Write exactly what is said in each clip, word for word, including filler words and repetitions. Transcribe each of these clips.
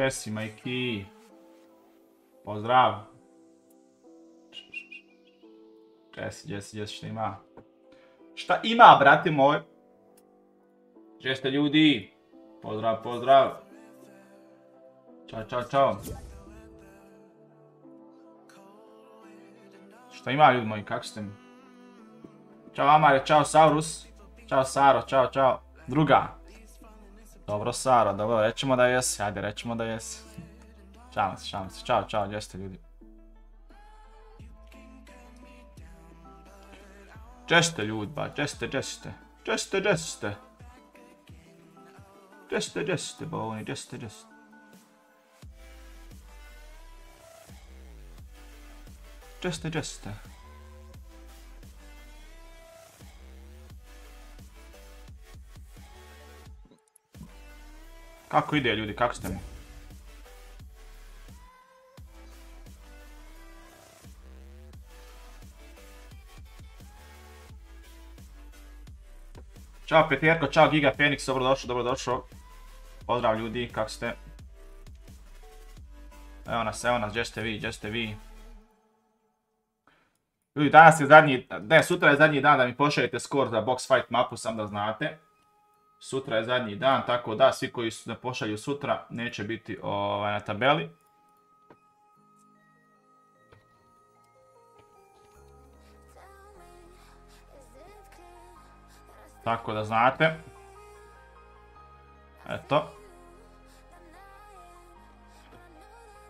Jesse, majki. Pozdrav. Jesse, Jesse, Jesse, šta ima? Šta ima, brate moj? Česte ljudi. Pozdrav, pozdrav. Ćao, čao, čao. Šta ima, ljudi moji, kako ste mi? Ćao Amare, čao Saurus. Ćao Saro, čao, čao. Druga. Dobro Saro, dobro, rećemo da jesi, hajde, rećemo da jesi. Šalim se, šalim se, čao, čao, gdje ste ljudi? Gdje ste ljudi, ba, gdje ste, gdje ste? Gdje ste, gdje ste? Gdje ste, gdje ste, ba, oni, gdje ste, gdje ste? Gdje ste, gdje ste? Kako ide ljudi, kako ste mi? Ćao Peterko, čao Giga Fenix, dobrodošao, dobrodošao. Pozdrav ljudi, kako ste? Evo nas, evo nas, gdje ste vi, gdje ste vi? Ljudi, danas je zadnji, ne, sutra je zadnji dan da mi pošaljete score za Box Fight mapu, sam da znate. Sutra je zadnji dan, tako da svi koji se pošalju sutra neće biti na tabeli. Tako da znate. Eto.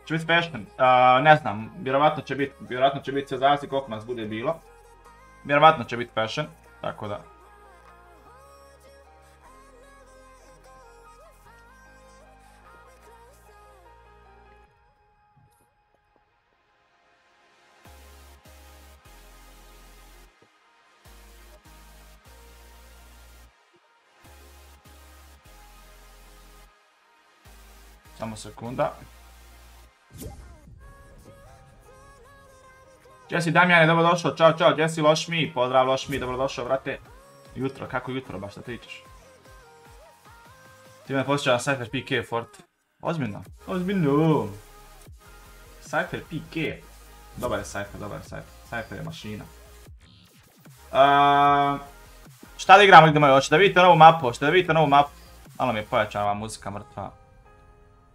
Će biti Fashion, ne znam, vjerovatno će biti, vjerovatno će biti sve zavisi koliko nas bude bilo. Vjerovatno će biti Fashion, tako da. Samo sekunda. Jesse Damjane, dobrodošao, čao čao, Jesse Lošmi, pozdrav Lošmi, dobrodošao, vrate. Jutro, kako jutro, baš da pričaš? Ti me posjećao na Cypher P K Fort. Ozbiljno, ozbiljno. Cypher P K. Dobar je Cypher, dobar je Cypher, Cypher je mašina. Šta da igramo, ljudi moji, hoćete da vidite novu mapu, hoćete da vidite novu mapu. Malo mi je pojačana ova muzika mrtva.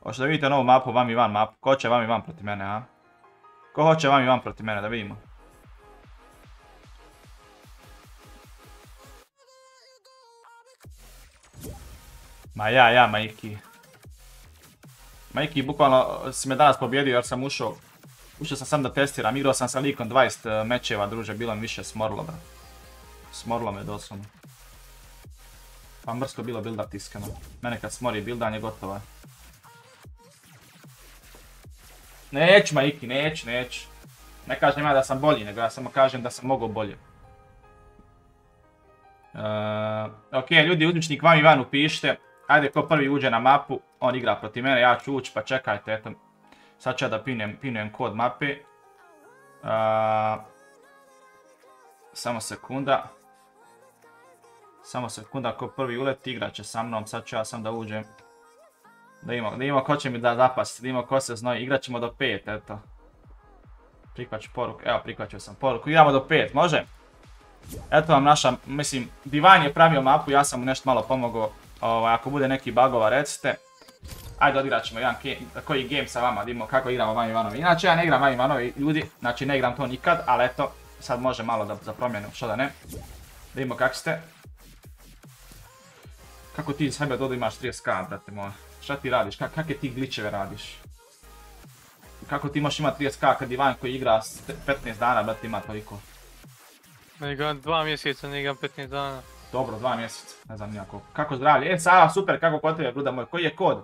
Hoće da vidite novu mapu, vam i van mapu. Ko hoće vam i van proti mene, a? Ko hoće vam i van proti mene, da vidimo. Ma ja, ja, Majki. Majki, bukvalno si me danas pobjedio jer sam ušao. Ušao sam sam da testiram, igrao sam sa likom dvadeset mečeva, druže, bilo mi više smorlo, bro. Smorlo me doslovno. Pa mrsko bilo builda tiskano. Mene kad smori buildanje, gotovo je. Neć Majki, neć, neć. Ne kažem ja da sam bolji, nego ja samo kažem da sam mogao bolje. Ok, ljudi, uzmičnik vam i van upišite. Ajde, ko prvi uđe na mapu, on igra protiv mene, ja ću ući, pa čekajte, eto. Sad ću ja da pinujem kod mape. Samo sekunda. Samo sekunda, ko prvi uleti, igrat će sa mnom, sad ću ja sam da uđem. Da imamo ko će mi da zapasiti, da imamo ko se znoji, igrat ćemo do pet, eto. Prihvaću poruku, evo prihvaćio sam poruku, igramo do pet, može? Eto vam naša, mislim, Divine je pravio mapu, ja sam mu nešto malo pomogao, ako bude neki bugova recite. Ajde odigrat ćemo jedan koji game sa vama, da imamo kako igramo One and One. Inače ja ne igram One and One ljudi, znači ne igram to nikad, ali eto, sad može malo da zapromjenim, što da ne. Da imamo kako ste. Kako ti Cyber Dodo imaš trideset ka, brate moja? Šta ti radiš? Kakve ti glitcheve radiš? Kako ti imaš imati trideset ka kad Divine koji igra petnaest dana, brate, ima toliko? Ne igram dva mjeseca, ne igram petnaest dana. Dobro, dva mjeseca, ne znam nijako. Kako zdravlje? E, Sava, super, kako kod tebe, bruda moj, koji je kod?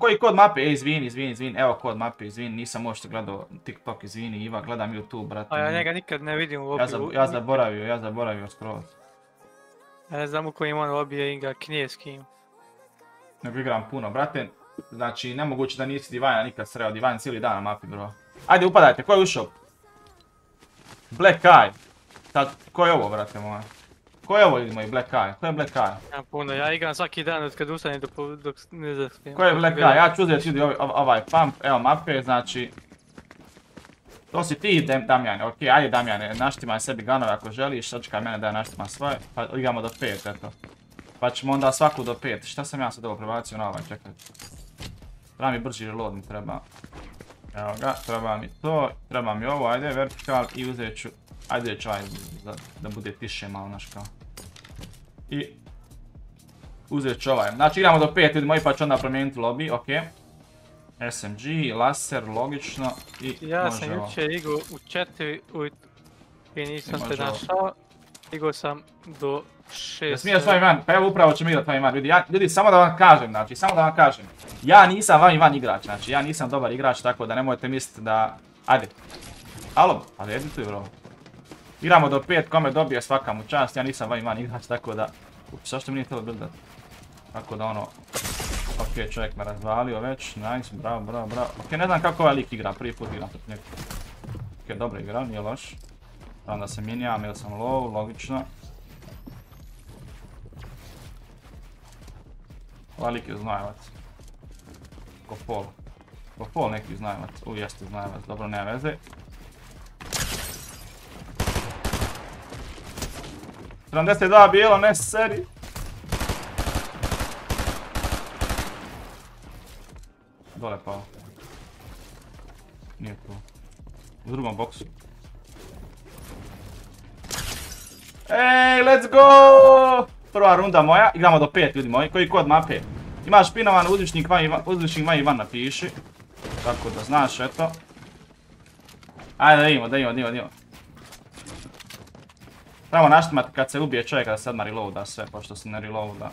Koji je kod mape? E, izvini, izvini, izvini, evo kod mape, izvini, nisam uopšte gledao TikTok, izvini, Iva, gledam YouTube, brate. A ja njega nikad ne vidim u lobiju. Ja zaboravio, ja zaboravio skroz. Ja ne znam u kojim on lobije igra, kineski ima. Nego igram puno, brate, znači nemoguće da nisi Divina nikad sreo, Divina cijeli dan na mapi, bro. Ajde, upadajte, ko je ušao? Black Eye. Sad, ko je ovo, brate moja? Ko je ovo vidimo i Black Eye? Ko je Black Eye? Ja puno, ja igram svaki dan od kad ustanem dok ne zaspijem. Ko je Black Eye? Ja ću uzeti ovaj pump, evo mape, znači... To si ti Damjane, okej, ajde Damjane, naštimaj sebi ganove ako želiš, sačekaj mene da ja naštimam svoje, pa igramo do pet, eto. Pa ćemo onda svaku do pet, šta sam ja sad ovo prebacio na ovaj, čekaj. Treba mi brži reload, mi treba. Evo ga, treba mi to, treba mi ovo, ajde, vertikal i uzet ću, ajde ću ajde, da bude tiše malo naš kao. I uzet ću ovaj, znači igramo do pet, vidimo, pa ću onda promijeniti lobby, okej. S M G, laser, logično i ja može sam jučer igrao u četiri ujutru i nisam te našao. Igrao sam do šest. Ja smiješ Vami Van, pa evo upravo ćemo igrati Vami Van. Ljudi, ja, ljudi, samo da vam kažem, znači, samo da vam kažem. Ja nisam Vami Van igrač, znači, ja nisam dobar igrač, tako da nemojte misliti da... Ajde. Alo, ali edituj bro. Igramo do pet, kome dobije svaka mu čast, ja nisam Vami Van igrač, tako da... Ups, zašto mi nije htjelo buildati? Tako da ono... Ok, čovjek me razvalio već, nice, bravo, bravo, bravo. Ok, ne znam kako ovaj lik igra, prvi put igram protiv nekog. Ok, dobro igra, nije loš. Onda se minijam jer sam low, logično. Ovaj lik je znajevac. Ko pol. Ko pol neki znajevac, u jeste znajevac, dobro, ne veze. sedamdeset dva bijelo, ne seri. Dole pao. Nije tu. U drugom boksu. Ej, let's go! Prva runda moja, igramo do pet ljudi moji, koji kod mape. Imaš pinovan uzvičnik Vani Van napiši. Tako da znaš, eto. Ajde da imamo, da imamo, da imamo. Trebamo naštimati kad se ubije čovjeka da se odmah reloada sve, pošto se ne reloada.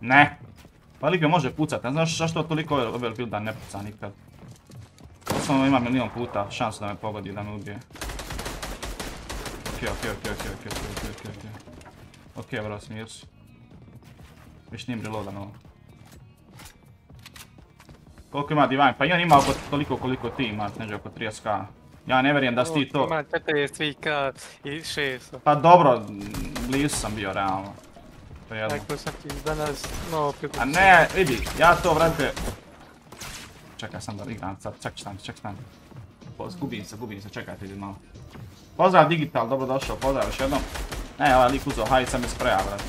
Ne! Pa lik me može pucat, ne znaš zašto toliko overbuilda ne puca nikad. Osnovno ima milion puta šansu da me pogodi, da me ubije. Okej, okej, okej, okej, okej, okej, okej, okej. Okej, bro, smir su. Viš njim reloadan ovo. Koliko ima Divine? Pa i on ima oko toliko koliko ti imaš, neđe oko trideset ka. Ja ne vjerujem da si ti to... Ima četrdeset tri ka i šest. Pa dobro, blizu sam bio, realno. Tako sam ti danas novo prikućio. A ne, vidi, ja to vrate... Čekaj sam da igram sad, čekaj stan, čekaj stan. Gubim se, gubim se, čekajte ljudi malo. Pozdrav Digital, dobrodošao, pozdrav još jednom. Ne, ovaj lik uzeo hajica sam je spreja, vrate.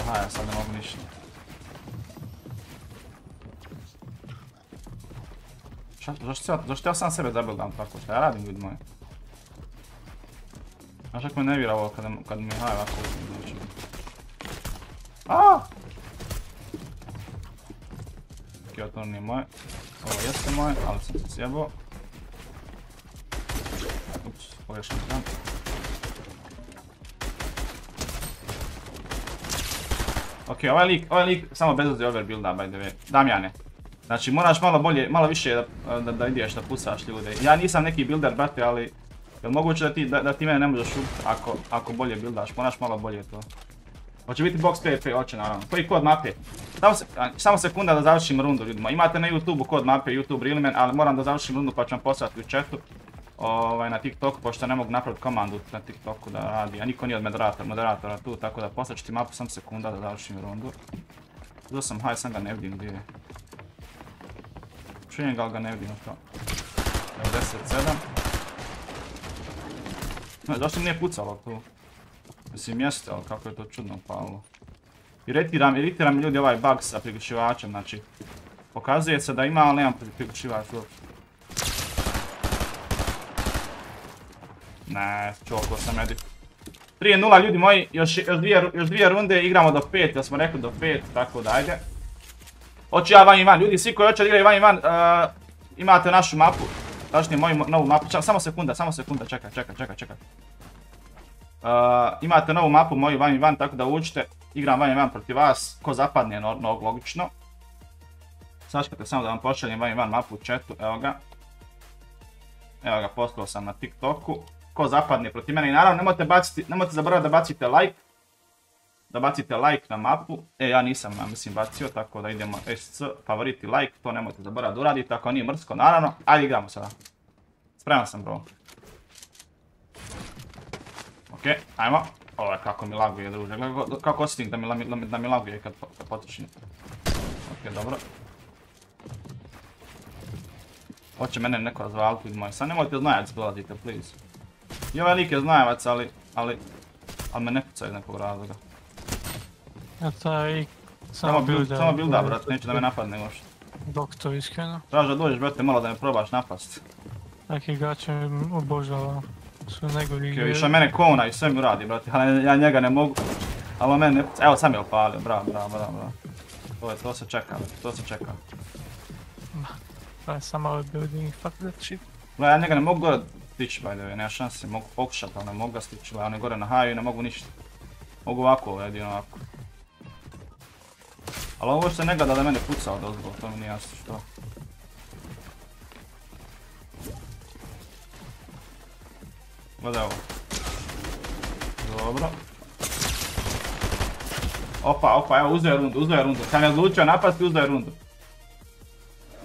Aha, ja sad ne mogu ništa. Šta, zašto ja sam sebe zabildam tako, šta ja radim ljudi moji? Znaš ako me ne vjera ovo kad mi je haj ovako uzim. Aaaa! Okej, ovo to nije moje. Ovo jeste moje, ali sam se sjebao. Ups, pogrešan znam. Okej, ovaj lik, ovaj lik samo bez uzde overbuilda by the way. Damjane. Znači moraš malo bolje, malo više da ideš, da pucaš ljude. Ja nisam neki builder brate, ali... Jel moguće da ti mene ne možeš šupiti ako bolje buildaš? Moraš malo bolje to. Hoće biti box P V P, hoće naravno. Koji kod mape? Samo sekunda da završim rundu ljudima. Imate na YouTube kod mape, YouTube Realman, ali moram da završim rundu pa ću vam poslati u chatu. Na TikToku, pošto ne mogu napraviti komandu na TikToku da radi. A niko nije od moderatora tu, tako da poslaću ti mapu samo sekunda da završim rundu. Uzeo sam high, sam ga ne vidim gdje je. Čujem ga, ali ga ne vidim to. devedeset sedam. Zašto mi nije pucalo tu? Mislim jeste, ali kako je to čudno upalo. Iritira mi ljudi ovaj bug sa prigušivačem, znači pokazuje se da ima, ali nemam prigušivač uopće. Ne, čoko sam edit. tri nula ljudi moji, još dvije runde, igramo do pet, ja smo rekli do pet, tako da ajde. Hoću ja Van i Van, ljudi svi koji hoće da igraju Van i Van, imate našu mapu. Tačnije moju novu mapu, samo sekunda, samo sekunda, čekaj, čekaj, čekaj, čekaj. Imate novu mapu moju One and One, tako da uđite, igram One and One protiv vas, ko zapadne nog logično. Sačekajte samo da vam pošaljem One and One mapu u chatu, evo ga. Evo ga, poslao sam na TikToku, ko zapadne protiv mene i naravno nemojte zaboraviti da bacite like. Da bacite like na mapu, e ja nisam mislim bacio, tako da idemo S C, favoriti like, to nemojte zaboraviti da uradite, ako nije mrsko naravno, ajde igramo sada. Spreman sam bro. Okej, ajmo. Ovo je kako mi laguje, druže. Kako osjetim da mi laguje kad potičim. Okej, dobro. Hoće mene neko razvaliti iz moje. Sad nemojte znajac dolazite, please. I ovaj lik je znajevac, ali... ali... ali me ne pucaju iz nekog razloga. Ja taj... samo builda, brat, neće da me napadne još. Dok to iskreno. Traža, dođeš, brate, malo da me probaš napast. Taki gače mi obožava. Su negovi gdje... Više mene kona i sve mi uradi, brate, ali ja njega ne mogu. Ali mene ne pucaju. Evo, sam je opalio, bravo, bravo, bravo. To je, to se čeka, to se čeka. Samo ovaj building, fuck that shit. Gledaj, ja njega ne mogu gore stići, by the way, nema šanse, mogu pokušati, ali ne mogu ga stići, on je gore na haju i ne mogu ništa. Mogu ovako, jedino ovako. Ali ovo što je negada da mene pucao dozbog, to mi nije jasno što. Gledaj ovo. Dobro. Opa, opa, evo, uzeo je rundu, uzeo je rundu, sam je odlučio napasti, uzeo je rundu.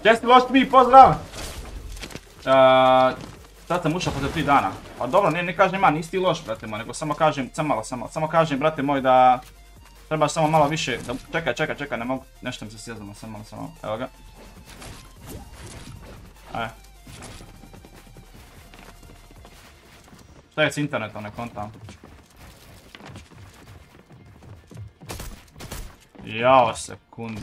Jesse Lošmi, pozdrav! Sad sam ušao poslije tri dana. Pa dobro, ne kažem ja, nisi ti loš, brate moj, nego samo kažem, samo malo, samo, samo kažem, brate moj, da... Trebaš samo malo više, da... Čekaj, čekaj, čekaj, ne mogu, nešto mi se sjezamo, samo malo, samo malo, evo ga. Ajde. Šta je s internetom, ne kontam. Jao, sekundu.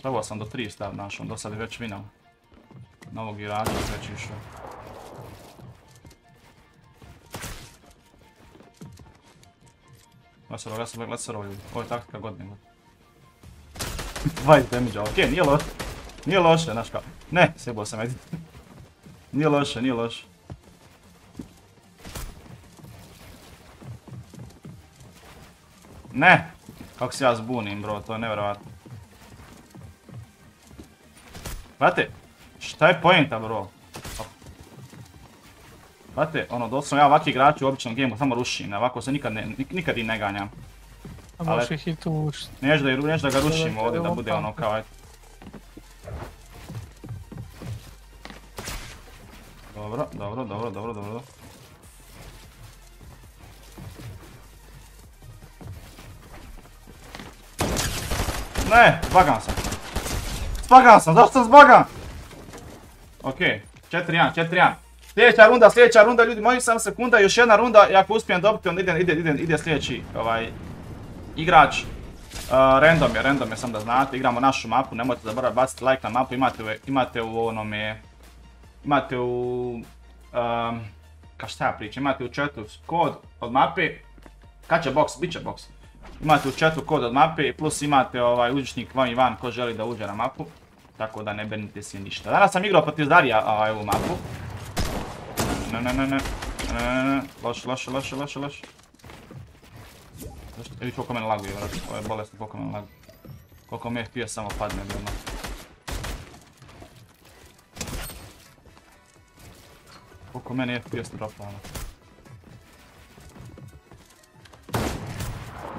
Trebao sam do tri stav našom, do sad je već vinao. Novog Iraka već išao. Lesero, lesero, lesero ljudi, ovo je taktika godine. dvadeset damage-a, okej, nije loše. Nije loše, znaš kao. Ne, sjebao sam edit. Nije loše, nije loše. Ne! Kako se ja zbunim, bro, to je nevjerojatno. Brate, šta je poenta, bro? Brate, ono, doslovno ja ovakvi igrači u običnom gameu samo rušim, ovako se nikad i ne ganjam. A možeš ih i tu ušt. Neš da ga rušim ovdje, da bude ono kao, eto. Dobro, dobro, dobro, dobro, dobro. Ne, zbagam sam. Zbagam sam, zašto sam zbagam? Okej, četiri jedan, četiri jedan. Sljedeća runda, sljedeća runda, ljudi, moji sam sekunda, još jedna runda i ako uspijem dobiti, onda ide sljedeći igrač. Random je, random je, sam da znate, igramo našu mapu, nemojte zaboraviti baciti like na mapu, imate u onome... Imate u... Ka šta ja pričam, imate u chatu kod od mape. Kad će box, bit će box. Imate u chatu kod od mape, plus imate ovaj uđišnik van i van ko želi da uđe na mapu. Tako da ne brinite si ništa. Danas sam igrao protiv Darija ovu mapu. Ne ne ne ne, loše loše loše loše loše. Evi koliko meni laguje, ovo je bolesno koliko meni laguje. Koliko mi F P S samo padne bilo. Koliko meni F P S dropao.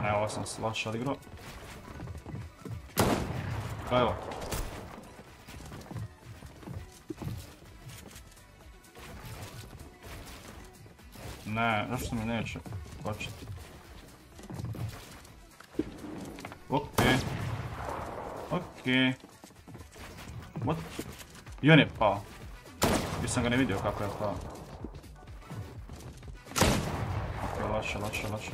Ne, ovo sam slash odigrao. Kaj je ovo? Ne, zašto mi neće početi. Okej. Okej. What? I on je pao. Još sam ga ne vidio kako je pao. Okej, lače, lače, lače.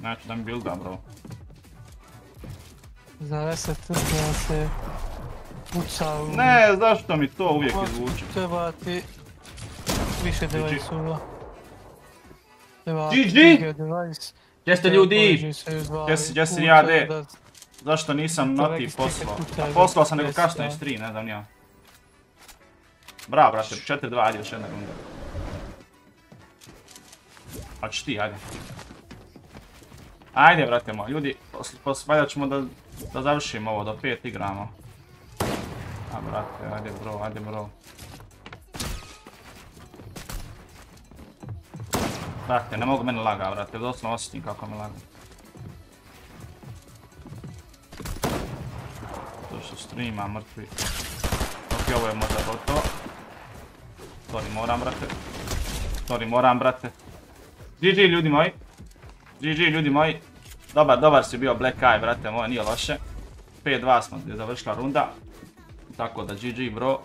Znači da mi builda, bro. Zare se trpio se pucao. Ne, zašto mi to uvijek izvuče? Treba ti više devajsova. G G! Jeste ljudi! Jeste ja de! Zašto nisam noti poslao? Poslao sam nego kasno iz tri, ne znam ja. Bravo, brate, četiri dva, ajde još jedna runda. Hoćeš ti, ajde. Ajde, brate moj, ljudi, valjda ćemo da završimo ovo, do pet igramo. A, brate, ajde bro, ajde bro. Brate, ne mogu mene laga, brate, doslovno osjetim kako me laga. To što streama, mrtvi. Ok, ovo je možda gotovo. Sorry, moram, brate. Sorry, moram, brate. G G, ljudi moji. G G, ljudi moji. Dobar, dobar si bio Black Eye, brate moj, nije loše. pet dva smo gdje završila runda. Tako da, G G, bro.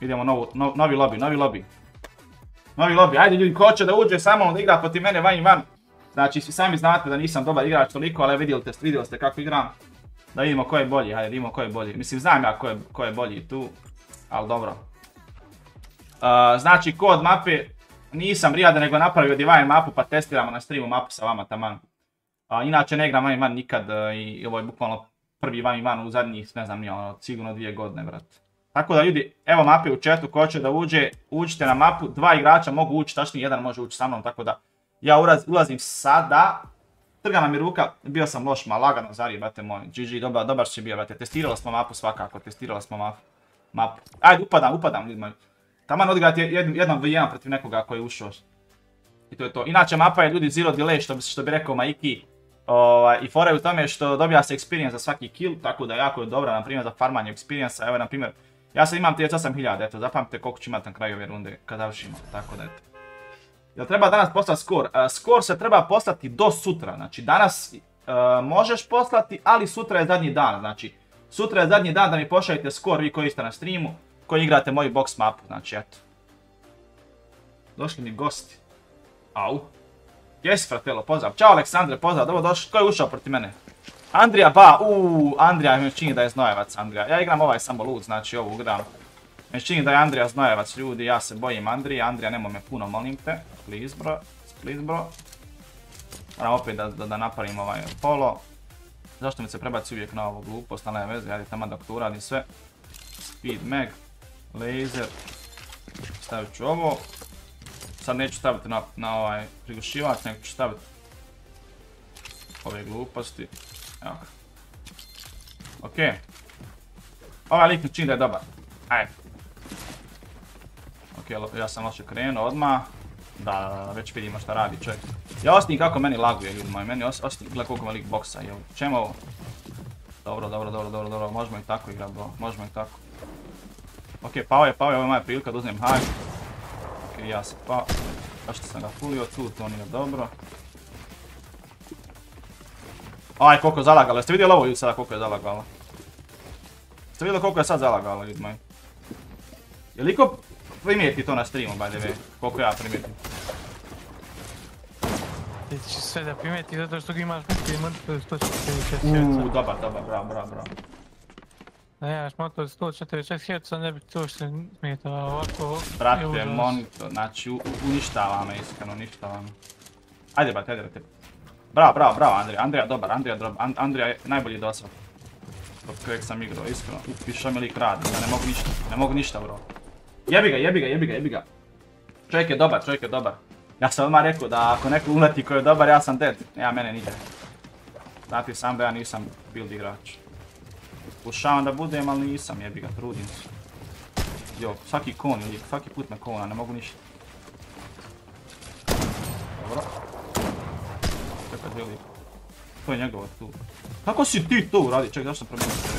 Idemo novu, no, novi lobby, novi lobby. Novi lobby, ajde ljudi, ko će da uđe samo da igra protiv mene van i van. Znači, svi sami znate da nisam dobar igrač toliko, ali vidjeli ste, vidjeli ste kako igram. Da vidimo ko je bolji, ajde vidimo ko je bolji. Mislim, znam ja ko je, ko je bolji tu, ali dobro. Uh, znači, kod mape nisam Rijade nego napravio Divine mapu pa testiramo na streamu mapu sa vama taman. Uh, inače, ne igram van i van nikad uh, i ovo je bukvalno prvi van i van u zadnjih, ne znam, nije ono, sigurno dvije godine, brate. Tako da ljudi, evo mape u chatu, ko će da uđe, uđite na mapu, dva igrača mogu ući, tačnije jedan može ući sa mnom, tako da ja ulaz, ulazim sada, trgana mi ruka, bio sam loš, ma lagano, zari, brate moj, G G, dobar, dobar će bio, brate, testirali smo mapu svakako, testirali smo mapu, mapu, ajde, upadam, upadam, ljudi moji, taman odigrati jednom v jedan protiv nekoga koji je ušao, i to je to, inače mapa je ljudi zero delay, što bi, što bi rekao Majki, Ovaj, i fora je u tome što dobija se experience za svaki kill, tako da jako je dobra, na primjer za farmanje experience-a, evo na primjer, ja sad imam trideset osam hiljada, eto, zapamtite koliko ću imati na kraju ove runde kad završimo, tako da eto. Jel treba danas poslati score? Uh, score se treba poslati do sutra, znači danas uh, možeš poslati, ali sutra je zadnji dan, znači sutra je zadnji dan da mi pošaljete score, vi koji ste na streamu, koji igrate moju box mapu, znači eto. Došli mi gosti. Au. Jesi Fratello, pozdrav. Ćao Aleksandre, pozdrav, dobro došli, tko je ušao proti mene? Andrija, ba, uuu, Andrija mi čini da je znojevac, Andrija. Ja igram ovaj samo lud, znači ovu igram. Mi čini da je Andrija znojevac, ljudi, ja se bojim Andrija, Andrija nemoj me puno, molim te. Please bro, please bro. Moram opet da, da, da napravim ovaj polo. Zašto mi se prebaci uvijek na ovu glupost, na veze, ja je tamo dok tu uradim sve. Speed mag, laser. Stavit ću ovo. Sad neću staviti na, na ovaj prigušivač, nego ću staviti ove gluposti. Evo. Okej. Ovaj lik mi čini da je dobar. Ajde. Okej, ja sam loše krenuo odmah. Da, da, da, već vidimo šta radi čovjek. Ja osjetim kako meni laguje, ljudi moji. Meni osjetim, gledaj koliko me lik boksa. Čemu ovo? Dobro, dobro, dobro, dobro, dobro. Možemo i tako igrati, bro. Možemo i tako. Okej, pao je, pao je. Ovo je moja prilika da uzmem hajk. Okej, ja sam pao. Zašto sam ga fulio tu, to nije dobro. Aj, koliko je zalagalo, jeste vidjeli ovo ljudi sada koliko je zalagalo? Jeste vidjeli koliko je sad zalagalo ljudi moji? Je li iko primijeti to na streamu by the way? Koliko ja primijetim? Ti ću sve da primijeti zato što imaš mrtvi motor sto četrdeset šest herca. Uuu, dobar, dobar, bravo, bravo, bravo. Da nemaš motor sto četrdeset šest herca ne bi to što smijetala ovako. Brate, monitor, znači uništava me iskreno, uništava me. Ajde brate, ajde brate. Bravo, bravo, bravo, Andrija, Andrija dobar, Andrija dobar, Andrija je najbolji do sad. Dok kojeg sam igrao, iskreno, upišao mi lik radi, ja ne mogu ništa, ne mogu ništa bro. Jebi ga, jebi ga, jebi ga, jebi ga. Čovjek je dobar, čovjek je dobar. Ja sam odmah rekao da ako neko uleti koji je dobar, ja sam dead, ja mene nije. Znati sam da ja nisam build igrač. Slušavam da budem, ali nisam, jebi ga, trudim se. Jo, svaki kon, lik, svaki put na kona, ne mogu ništa. Dobro. To je njegova tu. Kako si ti tu uradi? Čekaj, zašto sam promijenio se?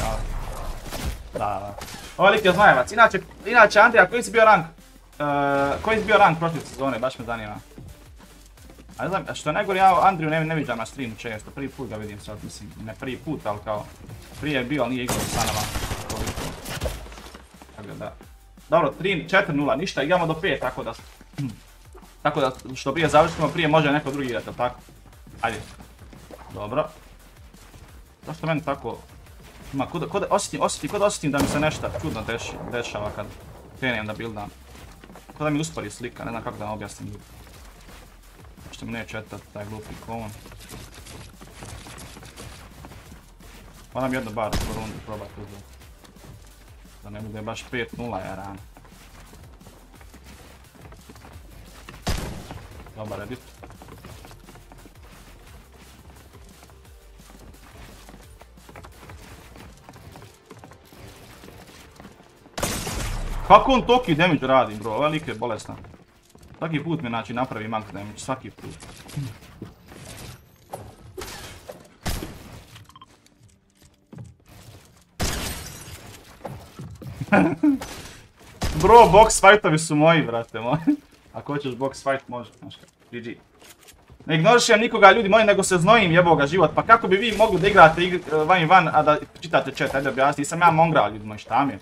Da, da. Ovo lik je zmajevac. Inače, inače Andrija, koji si bio rank? Uh, koji si bio rank prošle sezone? Baš me zanima. A ne znam, što je najgore, ja Andriju ne, ne vidim na streamu često. Prvi put ga vidim sad, mislim. Ne prvi put, ali kao... Prije je bio, ali nije igrao sa nama. Tako da. Dobro, tri četiri nula, ništa, igramo do pet, tako da... Hm. Tako da, što prije završimo, prije može neko drugi igrati, tako? Ajde, dobro. Zašto meni tako... Ima, kod, kod osjetim, osjetim, kod osjetim da mi se nešto čudno deši, dešava kad krenem da buildam. Kod da mi uspori slika, ne znam kako da vam objasnim. Zašto mi neće etat taj glupi kon. Moram jednu bar u rundu probati uzeti. Da ne bude baš pet nula je rano. Dobar edit. Kako on toki damage radi bro, ovaj lik je bolestan. Svaki put me znači napravi manko damage, svaki put. Bro, box fightovi su moji, brate moj. Ako hoćeš box fight, može, znaš kako, G G. Ne ignorišem nikoga, ljudi moji, nego se znojim, jebao ga život. Pa kako bi vi mogli da igrate one and one, a da čitate chat, ajde objasni. Nisam ja mongrao, ljudi moji, šta mi je?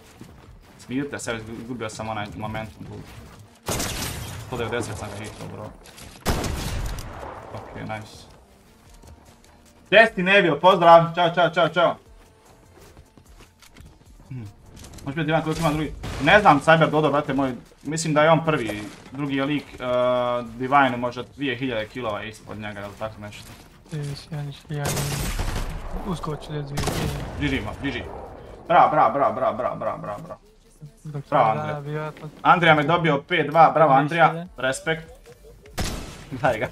Smirite se, izgubio sam onaj moment. sto devedeset sam ga hitao, bro. Ok, nice. Testi Nevio, pozdrav, čao, čao, čao, čao. Možeš biti Divan koliko ima drugi? Ne znam, Cyber Dodo, brate moj, mislim da je on prvi, drugi je lik Divine, možda dvije hiljade kilova ispod njega, ili tako nešto. trideset jedan hiljada, uskoči deset dvije hiljade. Bliži ima, bliži. Bra, bra, bra, bra, bra, bra, bra, bra. Bravo Andrija. Andrija me dobio pet dva, bravo Andrija, respekt. Daj ga,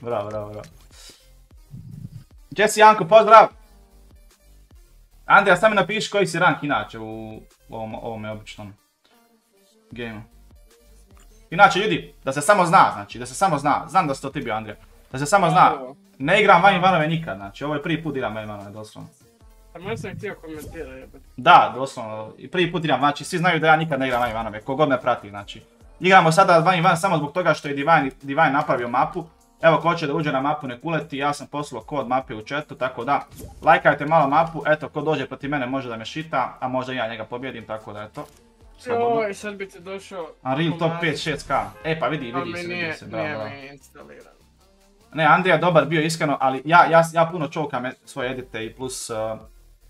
bravo, bravo, bravo. Jesse Janko, pozdrav! Andrija, sam mi napiši koji si rank inače u ovome običnom gameu. Inače ljudi, da se samo zna, znači, da se samo zna, znam da si to ti bio Andrija, da se samo zna, ne igram one and one-ove nikad, znači, ovo je prvi put igram one and one-ove, doslovno. A možda sam htio komentirati, jebati. Da, doslovno, prvi put igram, znači, svi znaju da ja nikad ne igram one and one-ove, ko god me prati, znači. Igramo sada one and one samo zbog toga što je Divine napravio mapu. Evo, ko će da uđe na mapu nek uleti, ja sam poslao kod mape u chatu, tako da lajkajte malo mapu, eto, ko dođe proti mene može da me šita, a možda ja njega pobjedim, tako da eto. Joj, sad bi ti došao... Unreal top pet šest ka. E, pa vidi, vidi se, vidi se, bravo. A mi nije instalirano. Ne, Andrija dobar bio iskreno, ali ja puno čovkam svoje edite i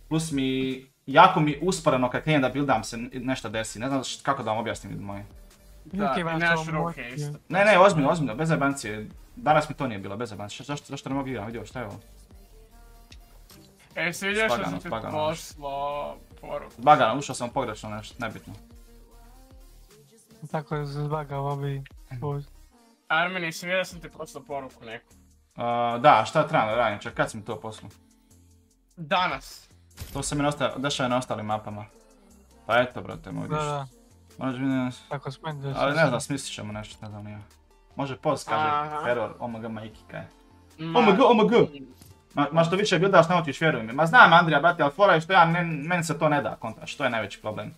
plus mi, jako mi usporeno kad krenem da buildam se nešto desi, ne znam kako da vam objasnim, ljudi moji. Da, naš ruke isto. Ne, ne, ozbiljno, ozbiljno, bez zajebancije. Danas mi to nije bilo, bez zabanci. Zašto ne mogu igram, vidio, šta je ovo? E, si vidio što sam ti pošlo poruku. Zbagano, ušao sam pogrešno nešto, nebitno. Tako je zbagao obi... Armin, nisi vidio da sam ti poslao poruku neku. Da, šta trebam da radim, čak kad si mi to poslao? Danas. To se mi dešava na ostalim mapama. Pa eto, brate, moj vidiš. Da, da. Tako smenđeš. Ali ne znam, smislit ćemo nešto, ne znam nije. Može post, kaže, error, omg majki kaj. Omg, omg! Ma što više buildaš naučiš, vjeruj mi. Ma znam Andrija, brate, ali fora je što ja, meni se to ne da kontraš, to je najveći problem.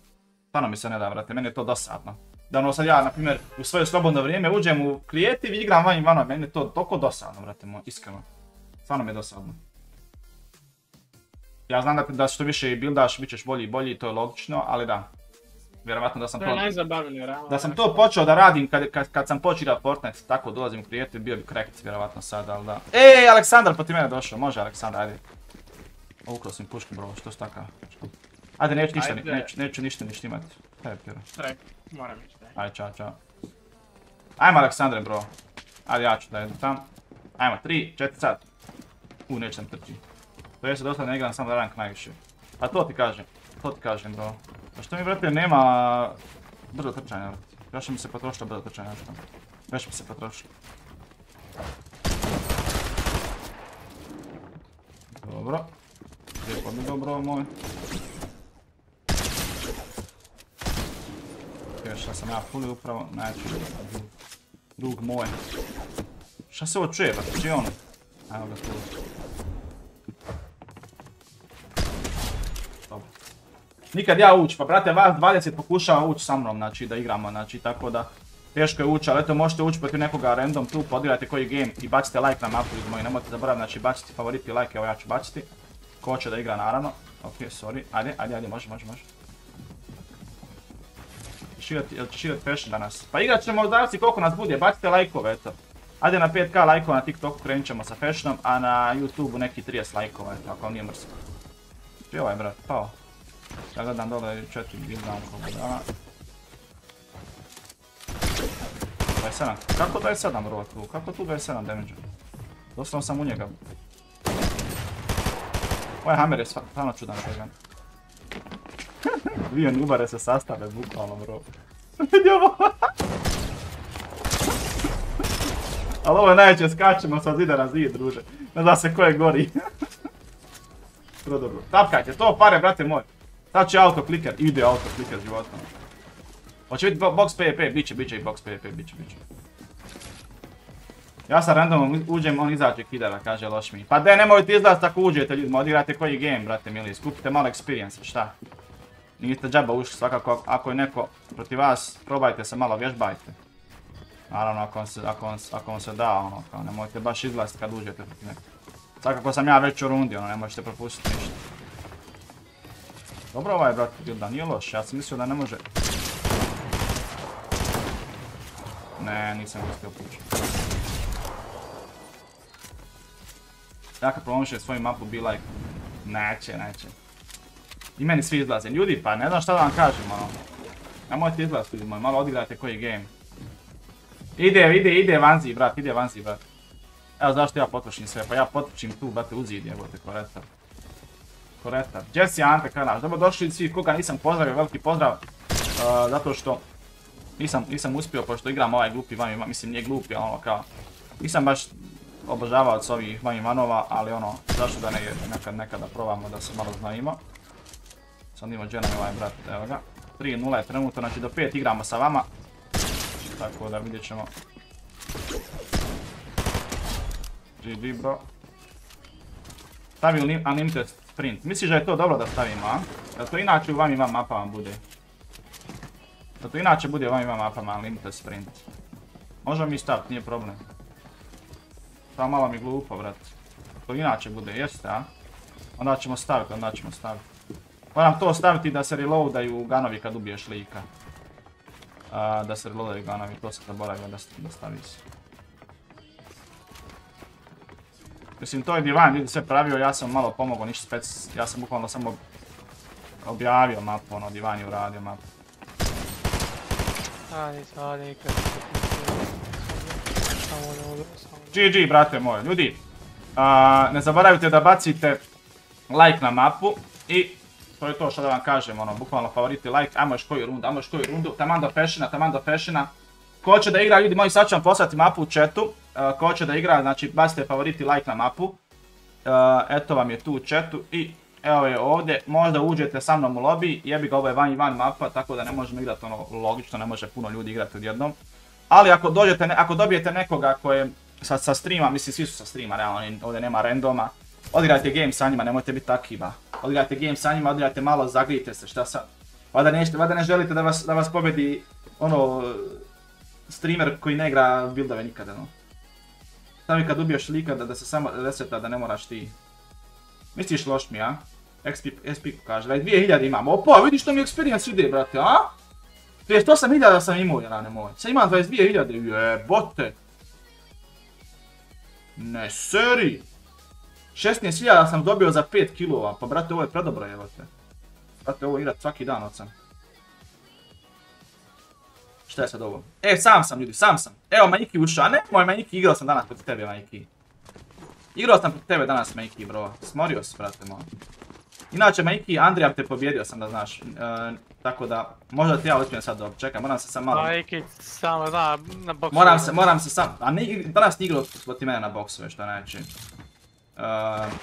Stvarno mi se ne da, brate, meni je to dosadno. Da ono sad ja, na primjer, u svoje slobodno vrijeme uđem u creative i igram one and one, meni je to toliko dosadno, brate moj, iskreno. Stvarno mi je dosadno. Ja znam da što više buildaš, bit ćeš bolji i bolji, to je logično, ali da. Vjerovatno da sam to počeo da radim kad sam počeo igrati Fortnite, tako dolazim u kreativ, bio bi cracked vjerovatno sad, ali da. Ej, Aleksandar proti mene došao, može Aleksandar, ajde. Uvukao sam pušku bro, što si takav? Ajde, neću ništa, neću ništa ništa imati. Kaj je pjero? Trek, moram ići da je. Ajde, čao, čao. Ajmo Aleksandre bro. Ajde, ja ću da jednu tam. Ajmo, tri, četiri sad. U, neću sam trči. To je se dosta da ne igram sam da rank najviše. A to ti kažem, to ti kažem bro. Pa što mi vrte nema brzo trčanja vrti, još mi se potrošilo brzo trčanja vrti, još mi se potrošilo. Dobro, lijepo mi dobro moj. Ok, šta sam ja fulio upravo, najjači drug moj. Šta se ovo čuje vrti, či je ono? Ajmo ga fulio. Nikad ja ući, pa brate vas dvadeset pokušava ući sa mnom, znači da igramo, znači tako da teško je ući, ali eto možete ući protiv nekoga random tu, podirajte koji game i bacite like na mapu iz moji, nemojte zaboraviti, znači bacite favoriti like, evo ja ću baciti. Ko će da igra naravno, ok, sorry, ajde, ajde, ajde, može, može, može. Jel ćeš igrati Fashion danas? Pa igrat ćemo odavci koliko nas bude, bacite lajkove, eto. Ajde na pet ka lajkova na TikToku krenut ćemo sa Fashionom, a na YouTubeu neki trideset lajkova, eto, ako vam nije mrsko. Či ovaj brat, pao. Ja gledam dole četiri buildam koliko dana. dvadeset sedam, kako dvadeset sedam bro tu, kako tu dvadeset sedam damage-a? Doslovno sam u njega. Ovaj hammer je stvarno čudan pegan. Dvije nubare se sastave bukvalno bro. Vidi ovo! Ali ovo je najveće, skačemo sa zida na zid druže. Ne zna se ko je gori. Pro dobro, tapkajte to pare brate moj. Sad će autokliker, ide autokliker životno. Hoće biti box PvP, bit će, bit će i box PvP, bit će, bit će. Ja sad random uđem, on izađe kidara, kaže Lošmi. Pa de, nemoj ti izlazit ako uđete ljudima, odigrate koji game, brate mili, skupite malo experience, šta? Niste džaba ušli, svakako ako je neko protiv vas, probajte se malo, vježbajte. Naravno, ako on se, ako on, ako on se da, ono, kao nemojte baš izlazit kad uđete protiv nekog. Svakako sam ja već u rundi, ono, ne možete propustiti ništa. Dobro ovaj, brate, builda nije loš, ja sam mislio da ne može. Ne, nisam uspio pući. Ja kad promoviše svoju mapu, be like, neće, neće. I meni svi izlaze. Ljudi, pa ne znam šta da vam kažem, ono. Nemojte izlaziti, ljudi moji, malo odigrajte koji game. Ide, ide, ide vanzi, brat, ide vanzi, brat. Evo zašto ja potrošim sve, pa ja potrošim tu, brate, u zid, jebote, korektar. Korektar. Jesse, Ante, Kanaš, dobro došli svi, koga nisam pozdravio, veliki pozdrav. Uh, zato što nisam, nisam uspio, pošto igram ovaj glupi van, mislim, nije glupi, ono, kao, nisam baš... obožavac ovih One and One-ova, ali ono, zašto da ne, nekad, nekada probamo da se malo znajimo. Sad nimo džena ovaj brat, evo ga. tri nula je trenutno, znači do pet igramo sa vama. Tako da vidjet ćemo. G G bro. Stavim unlimited sprint. Misliš da je to dobro da stavimo, a? Da to inače u One and One mapama bude. Da to inače bude u One and One mapama unlimited sprint. Možemo mi staviti, nije problem. Samo malo mi glupo, brat. To inače bude, jeste, a? Onda ćemo staviti, onda ćemo staviti. Moram to staviti da se reloadaju ganovi kad ubiješ lika. A, da se reloadaju ganovi, to se zaboravio da, da stavi se. Mislim, to je Divine, ljudi sve pravio, ja sam malo pomogao, ništa spec... Ja sam bukvalno samo objavio mapu, ono, Divine je uradio mapu. G G brate moje, ljudi, a, ne zaboravite da bacite like na mapu i to je to što da vam kažem, ono, bukvalno favoriti like, ajmo još koju rundu, ajmo još koju rundu, taman do Fashiona, taman do Fashiona. Ko će da igra, ljudi moji, sad ću vam poslati mapu u chatu, a, ko će da igra, znači bacite favoriti like na mapu, a, eto vam je tu u chatu i evo je ovdje, možda uđete sa mnom u lobby, jebi ga, ovo je van i van mapa, tako da ne možemo igrati, ono, logično, ne može puno ljudi igrati odjednom. Ali ako dođete, ako dobijete nekoga koje sa, sa streama, mislim svi su sa streama, realno, ovdje nema randoma. Odigrajte game sa njima, nemojte biti takiva. Odigrajte game sa njima, odigrajte malo, zagrijte se, šta sad? Vada ne, vada ne želite da vas, da vas pobedi ono... streamer koji ne igra buildove nikada, no. Samo kad ubiješ lika da, da se samo reseta, da ne moraš ti... Misliš Lošmi, a? X P kaže, daj dvije hiljade imam, opa, vidi što mi experience ide, brate, a? dvadeset osam hiljada sam imao, rane moje. Sad imam dvadeset dvije hiljade, jebote. Ne seri. šesnaest hiljada sam dobio za pet kilova, pa brate ovo je predobro, jebote. Brate ovo igrat svaki dan od sam. Šta je sad ovo? E, sam sam ljudi, sam sam. Evo Majki ušao, a nemoj Majki, igrao sam danas protiv tebe Majki. Igrao sam protiv tebe danas Majki bro, smorio si brate moj. Inače Majki, Andrija te pobjedio sam da znaš, e, tako da možda ti ja odpijem sad dobro, čekaj, moram se sam malo... Majki, samo da, na boksu... Moram se, moram se sam, a ne, danas ti igrao proti mene na boksu, već to najveći. E,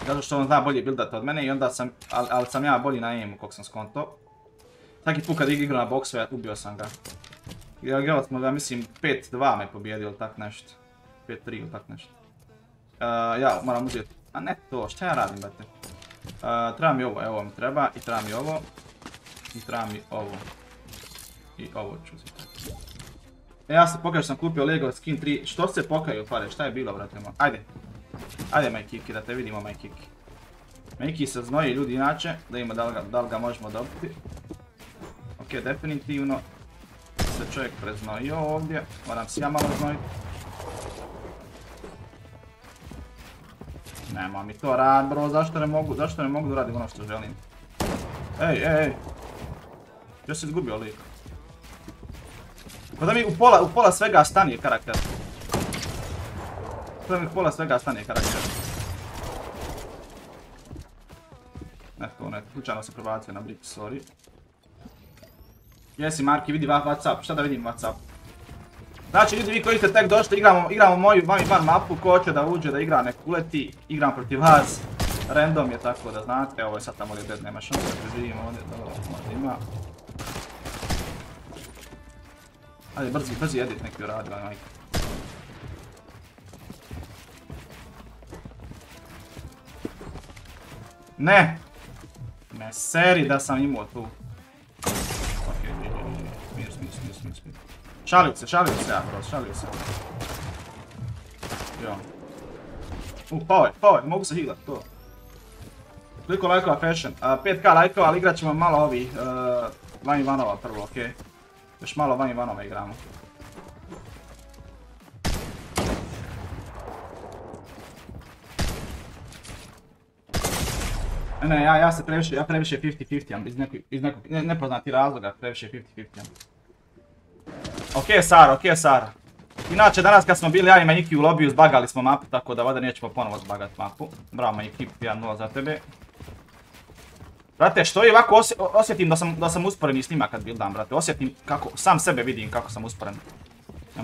zato što on zna bolje buildat od mene i onda sam, ali al sam ja bolji na aimu kog sam skonto. Taki put kad igrao na boksu, ja ubio sam ga. Igrao smo ga, mislim, pet dva me pobjedio ili tak nešto. pet tri ili tak nešto. E, ja, moram uzeti, a ne to, šta ja radim, brate? Uh, treba mi ovo, evo mi treba, i treba mi ovo, i treba mi ovo, i ovo ću uzeti. E, ja se pokažem sam kupio Lego skin tri, što se pokaju pare, šta je bilo brate moj, ajde. Ajde Majkiki, da te vidimo Majkiki. Majkiki se znoji ljudi inače, da ima da, da li ga možemo dobiti. Ok, definitivno se čovjek preznojio ovdje, moram se ja malo znojiti. Nemo mi to rad bro, zašto ne mogu, zašto ne mogu da radim ono što želim? Ej, ej, ej. Još si izgubio lik. Kada mi u pola, u pola svega stanije karakter. Kada mi u pola svega stanije karakter. Eto, ne, slučajno se prebacio na brick, sorry. Jesi Marki, vidi Whatsapp, šta da vidim Whatsapp? Znači ljudi vi koji ste tek došli, igramo, igramo moju van i van mapu, ko će da uđe da igra nek uleti, igram protiv vas, random je tako da znate, ovo je sad tamo ovdje dead, nema šanse da preživimo ovdje, dobro, možda ima. Ajde brzi, brzi edit neki uradi, ajde. Ne! Ne seri da sam imao tu. Okej, mir, mir, mir, mir. Šalio se, šalio se, ja bro, šalio se. Jo. U, pao je, pao je, mogu se higlat, to. Koliko lajkova Fashion? pet ka lajkova, ali igrat ćemo malo ovih One and One-ova prvo, okej. Još malo One and One-ova igramo. Ne, ja se previše, ja previše fifty fifty-am, iz nekog nepoznatih razloga previše fifty fifty-am. Okej Sara, okej Sara. Inače danas kad smo bili ja i Majiki u lobiju zbagali smo mapu, tako da vada nećemo ponovo zbagati mapu. Bravo Majiki, jedan nula za tebe. Brate, što je ovako, osjetim da sam usporen i snima kad buildam, brate. Osjetim kako, sam sebe vidim kako sam usporen. Ne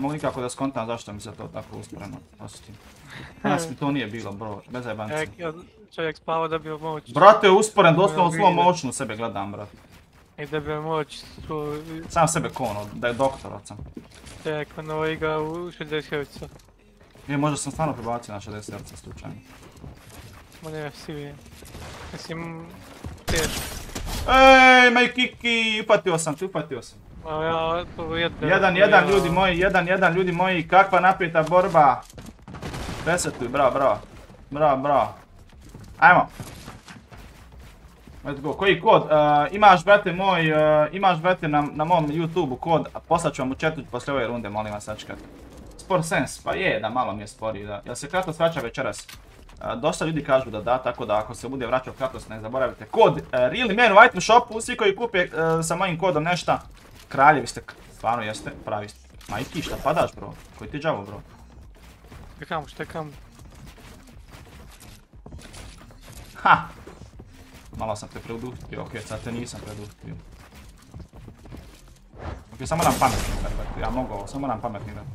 mogu nikako da skontam zašto mi se to tako usporeno osjetim. Danas mi to nije bilo, bro, bez zajebanci. Čovjek spavao da bi omoćnu. Brate, usporen, doslovno svom moćnu sebe gledam, brate. I da bi omoć svoj... Sam sebe kono, da je doktor, od sam. Čovjek, ono igra u šezdeset herca. E, možda sam stvarno prebacio na šezdeset herca slučajno. Ma ne, si vidim. Mislim, teško. Ej, Majkiki, upatio sam ti, upatio sam. Ma ja, to jedno... Jedan, jedan, ljudi moji, jedan, jedan, ljudi moji, kakva napeta borba. Resetuj, bravo, bravo. Bravo, bravo. Ajmo. Let's go. Koji kod? Imaš, brate moj, imaš, brate, na mom YouTube-u kod, poslat ću vam u četu poslije ove runde, molim vas sačekati. Spor sense, pa je, da malo mi je spori, da. Jel se Kratos vraća večeras? Dosta ljudi kažu da da, tako da ako se bude vraćao Kratos, ne zaboravite. Kod, Really Man u item shopu, svi koji kupe sa mojim kodom nešta, kraljevi ste, stvarno jeste, pravi ste. Majki, šta padaš, bro? Koji ti džavo, bro? Štekam, štekam. Ha! Malo sam te preduhtio, okej, sad te nisam preduhtio. Okej, samo nam pametni gledati, ja mogu ovo, samo nam pametni gledati.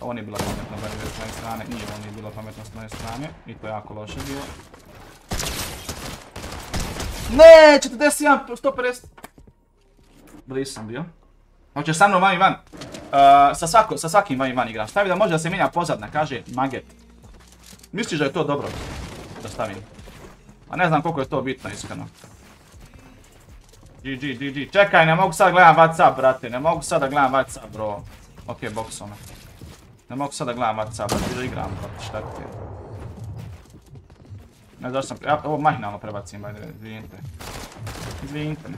Ovo nije bilo pametno gledati s moje strane, nije ovo nije bilo pametno s moje strane. I to je jako loše bilo. Neee, četrdeset jedan, sto pedeset! Blizu sam bio. Hoćeš sa mnom van i van? Sa svakim van i van igram. Stavi da može da se mijenja pozadna, kaže Maget. Misliš da je to dobro? Da stavim. A ne znam koliko je to bitno, iskreno. G G, G G, čekaj, ne mogu sad gledam WhatsApp, brate, ne mogu sad da gledam WhatsApp, bro. Okej, boks ono. Ne mogu sad da gledam WhatsApp, da igram, brate, šta ti je. Ne zašto sam, ja ovo mahinalno prebacim, bajde, izvinite. Izvinite me.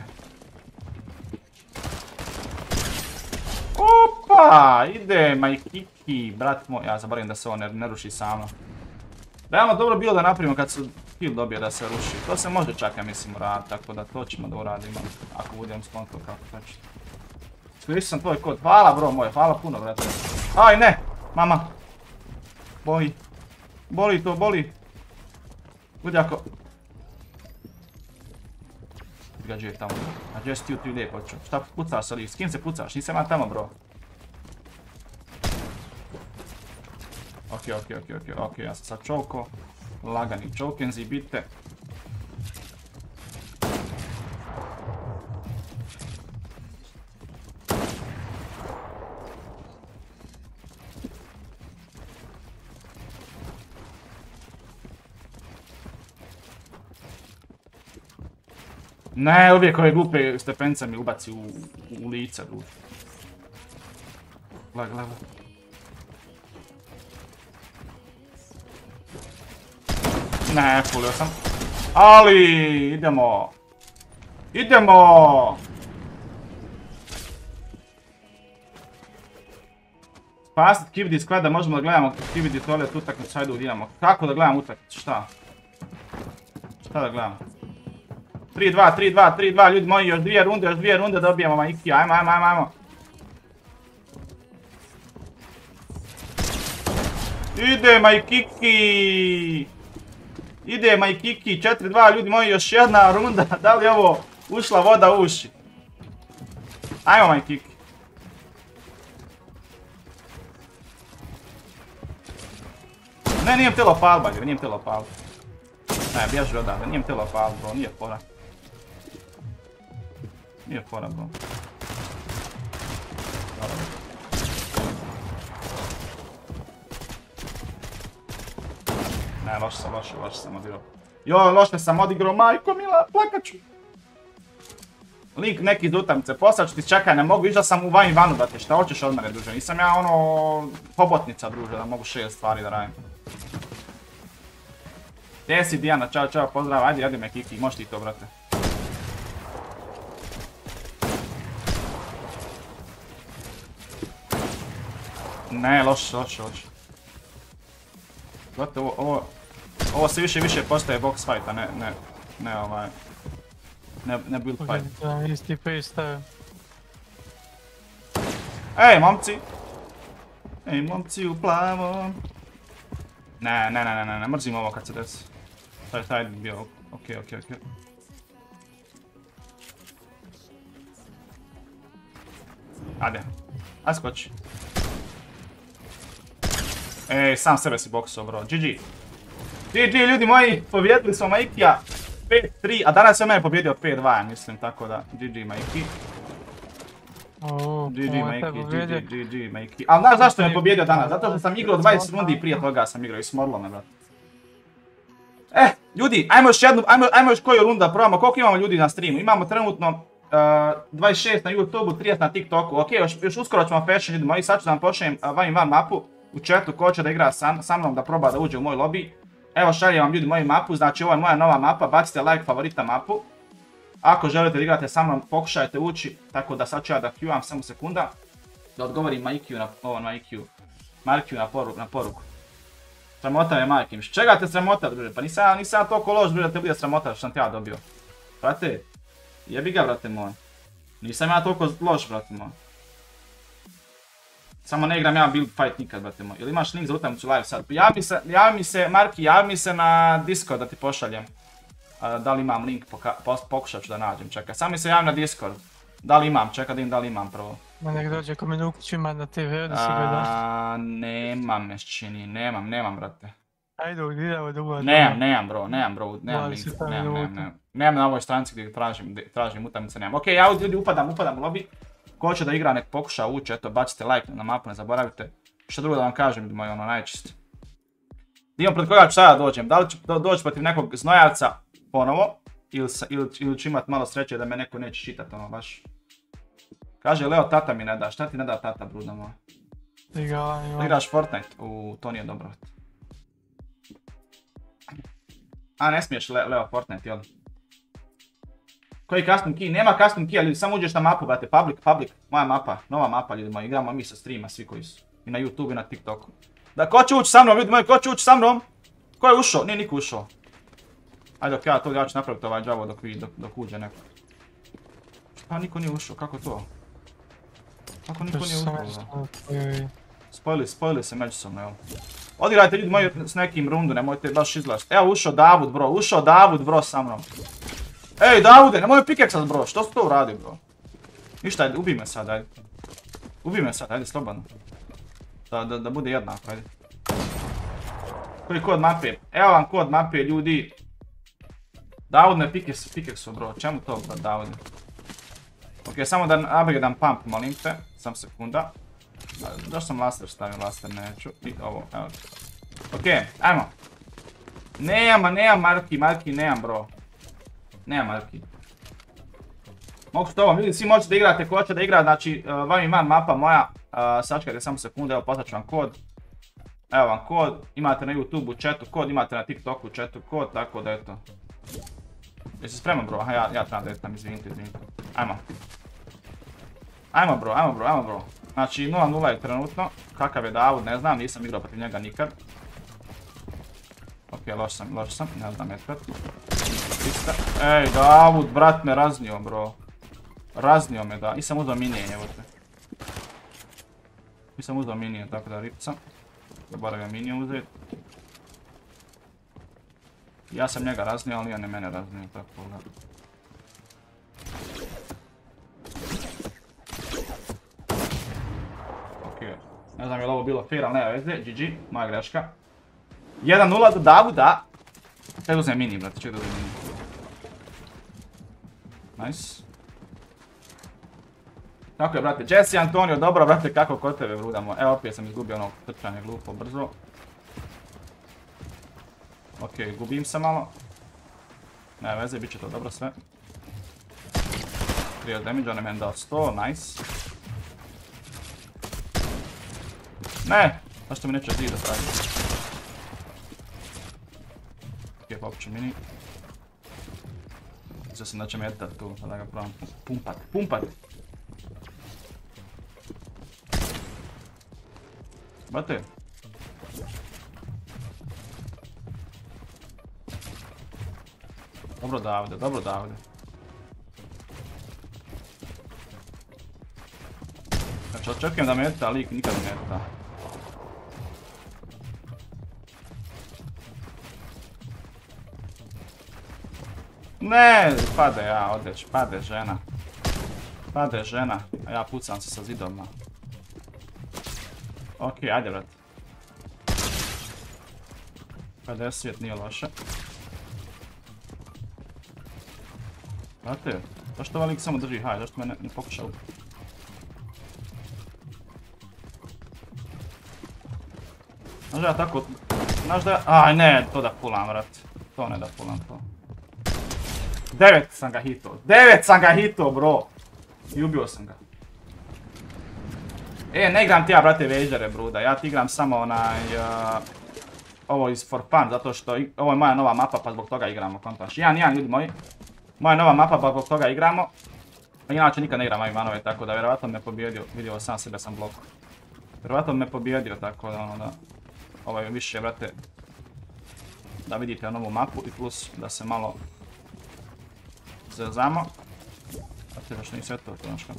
Opa, ide, Majkiki, brat moj, ja zaboravim da se ovo ne ruši samo. Realno dobro bilo da napravimo kad se kill dobije da se ruši, to se može čak ja mislim uraditi, tako da to ćemo da uradimo, ako budem skonto kako točno. Iskoristio sam tvoj kod, hvala bro moj, hvala puno brate. Aj ne, mama. Boli, boli to, boli. Budi ako... Ga džir tamo, a džir si ti u tri lijepo ću, šta pucaš sa lijev, s kim se pucaš, nisam ja tamo bro. Okej, okej, okej, okej, okej, ja sam sad čovko. Lagani čovkenzi, bite. Ne, uvijek ove glupe stepence mi ubaci u, u lice. Lag, lag, lag. Ne, fulio sam. Ali, idemo. Idemo! Spasit Kividi iz kleda, možemo da gledamo Kividi toalet utakmicu, hajde u Dinamo. Kako da gledamo utakmicu, šta? Šta da gledamo? tri dva, tri dva, tri dva, ljudi moji, još dvije runde, još dvije runde dobijemo Majki, ajmo, ajmo, ajmo, ajmo. Ide Majkiki! Ide Majkiki, četiri dva, ljudi moji, još jedna runda, da li je ovo ušla voda u uši? Ajmo Majkiki. Ne, nijem telo pal, bagre, nijem telo pal. Ne, bježi odavde, nijem telo pal, bro, nije fora. Nije fora, bro. Ne, loš sam, loš sam, loš sam odirao. Joj, loš me sam odigrao, majko mila, plakaću. Lik neki iz utamce, poslački, čekaj, ne mogu, išla sam u vanj vanu da te, šta hoćeš od mene, druže, nisam ja ono pobotnica, druže, da mogu šest stvari da radim. Gdje si Dijana, čao, čao, pozdrav, ajde, ajde me kiki, moš ti to, brate. Ne, loš, loš, loš. Gotovo, ovo... Ovo se više i više postaje box fight, a ne, ne, ne ovaj... Ne, ne build fight. Da, nisi ti face stavio. Ej, momci! Ej, momci u plavom! Ne, ne, ne, ne, ne, mrzim ovo kad se desi. Taj, taj bio, okej, okej, okej. Ajde, ajde skoči. Ej, sam sebe si boksao, bro, dži dži. dži dži, ljudi moji, pobjedili smo Majkija pet tri, a danas je mene pobjedio pet dva, mislim, tako da, dži dži Majki. dži dži Majki, dži dži Majki. Ali znaš zašto me pobjedio danas? Zato što sam igrao dvadeset sekundi i prije toga sam igrao i smorilo me, brat. Eh, ljudi, ajmo još jednu, ajmo još koju runda probamo, koliko imamo ljudi na streamu? Imamo trenutno dvadeset šest na YouTube-u, trideset na TikToku, okej, još uskoro ćemo Fashion, ljudi moji, sad ću da vam počnem One and One mapu. U chatu ko će da igra sa mnom da proba da uđe u moj lobby. Evo šaljem vam ljudi moju mapu, znači ovo je moja nova mapa, bacite like, favorita mapu. Ako želite da igrate sa mnom pokušajte ući, tako da sad ću ja da queuam samo sekunda. Da odgovorim Markiju na poruku. Sramota me Markim, s čega te sramota druže, pa nisam ja toliko loš druže da te bude sramota što sam ti ja dobio. Brate, jebi ga brate moj. Nisam ja toliko loš brate moj. Samo ne igram ja build fight nikad, brate moj. Ili imaš link za utamcu live sad? Javi mi se, Marki, javi mi se na Discord da ti pošaljem. Da li imam link, pokušat ću da nađem, čekaj. Sam mi se javi na Discord. Da li imam, čekaj da im da li imam prvo. Ma nek dođe ko mene ukuću ima na te ve da se gleda. Nemam me čini, nemam, nemam, brate. Ajde, gledamo da uvažem. Nemam, nemam, bro, nemam, bro, nemam link, nemam, nemam. Nemam na ovoj stranici gdje tražim utamcu, nemam. Okej, ja ljudi upadam, upadam u lobby. Ko će da igra nek pokuša ući, eto bacite like na mapu, ne zaboravite. Što drugo da vam kažem, ljudi moji, ono najčist. Imam pred koga ću sada dođem, da li ću doći protiv nekog znojavca ponovo, ili ću imat malo sreće da me neko neće čitat, ono baš. Kaže Leo, tata mi ne da, šta ti ne da tata, bruda moja? Da igraš Fortnite? Uuu, to nije dobro. A, ne smiješ Leo Fortnite, jel? Koji custom key? Nema custom key, ljudi, samo uđeš na mapu, brate, public, public, moja mapa, nova mapa, ljudi moji, igramo mi sa streama, svi koji su, i na YouTube i na TikToku. Da, ko će ući sa mnom, ljudi moji, ko će ući sa mnom? Ko je ušao? Nije niko ušao. Ajde, dok ja to, ja ću napraviti ovaj džavo dok vi, dok uđe neko. Šta, niko nije ušao, kako to? Kako niko nije ušao? Spojili, spojili se međusobno, evo. Odigrajte, ljudi moji, s nekim rundu, nemojte baš izlašiti. Evo, ušao Davud, bro, ušao Davud, bro, sa mnom. Ej, Davude, nemoj pikeksat, bro, što si to uradio, bro? Ništa, ajde, ubij me sad, ajde. Ubij me sad, ajde, slobodno. Da bude jednako, ajde. Koji kod mape? Evo vam kod mape, ljudi. Davud me pikeksu, bro, čemu to, bro, Davude? Okej, samo da abegedam pump, molim te. Sam sekunda. Zašto sam laster stavio, laster neću. I ovo, evo. Okej, ajmo. Nejam, nejam, Marki, Marki, nejam, bro. Nema Marki. Mogu s tobom, ljudi, svi možete da igrate, ko će da igra, znači vam imam mapa moja, sačekajte samo sekunde, evo poslaću vam kod. Evo vam kod, imate na YouTube-u chatu kod, imate na TikToku chatu kod, tako da eto. Jesi spreman bro? Aha, ja trebam da etam, izvinite, izvinite. Ajmo. Ajmo bro, ajmo bro, ajmo bro. Znači nula nula je trenutno, kakav je Davud, ne znam, nisam igrao protiv njega nikad. Okej, loš sam, loš sam, ne znam ekspert. Ej, Davud, brat me raznio, bro. Raznio me, da. I sam uzao minijen, evo te. I sam uzao minijen, tako da ripcam. Zaboravio minijen uzeti. Ja sam njega raznio, ali on je mene raznio, tako da. Okej, ne znam je li ovo bilo fair, ali ne veze, dži dži, moja greška. jedan nula do Davuda. Čekaj da uzem mini, brate, čekaj da uzem mini. Nice. Tako je, brate, Jesse Antonio, dobro, brate, kako kod tebe, bruda moj. Evo, opet sam izgubio ono trčanje glupo, brzo. Okej, gubim se malo. Ne veze, bit će to dobro sve. Trial damage, on je meni dao sto, nice. Ne! Zašto mi neće zida pravi? Ok, pop će mini. Mislio sam da će metat tu, da ga probam pumpat, pumpat! Bate! Dobro da ovdje, dobro da ovdje. Znači očekujem da meta, ali nikad ne meta. Ne, pade ja, odeć, pade žena. Pade žena, a ja pucam se sa zidovima. Ok, ajde vrat. pedeset nije loše. Znate, zašto ovaj lik samo drži haj, zašto me ne pokuša ubiti? Znaš da ja tako... Znaš da ja... Aj ne, to da pulam vrat. To ne da pulam to. devet sam ga hitao, devet sam ga hitao bro! I ubio sam ga. E, ne igram ti ja brate veđere bruda, ja ti igram samo onaj... Ovo iz for fun, zato što ovo je moja nova mapa pa zbog toga igramo, kontaš. Jedan, jedan ljudi moji. Moja nova mapa, pa zbog toga igramo. Inače nikad ne igram ovim manove, tako da vjerovatno me pobijedio. Vidio sam sebe sam bloku. Vjerovatno me pobijedio, tako da ono da... Ovo je više, brate... Da vidite novu mapu i plus da se malo... Zezamo. Brate, baš nije sve to, to noška.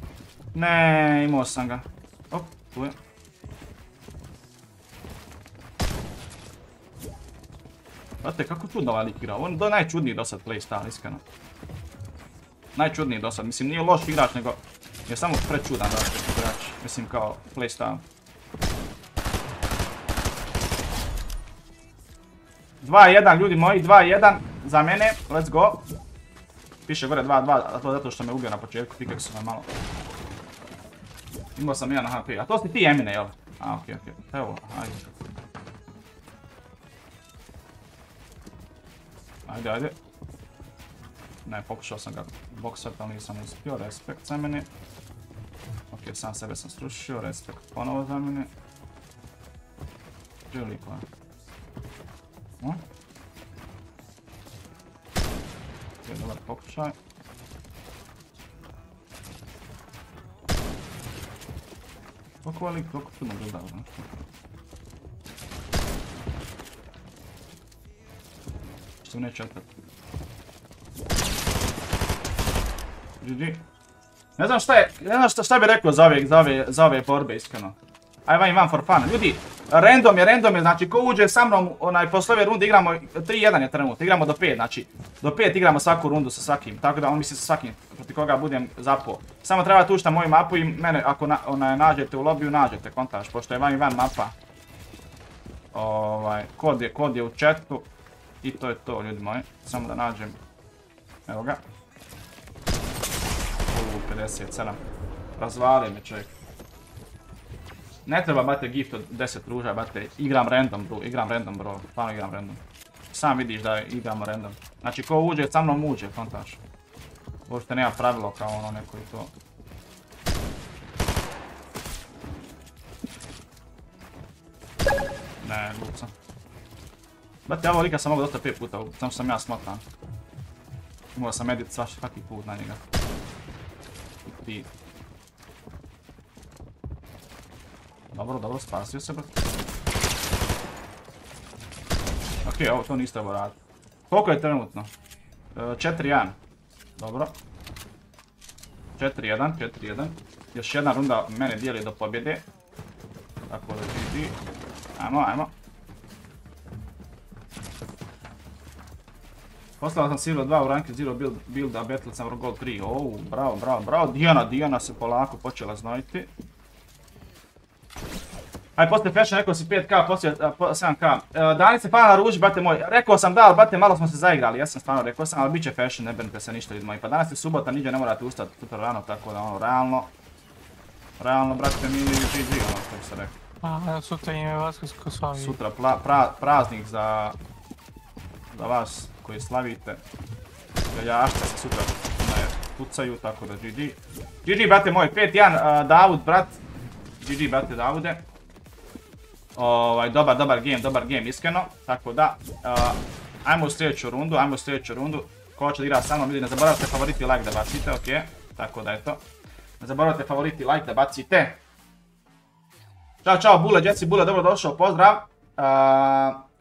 Neee, imao sam ga. Op, tu je. Brate, kako čudno ovaj lik igra. On je najčudniji do sad playstyle, iskreno. Najčudniji do sad, mislim nije loš igrač, nego je samo prečudan igrač, mislim kao playstyle. dva jedan ljudi moji, dva jedan za mene, let's go. Piše gore dva dva, a to zato što me ubio na početku, ti kako su me malo... Imao sam jedan H P, a to si ti Emine, jel? A, okej, okej, evo, ajde. Ajde, ajde. Ne, pokušao sam ga boksat, ali nisam uspio, respekt za mene. Ok, sam sebe sam strušio, respekt ponovo za mene. Priliko je. Ok, dobar pokušaj. Koliko je lik, koliko tu mogu dao, znaš to? Što mi neće otpati. G G. Ne znam šta je, ne znam šta, šta bi rekao za ove, za ove, za ove borbe iskreno. Aj vam i vam for fun. Ljudi, random je, random je, znači ko uđe sa mnom, onaj, posle ove runde igramo, tri jedan je trenutno, igramo do pet, znači, do pet igramo svaku rundu sa svakim, tako da on misli sa svakim, proti koga budem zapo. Samo treba tušta moju mapu i mene, ako na, onaj, nađete u lobiju, nađete, kontaš, pošto je vam i vam mapa. Ovaj, kod je, kod je u chatu, i to je to, ljudi moji, samo da nađem, evo ga. pedeset sedam. Razvali me čovjek. Ne treba bate gift od deset ruža, bate igram random bro, igram random bro, stvarno igram random. Sam vidiš da igramo random. Znači ko uđe sa mnom uđe, kontaš. Uopšte nema pravilo kao ono neko i to. Ne, glup sam. Bate ja ovo lika sam mogu dosta pet puta, samo sam ja smotan. Imao sam edit svaki put na njega. Ti. Dobro, dobro, spasio se bro. Ok, ovo to niste oborati. Koliko je trenutno? četiri jedan. Dobro. četiri jedan, četiri jedan. Još jedna runda mene dijeli do pobjede. Tako da vidi. Ajmo, ajmo. Poslao sam Zero dva u ranke Zero build, a battle sam Gold tri. Ouu, bravo, bravo, bravo. Diana, Diana se polako počela znojiti. Aj, poslije Fashion rekao si pet K, poslije sedam K. Danica, hvala na ruži, bate moj. Rekao sam da, ali bate malo smo se zaigrali, ja sam stvarno rekao sam, ali bit će Fashion, ne brinite se ništa ljudi moji. Pa danas je subota, niđe ne morate ustati super rano, tako da ono, realno. Realno, brate, mi G G, ono što bi se rekao. A, sutra ime Vaskarsko slavi. Sutra praznik za vas koji slavite. Galjašca se super pucaju, tako da G G. G G, brate moj, pet jedan, Davud, brat. G G, brate Davude. Dobar, dobar game, dobar game, iskreno. Tako da, ajmo u sljedeću rundu, ajmo u sljedeću rundu. Ko će da igra sa mnom, ljudi, ne zaboravite favoriti i like da bacite, okej. Tako da, eto. Ne zaboravite favoriti i like da bacite. Ćao, čao, Bule, Jesse, Bule, dobrodošao, pozdrav.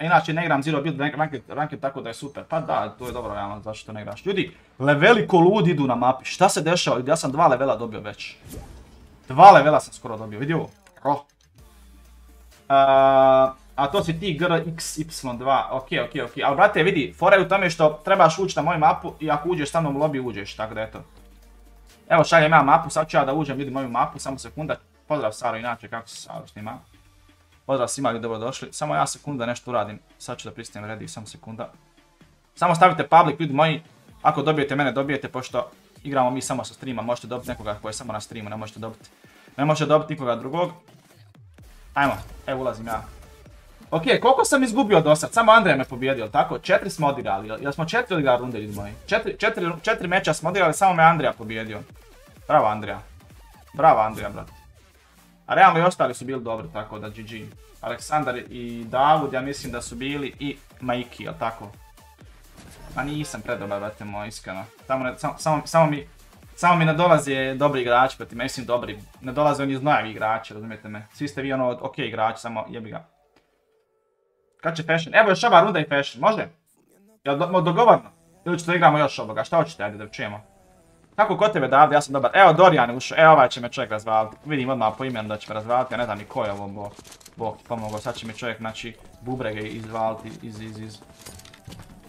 Inače ne igram zero build ranket, tako da je super. Pa da, to je dobro, realno, zašto ne igraš. Ljudi, leveli ko ludi idu na mapi. Šta se dešava? Ja sam dva levela dobio već. Dva levela sam skoro dobio, vidi ovo. A to si ti G R X Y dva, ok, ok, ok. Ali brate, vidi, fora je u tome što trebaš ući na moju mapu i ako uđeš sa mnom u lobby uđeš, tako da eto. Evo šaljem ja mapu, sad ću ja da uđem, vidim moju mapu, samo sekunda. Pozdrav Saro, inače kako se Saro snima. Pozdrav svima, dobro došli. Samo ja sekunda nešto uradim. Sad ću da pristajem redi, samo sekunda. Samo stavite public, ljudi moji. Ako dobijete mene, dobijete, pošto igramo mi samo sa streama. Možete dobiti nekoga koji je samo na streamu, ne možete dobiti. Ne možete dobiti nikoga drugog. Ajmo, evo ulazim ja. Ok, koliko sam izgubio do sad? Samo Andrija me pobijedio, tako? Četiri smo odigrali, jel smo četiri odigrali runde, ljudi moji? Četiri meča smo odigrali, samo me Andrija pobijedio. Bravo Andrija. Bravo Andrija, brate. A realno i ostali su bili dobri, tako da G G. Aleksandar i Davud, ja mislim da su bili i Majki, jel' tako? Pa nisam predobar, brate moj, iskreno. Samo mi ne dolaze dobri igrači, brate, mislim dobri. Ne dolaze oni znajevi igrači, razumijete me. Svi ste vi ono ok igrači, samo jebi ga. Kad će Fashion? Evo još ova runda i Fashion, može? Jel' dogovorno? Ili ćete da igramo još ovoga, šta hoćete, ajde da čujemo. Kako kod tebe davde, ja sam dobar. Evo Dorian je ušao, evo ovaj će me čovjek razvaliti. Vidim odmah po imenu da će me razvaliti, ja ne znam ni ko je ovo, bo Bog ti pomogao. Sad će me čovjek, znači, bubrege izvaliti iz, iz, iz,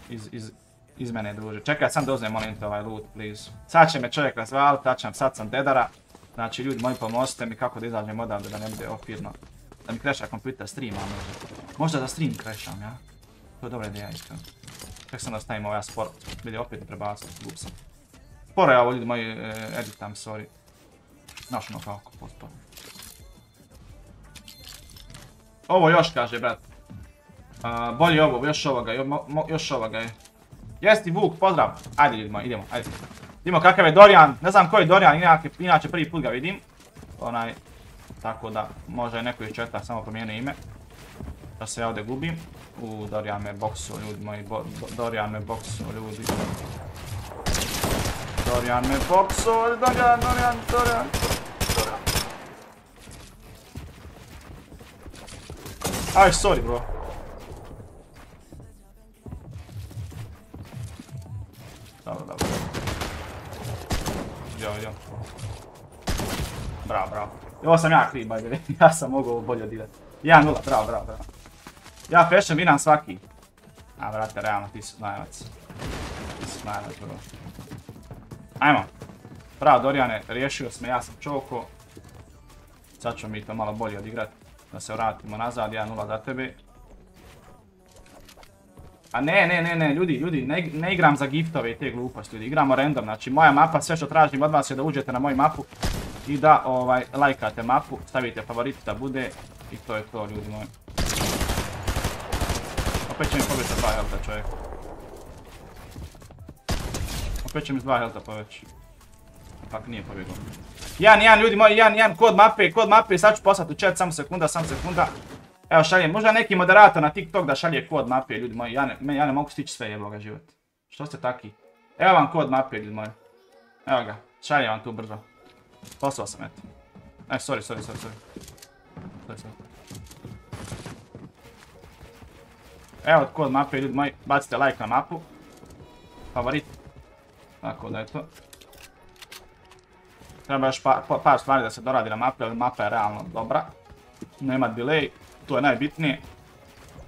iz, iz, iz mene druže. Čekaj, sam da uzmem, molim te ovaj loot, please. Sad će me čovjek razvaliti, sad sam dedara. Znači, ljudi moji, pomozite mi kako da izađem odavde, da ne bude okvirno. Da mi kreša kompjuter streama, možda. Možda da stream krešam, ja? To je dobra ideja, isto. Ček sam da stavim ovaj spor, vidi, opet ne prebacim, glup sam. Sporo je ovo, ljudi moji, editam, sorry. Znaš ono kako, potpuno. Ovo još kaže, brat. Bolje ovo, još ovoga, još ovoga je. Jesti Vuk, pozdrav. Ajde, ljudi moji, idemo, ajde. Idemo kakav je Dorian, ne znam koji je Dorian, inače prvi put ga vidim. Onaj, tako da, možda je neko iz četa, samo promijeni ime. Da se ja ovdje gubim. U, Dorian me boksu, ljudi moji, Dorian me boksu, ljudi. Dorian me popsuo, Dorian, Dorian, Dorian, Dorian. Aj, sorry bro. Dobro, dobro. Idemo, idemo. Bravo, bravo. Ovo sam ja kriv, bajde, ja sam mogao bolje odirati. jedan nula, bravo, bravo, bravo. Ja Fashion vinam svaki. A vrate, realno, ti su najvac. Ti su najvac, bro. Ajmo, bravo Dorijane, riješio sam, ja sam čoko. Sad ćemo mi to malo bolje odigrati, da se vratimo nazad, jedan nula za tebe. A ne, ne, ne, ne, ljudi, ljudi, ne igram za giftove i te gluposti, ljudi, igramo random, znači moja mapa, sve što tražim od vas je da uđete na moju mapu i da, ovaj, lajkate mapu, stavite favoriti da bude i to je to, ljudi moji. Opet će mi pobiti dva helta, čovjek. Opet će mi s dva helta poveć. Pak nije pobjegao. Jan, Jan, ljudi moji, Jan, Jan, kod mape, kod mape. Sad ću poslati u chat, samo sekunda, samo sekunda. Evo šaljem, možda neki moderator na TikTok da šalje kod mape, ljudi moji. Ja ne mogu stići sve jebloga život. Što ste taki? Evo vam kod mape, ljudi moji. Evo ga, šaljem vam tu brzo. Poslao sam, eto. Aj, sorry, sorry, sorry, sorry. Evo kod mape, ljudi moji. Bacite like na mapu. Favorit. Tako da je to. Treba još par stvari da se doradi na mapi, ali mapa je realno dobra. Nema delay, to je najbitnije.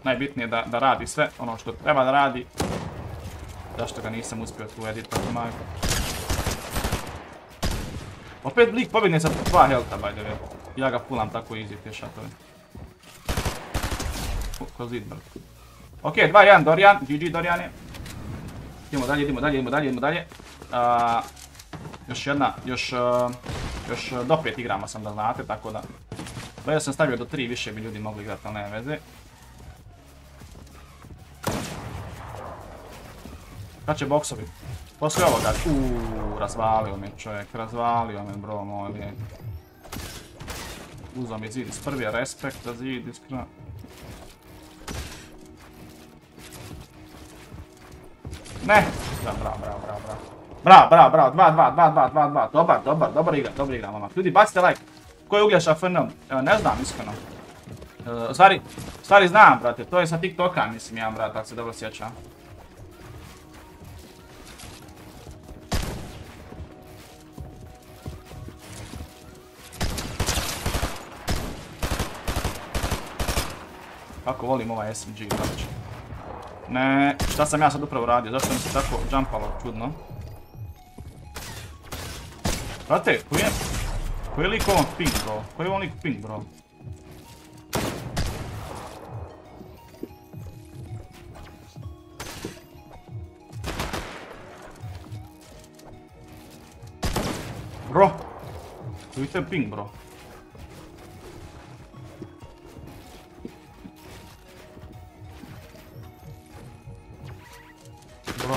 Najbitnije je da radi sve ono što treba da radi. Zašto ga nisam uspio tu editati, majko. Opet Blik pobjegne sa dva helta, by the way. Ja ga pulam tako easy, te šatove. Ko zid, brk. Ok, dva jedan Dorian, G G Dorian je. Idemo dalje, idemo dalje, idemo dalje, idemo dalje. Još jedna, još do pet igrama sam da znate, tako da... Bolje sam stavio do tri, više bi ljudi mogli igrati, ali nema veze. Kad će boksovi? Poslije ovoga, uuu, razvalio me čovjek, razvalio me bro moj lijepi. Uzao mi zid iz prvi, respekt za zid iz kraja. Ne! Da, bravo, bravo, bravo, bravo. Bravo, bravo, bravo, dva, dva, dva, dva, dva, dva, dobar, dobar, dobar igra, dobar igra, momak. Ljudi, bacite like. Ko je ugljaša F N-om? Ne znam, iskreno. U stvari, u stvari znam, brate, to je sa TikToka, mislim, ja, brate, tako se dobro sjećam. Kako volim ovaj S M G, brate. Ne, šta sam ja sad upravo radio, zašto mi se tako jumpalo, čudno. Brate, koji je... Koji je lik ovom ping, bro? Koji je ovom lik ping, bro? Bro! Koji je ping, bro? Bro,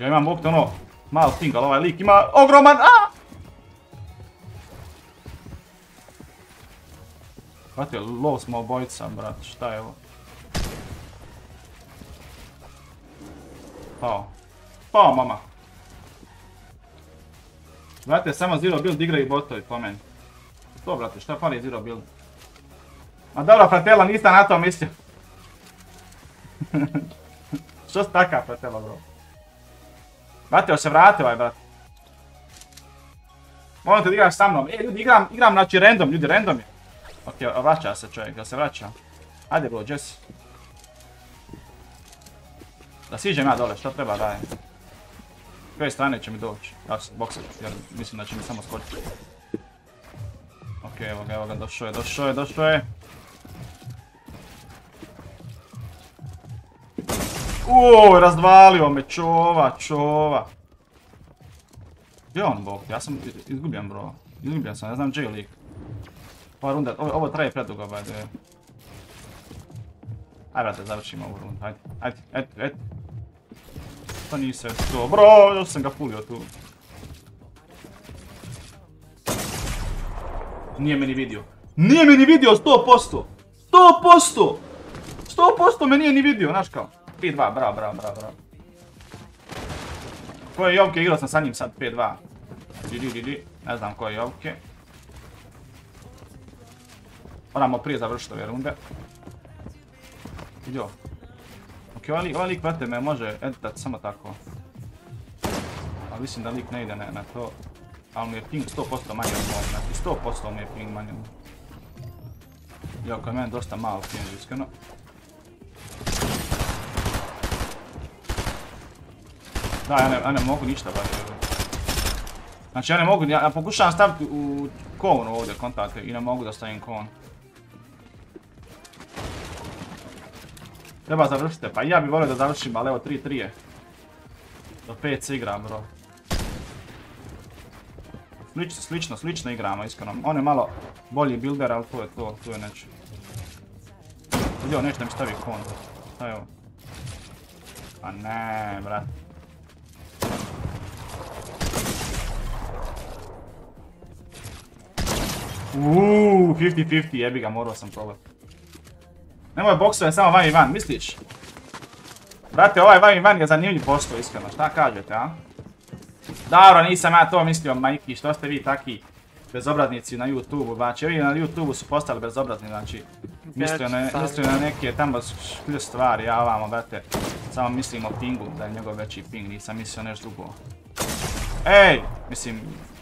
ja imam opet ono malo ping, ali ovaj lik ima ogroman... Aaaa! Brate, lov smo obojica, brate, šta je ovo? Pao. Pao, mama. Brate, samo zero build igra i botovi po meni. To, brate, šta fali zero build? Ma dobro, Fratello, nisam na to mislio. Što si takav, Fratello, bro? Brate, joj se vrati ovaj, brate. Molim te da igraš sa mnom. E, ljudi, igram, igram, znači random, ljudi, random je. Ok, vraća se čovjek, da se vraća. Ajde bro, Jesse. Da siđem ja dole, šta treba dajem. S koje strane će mi doći? Ja ću boksati, jer mislim da će mi samo skočiti. Ok, evo ga, evo ga, došao je, došao je, došao je. Uuuu, razdvalio me, čova, čova. Gdje je on bok? Ja sam izgubljen bro. Izgubljen sam, ne znam gdje je lik. Ova runda, ovo traje predugo, bajde. Ajde, brate, završimo ovu rundu, ajde, ajde, ajde, ajde. To nisam to, bro, još sam ga pulio tu. Nije me ni vidio. Nije me ni vidio, sto posto! sto posto! sto posto me nije ni vidio, znaš kao. pet dva, bravo, bravo, bravo, bravo. Koje Jovke, igrao sam sa njim sad, pet dva. Didi, didi, ne znam koje Jovke. Moramo prije završiti ove runde. Vidio. Ok, ovaj lik vrte me može editat samo tako. Ali mislim da lik ne ide na to. Ali mu je ping sto posto manje od mojeg. sto posto mu je ping manje od mojeg. Jel, koji je meni dosta malo ping, iskreno. Da, ja ne mogu ništa baviti. Znači ja ne mogu, ja pokušavam staviti u konu ovdje kontakte i ne mogu da stavim kon. Treba završiti, pa ja bih volio da završim, ali evo tri tri je. Do pet se igram, bro. Slično, slično, slično igramo, iskreno. On je malo bolji builder, ali to je to, to je neče. Udio, nešto da mi stavi kon. Šta je ovo? Pa ne, brat. Uuuu, fifty fifty, jebi ga, morao sam probati. Nemoj boksove, samo van i van, misliš? Brate, ovaj van i van je zanimljiv posto, iskreno, šta kažete, a? Dobro, nisam ja to mislio, majki, što ste vi taki bezobraznici na YouTube-u, znači, ovi na YouTube-u su postali bezobrazni, znači, mislio na neke tamo šklju stvari, ja ovamo, brate, samo mislim o pingu, da je njegov veći ping, nisam mislio nešto drugo. Ej, mislim...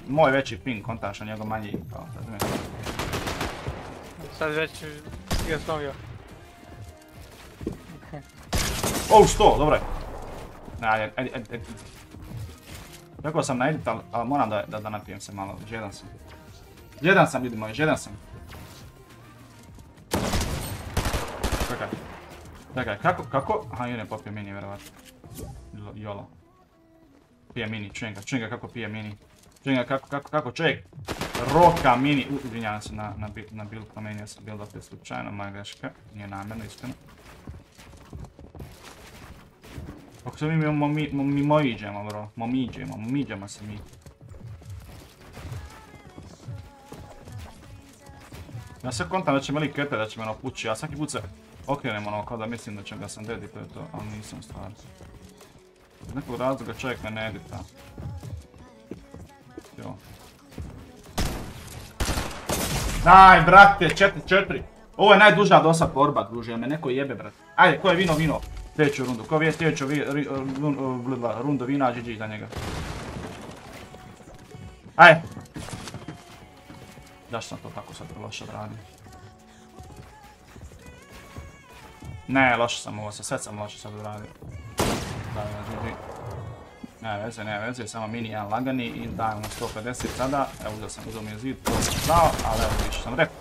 Moj veći ping kontaš, a njegov manji, kao, razumiješ? Sad već ga snovio. O, sto, dobro je. Ajde, ajde, ajde. Rekao sam na edit, ali moram da napijem se malo, žedan sam. Žedan sam, ljudi moji, žedan sam. Čekaj. Čekaj, kako, kako? Aha, joj ne popio mini, vjerovatno. Jolo. Pije mini, čujem ga, čujem ga kako pije mini. Čujem ga kako, kako, kako, čovjek roka mini, u, izvinjavam se na, na, na build, promenio sam build opet slučajno, moja greška, nije namjerno, iskreno. Ako se mi mimoiđemo, bro. Momiđemo, momiđemo se mi. Ja sve kontam da će me lik epe, da će me ono pući, ja svaki put se okrenem ono kao da mislim da će ga sam dead i to je to, ali nisam stvar. Iz nekog razloga čovjek me ne edita. Jo. Daj, brate, četiri, četiri. Ovo je najduža do sad borba, druži, jer me neko jebe, brate. Ajde, ko je vino, vino. Sljedeću rundu, ko je sljedeću rundu vina, dži dži za njega. Ajde. Zašto sam to tako sad loše odradio? Ne, loše sam ovo, sve sam loše sad odradio. Ne veze, ne veze, samo mini jedan lagani i dajemo sto pedeset sada. Evo uzeo sam, uzeo mi je zid, to sam znao, ali evo više sam rekao.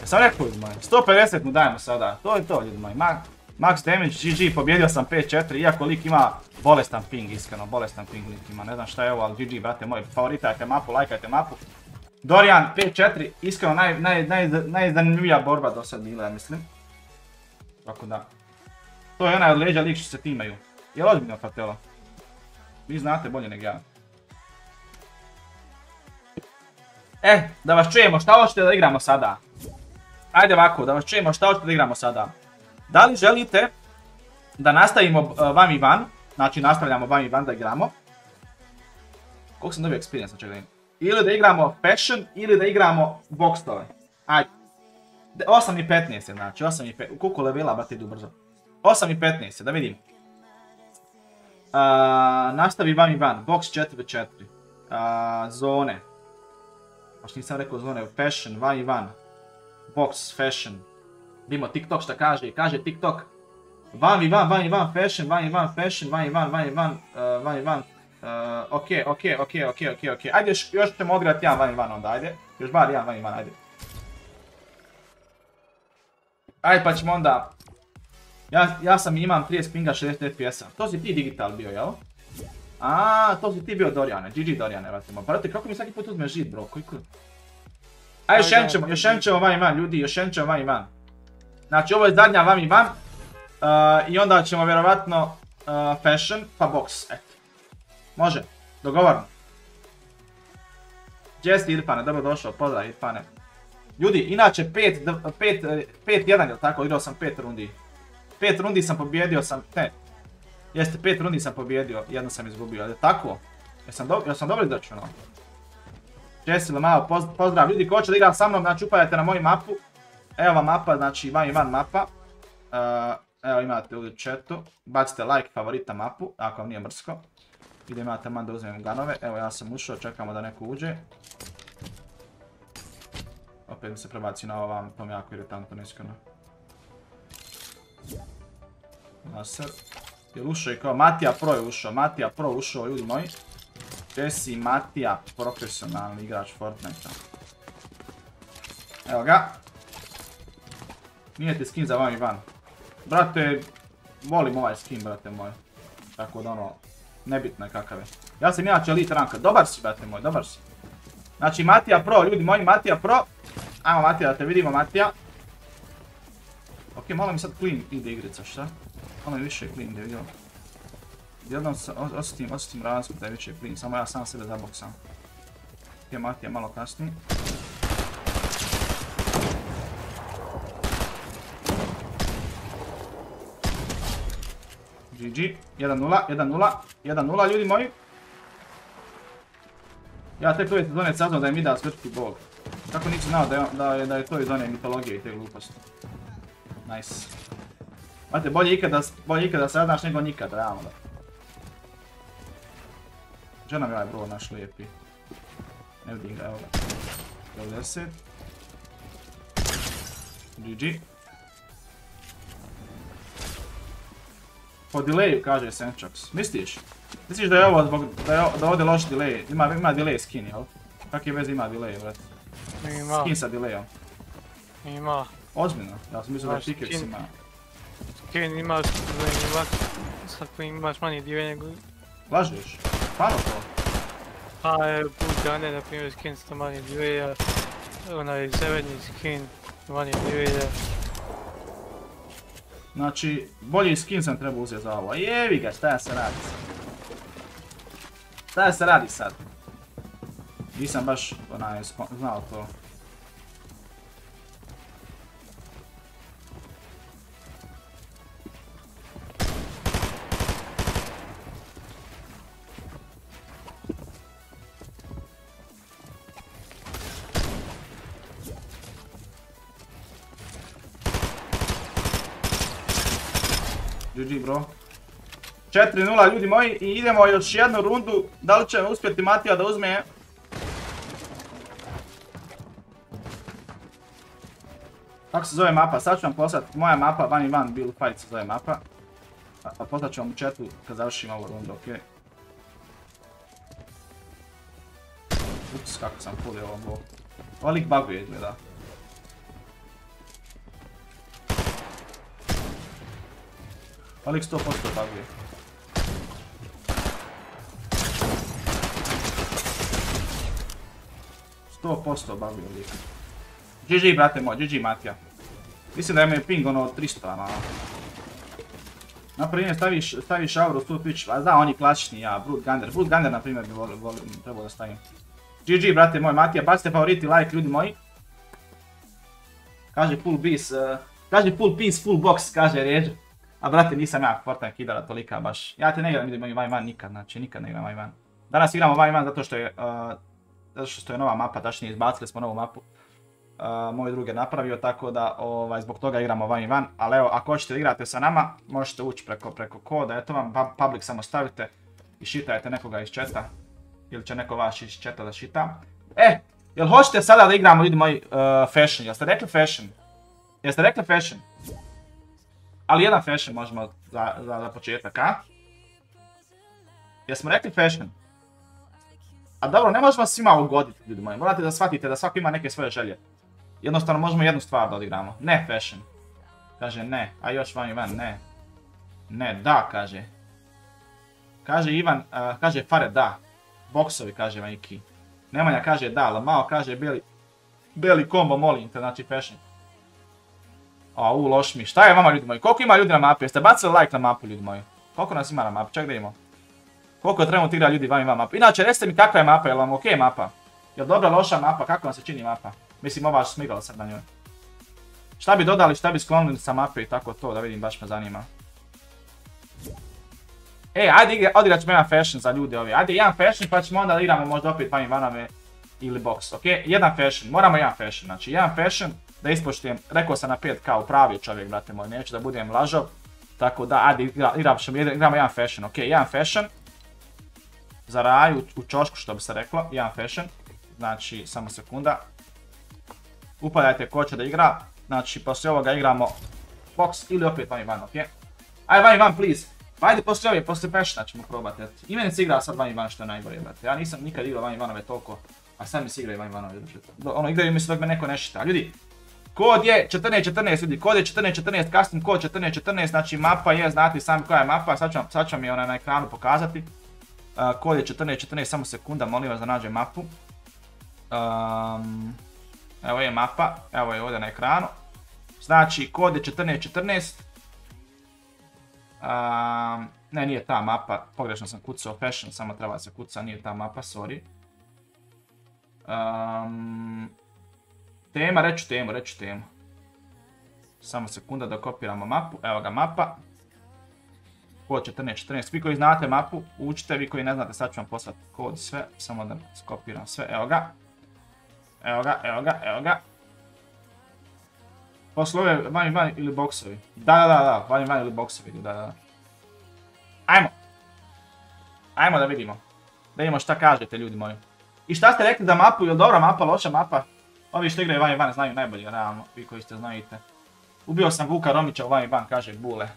Ja sam rekao, ljudi moji, sto pedeset mu dajemo sada, to je to, ljudi moji. Max damage, dži dži, pobjedio sam pet četiri, iako lik ima bolestan ping, iskreno, bolestan ping lik ima, ne znam šta je ovo, ali dži dži, brate moji, favoritajte mapu, lajkajte mapu. Dorian, pet četiri, iskreno najzanimljivija borba do sad bila, mislim. Tako da, to je onaj od leđa lik što se timaju. Jel' ozbiljno, Fratello? Vi znate bolje nego ja. Eh, da vas čujemo, šta hoćete da igramo sada? Ajde ovako, da vas čujemo, šta hoćete da igramo sada? Da li želite da nastavimo vam i van? Znači, nastavljamo vam i van da igramo. Koliko sam dobio experience, čekaj. Ili da igramo Fashion, ili da igramo Boxove. Ajde. osam i petnaest je, znači, osam i petnaest. Koliko levela, brate, idu brzo. osam i petnaest je, da vidim. Nastavi vam i van, box četiri četiri, zone, baš nisam rekao zone, fashion, vam i van, box, fashion, vidimo TikTok šta kaže, kaže TikTok, vam i van, vam i van, fashion, vam i van, fashion, vam i van, vam i van, vam i van, ok, ok, ok, ok, ok, ok, ajde još ćemo odgrati jedan vam i van onda, ajde, još bar jedan vam i van, ajde. Ajde pa ćemo onda... Ja sam imam trideset pinga šezdeset ef pe es-a. To si ti digital bio, jel? Aaaa, to si ti bio Dorijane. dži dži Dorijane, vratimo. Brate, kako mi svaki put uzme žid, bro? Aj, još jedan ćemo, još jedan ćemo vam i van, ljudi, još jedan ćemo vam i van. Znači, ovo je zadnja vam i van. I onda ćemo vjerovatno fashion pa box, eto. Može, dogovorno. Jesse Irfane, dobro došao, pozdrav Irfane. Ljudi, inače pet jedan, jel tako? Igrao sam pet rundi. Pet rundi sam pobjedio sam, ne, jeste, pet rundi sam pobjedio, jedno sam izgubio, ali je tako? Jesam dobro izračunao? Jesse Lošmi, pozdrav, ljudi ko će da igra sa mnom, znači upadajte na moju mapu. Evo vam mapa, znači vam i van mapa. Evo imate ovdje u chatu, bacite like, favorita mapu, ako vam nije mrsko. Gdje imate man da uzmem ganove, evo ja sam ušao, čekamo da neko uđe. Opet mi se prebaci na ovo vam, to mi je jako iritantno, iskreno. Nasr, jel ušao i kao, Matija Pro je ušao, Matija Pro ušao, ljudi moji. Jesse Matija, profesionalni igrač Fortnite-a. Evo ga. Nije ti skin za vam i van. Brate, volim ovaj skin, brate moj. Tako da ono, nebitno je kakav je. Ja sam inače elite ranka, dobar si, brate moj, dobar si. Znači, Matija Pro, ljudi moji, Matija Pro. Ajmo Matija, da te vidimo, Matija. Ok, malo mi sad clean ide igrica, šta? Malo mi više clean ide, vidjelo. Jednom osjetim razliku da je više clean, samo ja sam sebe zaboksam. Gdje je Matija malo kasniji. dži dži, jedan nula, jedan nula, jedan nula ljudi moji. Ja tek uvijek iz one saznao da je Midas svrti bog. Kako nisi znao da je to iz one mitologije i te gluposti. Nice. Znate, bolje ikada se raznaš nego nikad, realno da. Žena mi ovaj broj naš lijepi. Ne vidim ga, evo ga. devedeset. dži dži. Po delayu kaže Senčox. Misliš? Misliš da je ovo zbog, da ovdje loš delay, ima delay skin, jel? Kakve veze ima delay, vrat? Ima. Skin sa delayom. Ima. Ozbiljno, ja sam mislio da Pikex ima. Skin imaš sa kojim imaš manje dive nego... Lažeš? Stvarno to? Pa, Bulgane, na primjer, skin sa manje dive, onaj zelenji skin manje dive. Znači, bolji skin sam trebao uzeti za ovo. Jevi ga, šta ja se radi sad? Šta ja se radi sad? Nisam baš onaj, znao to. G G bro. četiri nula ljudi moji i idemo još jednu rundu. Da li će me uspjeti Matija da uzme? Kako se zove mapa? Sad ću vam poslati. Moja mapa, One and One, Bill Fight se zove mapa. Pa poslat ću vam u chatu kad završim ovu rundu, okej. Ups, kako sam pulio ovom bloku. Ovo lik buguje izgleda. Ovo lik sto posto buguje. sto posto buguje lik. G G brate moj, G G Matija. Mislim da je mi ping ono tristo. Naprimjer staviš auru u Twitch, a da on je klasični ja, Brute Gunner. Brute Gunner naprimjer bi trebao da stavim. G G brate moj Matija, bacite favoriti, like ljudi moji. Kaže full piece, kaže full piece, full box, kaže riječ. A brate nisam ja Fortnite kidala tolika baš. Ja te ne igram idem One and One nikad, znači nikad ne igram One and One. Danas igramo One and One zato što je, zato što je nova mapa, tačnije izbacili smo novu mapu. Moj drug je napravio, tako da zbog toga igramo One and One. Ali evo, ako hoćete da igrate sa nama, možete ući preko koda, eto vam, public samo stavite i šitajte nekoga iz chata. Ili će neko vaš iz chata da šita. E, jel hoćete sada da igramo, ljudi moji, Fashion? Jel ste rekli Fashion? Jel ste rekli Fashion? Ali jedan Fashion možemo za početak, a? Jel smo rekli Fashion? A dobro, ne možemo svima ugoditi, ljudi moji, morate da shvatite da svako ima neke svoje želje. Jednostavno možemo jednu stvar da odigramo. Ne Fashion. Kaže ne. A još One and One ne. Ne da kaže. Kaže Ivan, uh, kaže Fare da. Boksovi kaže Vaniki. Nemanja kaže da. Lamao kaže beli. Beli kombo molim te, znači Fashion. A u Lošmi. Šta je vama ljudi moji? Koliko ima ljudi na mapi? Jeste bacili like na mapu ljudi moji? Koliko nas ima na mapi? Čak da imamo. Koliko trenutno igra ljudi One and One mapu? Inače recite mi kakva je mapa. Jel vam ok mapa? Jel dobra loša mapa? Kako vam se čini mapa? Mislim, ova smigala sad na njoj. Šta bi dodali, šta bi sklonili sa mape i tako to, da vidim, baš me zanima. E, ajde odigrat ćemo jedan Fashion za ljude ovi. Ajde, jedan Fashion pa ćemo onda da igramo možda opet One and One ili box, ok? Jedan Fashion, moramo jedan Fashion, znači jedan Fashion da ispoštujem. Rekao sam na pet ka, upravio čovjek, brate moj, neću da budem lažov. Tako da, ajde, igramo jedan Fashion, ok? Jedan Fashion. Za raju, u čošku što bi se reklo, jedan Fashion. Znači, samo sekunda. Upadajte ko će da igra, znači poslije ovoga igramo box ili opet One and One, okej? Ajde One and One, please! Pa ajde poslije ove, poslije Fashiona ćemo probati, eto. I meni se igra sad One and One što je najgore, brate. Ja nisam nikad igrao One and One-ove toliko, a sad mi se igraju One and One-ove. Ono, igraju mi se dok me neko ne šita. Ljudi, kod je četrnaest četrnaest, ljudi, kod je četrnaest četrnaest, custom kod četrnaest četrnaest, znači mapa je, znate sami koja je mapa, sad ću vam je ona na ekranu pokazati. Kod je četrnaest četrnaest, samo sekunda, molim vas da nađem mapu. Evo je mapa, evo je ovdje na ekranu. Znači, kod je četrnaest četrnaest. Ne, nije ta mapa, pogrešno sam kucao Fashion, samo treba se kuca, nije ta mapa, sorry. Tema, reću temu, reću temu. Samo sekunda da kopiramo mapu, evo ga mapa. Kod četrnaest četrnaest, vi koji znate mapu, učite, vi koji ne znate, sad ću vam poslati kod sve, samo da skopiram sve, evo ga. Evo ga, evo ga, evo ga. Posle ove One and One ili boxovi. Da, da, da, da, One and One ili boxovi, da, da. Ajmo. Ajmo da vidimo. Da vidimo šta kažete ljudi moji. I šta ste rekli da mapu, ili dobra mapa, loša mapa? Ovi što igraju One and One znaju najbolje, realno, vi koji ste znajite. Ubio sam Vuka Romića u One and One, kaže Bule.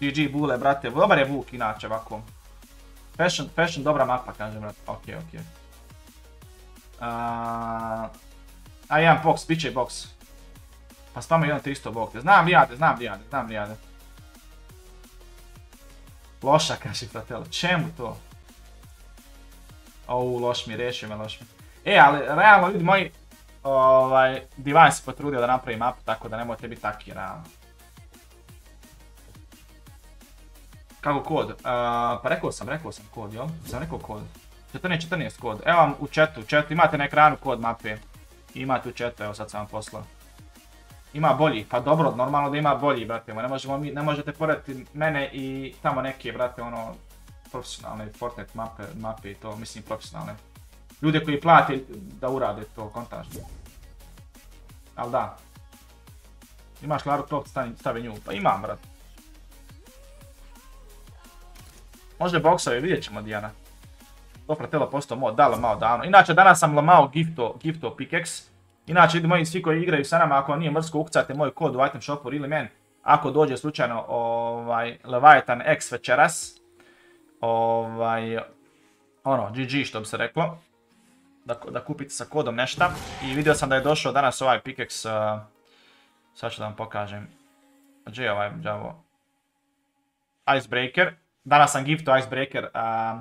G G Bule, brate, dobar je Vuk inače ovako. Fashion, Fashion, dobra mapa, kaže brate, okej, okej. A jedan box, bit će box. Pa stvarno jedan tristo bokte. Znam lijade, znam lijade, znam lijade. Loša kaže Fratello, čemu to? Ou, loš mi, rešio me loš mi. E, ali realno ljudi moji, Divine se potrudio da napravi mapu, tako da nemojte biti takvi realno. Kako kod? Uh, pa rekao sam, rekao sam kod, jel? Sam rekao kod. četrnaest četrnaest kod. Evo vam u chatu, u chatu, imate na ekranu kod mape. Imate u chatu, evo sad sam vam poslao. Ima bolji, pa dobro, normalno da ima bolji, brate, ne možemo mi, ne možete porediti mene i tamo neke, brate, ono, profesionalne Fortnite mape, mape i to, mislim profesionalne. Ljude koji plate da urade to, kontaž. Al da. Imaš Laru Croft, stavi nju, pa imam, brate. Možda boksove, vidjet ćemo, Dijana. To Fratello postao mod, da, lamao davno. Inače, danas sam lamao gifto, gifto pickaxe. Inače, ljudi moji, svi koji igraju sa nama, ako vam nije mrsko, ukucate moj kod u item shopu ili men. Ako dođe slučajno ovaj, Leviathan X večeras, ovaj, ono, G G što bi se reklo, da, da kupite sa kodom nešta. I vidio sam da je došao danas ovaj pickaxe, uh, sad ću da vam pokažem, gdje je ovaj džavo, Icebreaker. Danas sam giftao Icebreaker, uh,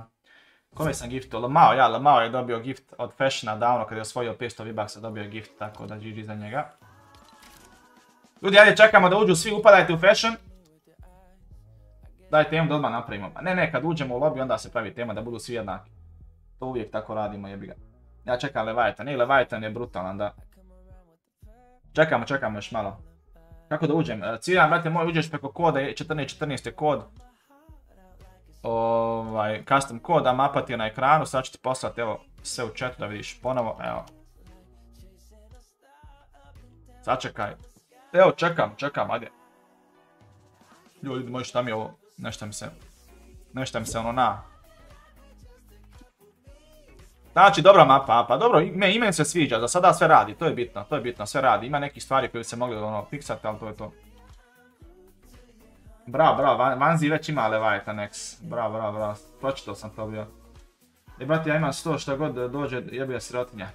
kome sam giftao? Lamao, ja, Lamao je dobio gift od Fashiona davno kada je osvojio petsto V-Bucks, dobio je gift, tako da G G za njega. Ljudi, ajde čekamo da uđu, svi upadajte u Fashion. Daj temu da odmah napravimo, a ne ne, kad uđemo u lobby onda se pravi tema da budu svi jednaki. To uvijek tako radimo, jebiga. Ja čekam Leviathan, i Leviathan je brutalan, da. Čekamo, čekamo još malo. Kako da uđem? Ciljam, brate moj, uđeš preko koda, četrnaest četrnaest je kod. Ovaj, custom kod, a mapa ti je na ekranu, sad ću ti poslati, evo, sve u chatu da vidiš ponovo, evo. Sad čekaj, evo čekam, čekam, ajde. Ljudi moji, šta mi je ovo, nešto mi se, nešto mi se ono na. Znači, dobra mapa, pa dobro, ime, ime se sviđa, za sada sve radi, to je bitno, to je bitno, sve radi, ima nekih stvari koje bi se mogli ono fiksati, ali to je to. Bravo, bravo, van, Vanzi već ima Leviathan X, bravo, bravo, bravo, pročitao sam to bio. E, brate, ja imam sto šta god dođe, jebija sirotinja.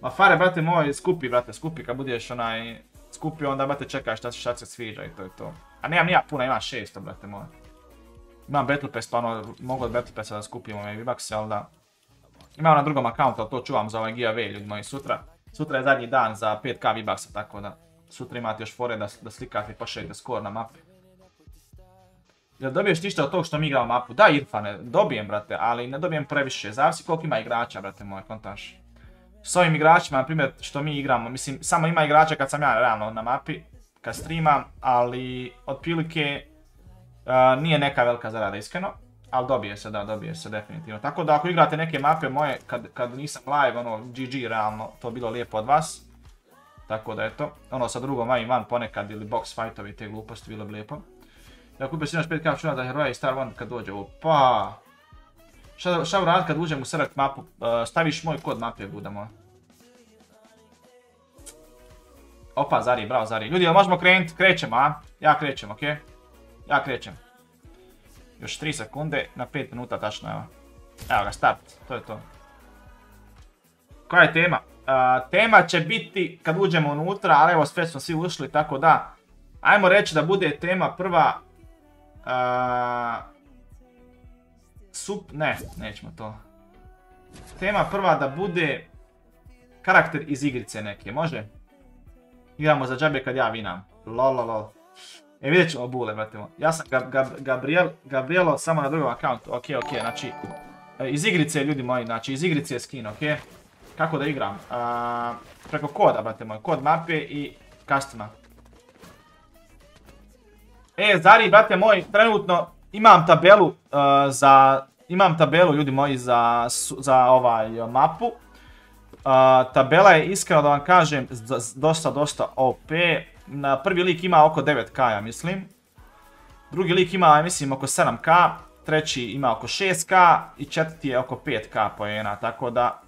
Ma fare, brate moj, skupi, brate, skupi, kad budeš onaj, skupi, onda, brate, čekaj šta, šta se sviđa i to je to. A nemam nija puno, imam šesto, brate moj. Imam Battle Pass, pa ono, mogu od Battle Passa da skupimo i V-Bucks, ali da. Imam na drugom accountu, ali to čuvam za ovaj giveaway, ljudi moji, sutra. Sutra je zadnji dan za pet k V-Bucksa, tako da, sutra imate još fore da, da slikate i pošaljete score na mapi. Jel dobiješ ništa od tog što mi igrao mapu? Da, Irfane, dobijem, brate, ali ne dobijem previše. Zavisi koliko ima igrača, brate moj, kontaš. S ovim igračima, na primjer, što mi igramo, mislim, samo ima igrača kad sam ja realno na mapi, kad streamam, ali otprilike uh, nije neka velika zarada, iskreno. Ali dobije se, da, dobije se definitivno. Tako da ako igrate neke mape moje, kad, kad nisam live, ono, G G realno, to bilo lijepo od vas. Tako da eto, ono sa drugom One and One ponekad ili Box Fightovi i te gluposti, bilo bi lijepo. Da kupiš sinoš pet k računa za heroja i Star One kad dođe, opa! Šta uradit kad uđem u select mapu? Staviš moj kod mape, budemo. Opa, Zari, bravo Zari. Ljudi, jel možemo krenuti? Krećemo, a? Ja krećem, okej? Ja krećem. Još tri sekunde, na pet minuta tačno, evo. Evo ga, start, to je to. Koja je tema? Tema će biti kad uđemo unutra, ali evo sve smo svi ušli, tako da... Ajmo reći da bude tema prva... Uh, sup... Ne, nećemo to. Tema prva da bude... Karakter iz igrice neke, može? Igramo za džabe kad ja vinam. Lol, lol, lol. E, vidjet ćemo bule, brate moj. Ja sam Gab, Gab, Gabriel, Gabrielo, samo na drugom accountu. Ok, ok, znači... Iz igrice, ljudi moji, znači iz igrice je skin, ok? Kako da igram? Uh, preko koda, brate moj. Kod mape i custom-a. E, Zari, brate moj, trenutno imam tabelu uh, za, imam tabelu, ljudi moji, za, za ovaj mapu. Uh, tabela je, iskreno da vam kažem, dosta, dosta O P. Na prvi lik ima oko devet k, ja mislim. Drugi lik ima, ja mislim, oko sedam k. Treći ima oko šest k. I četvrti je oko pet k poena, tako da...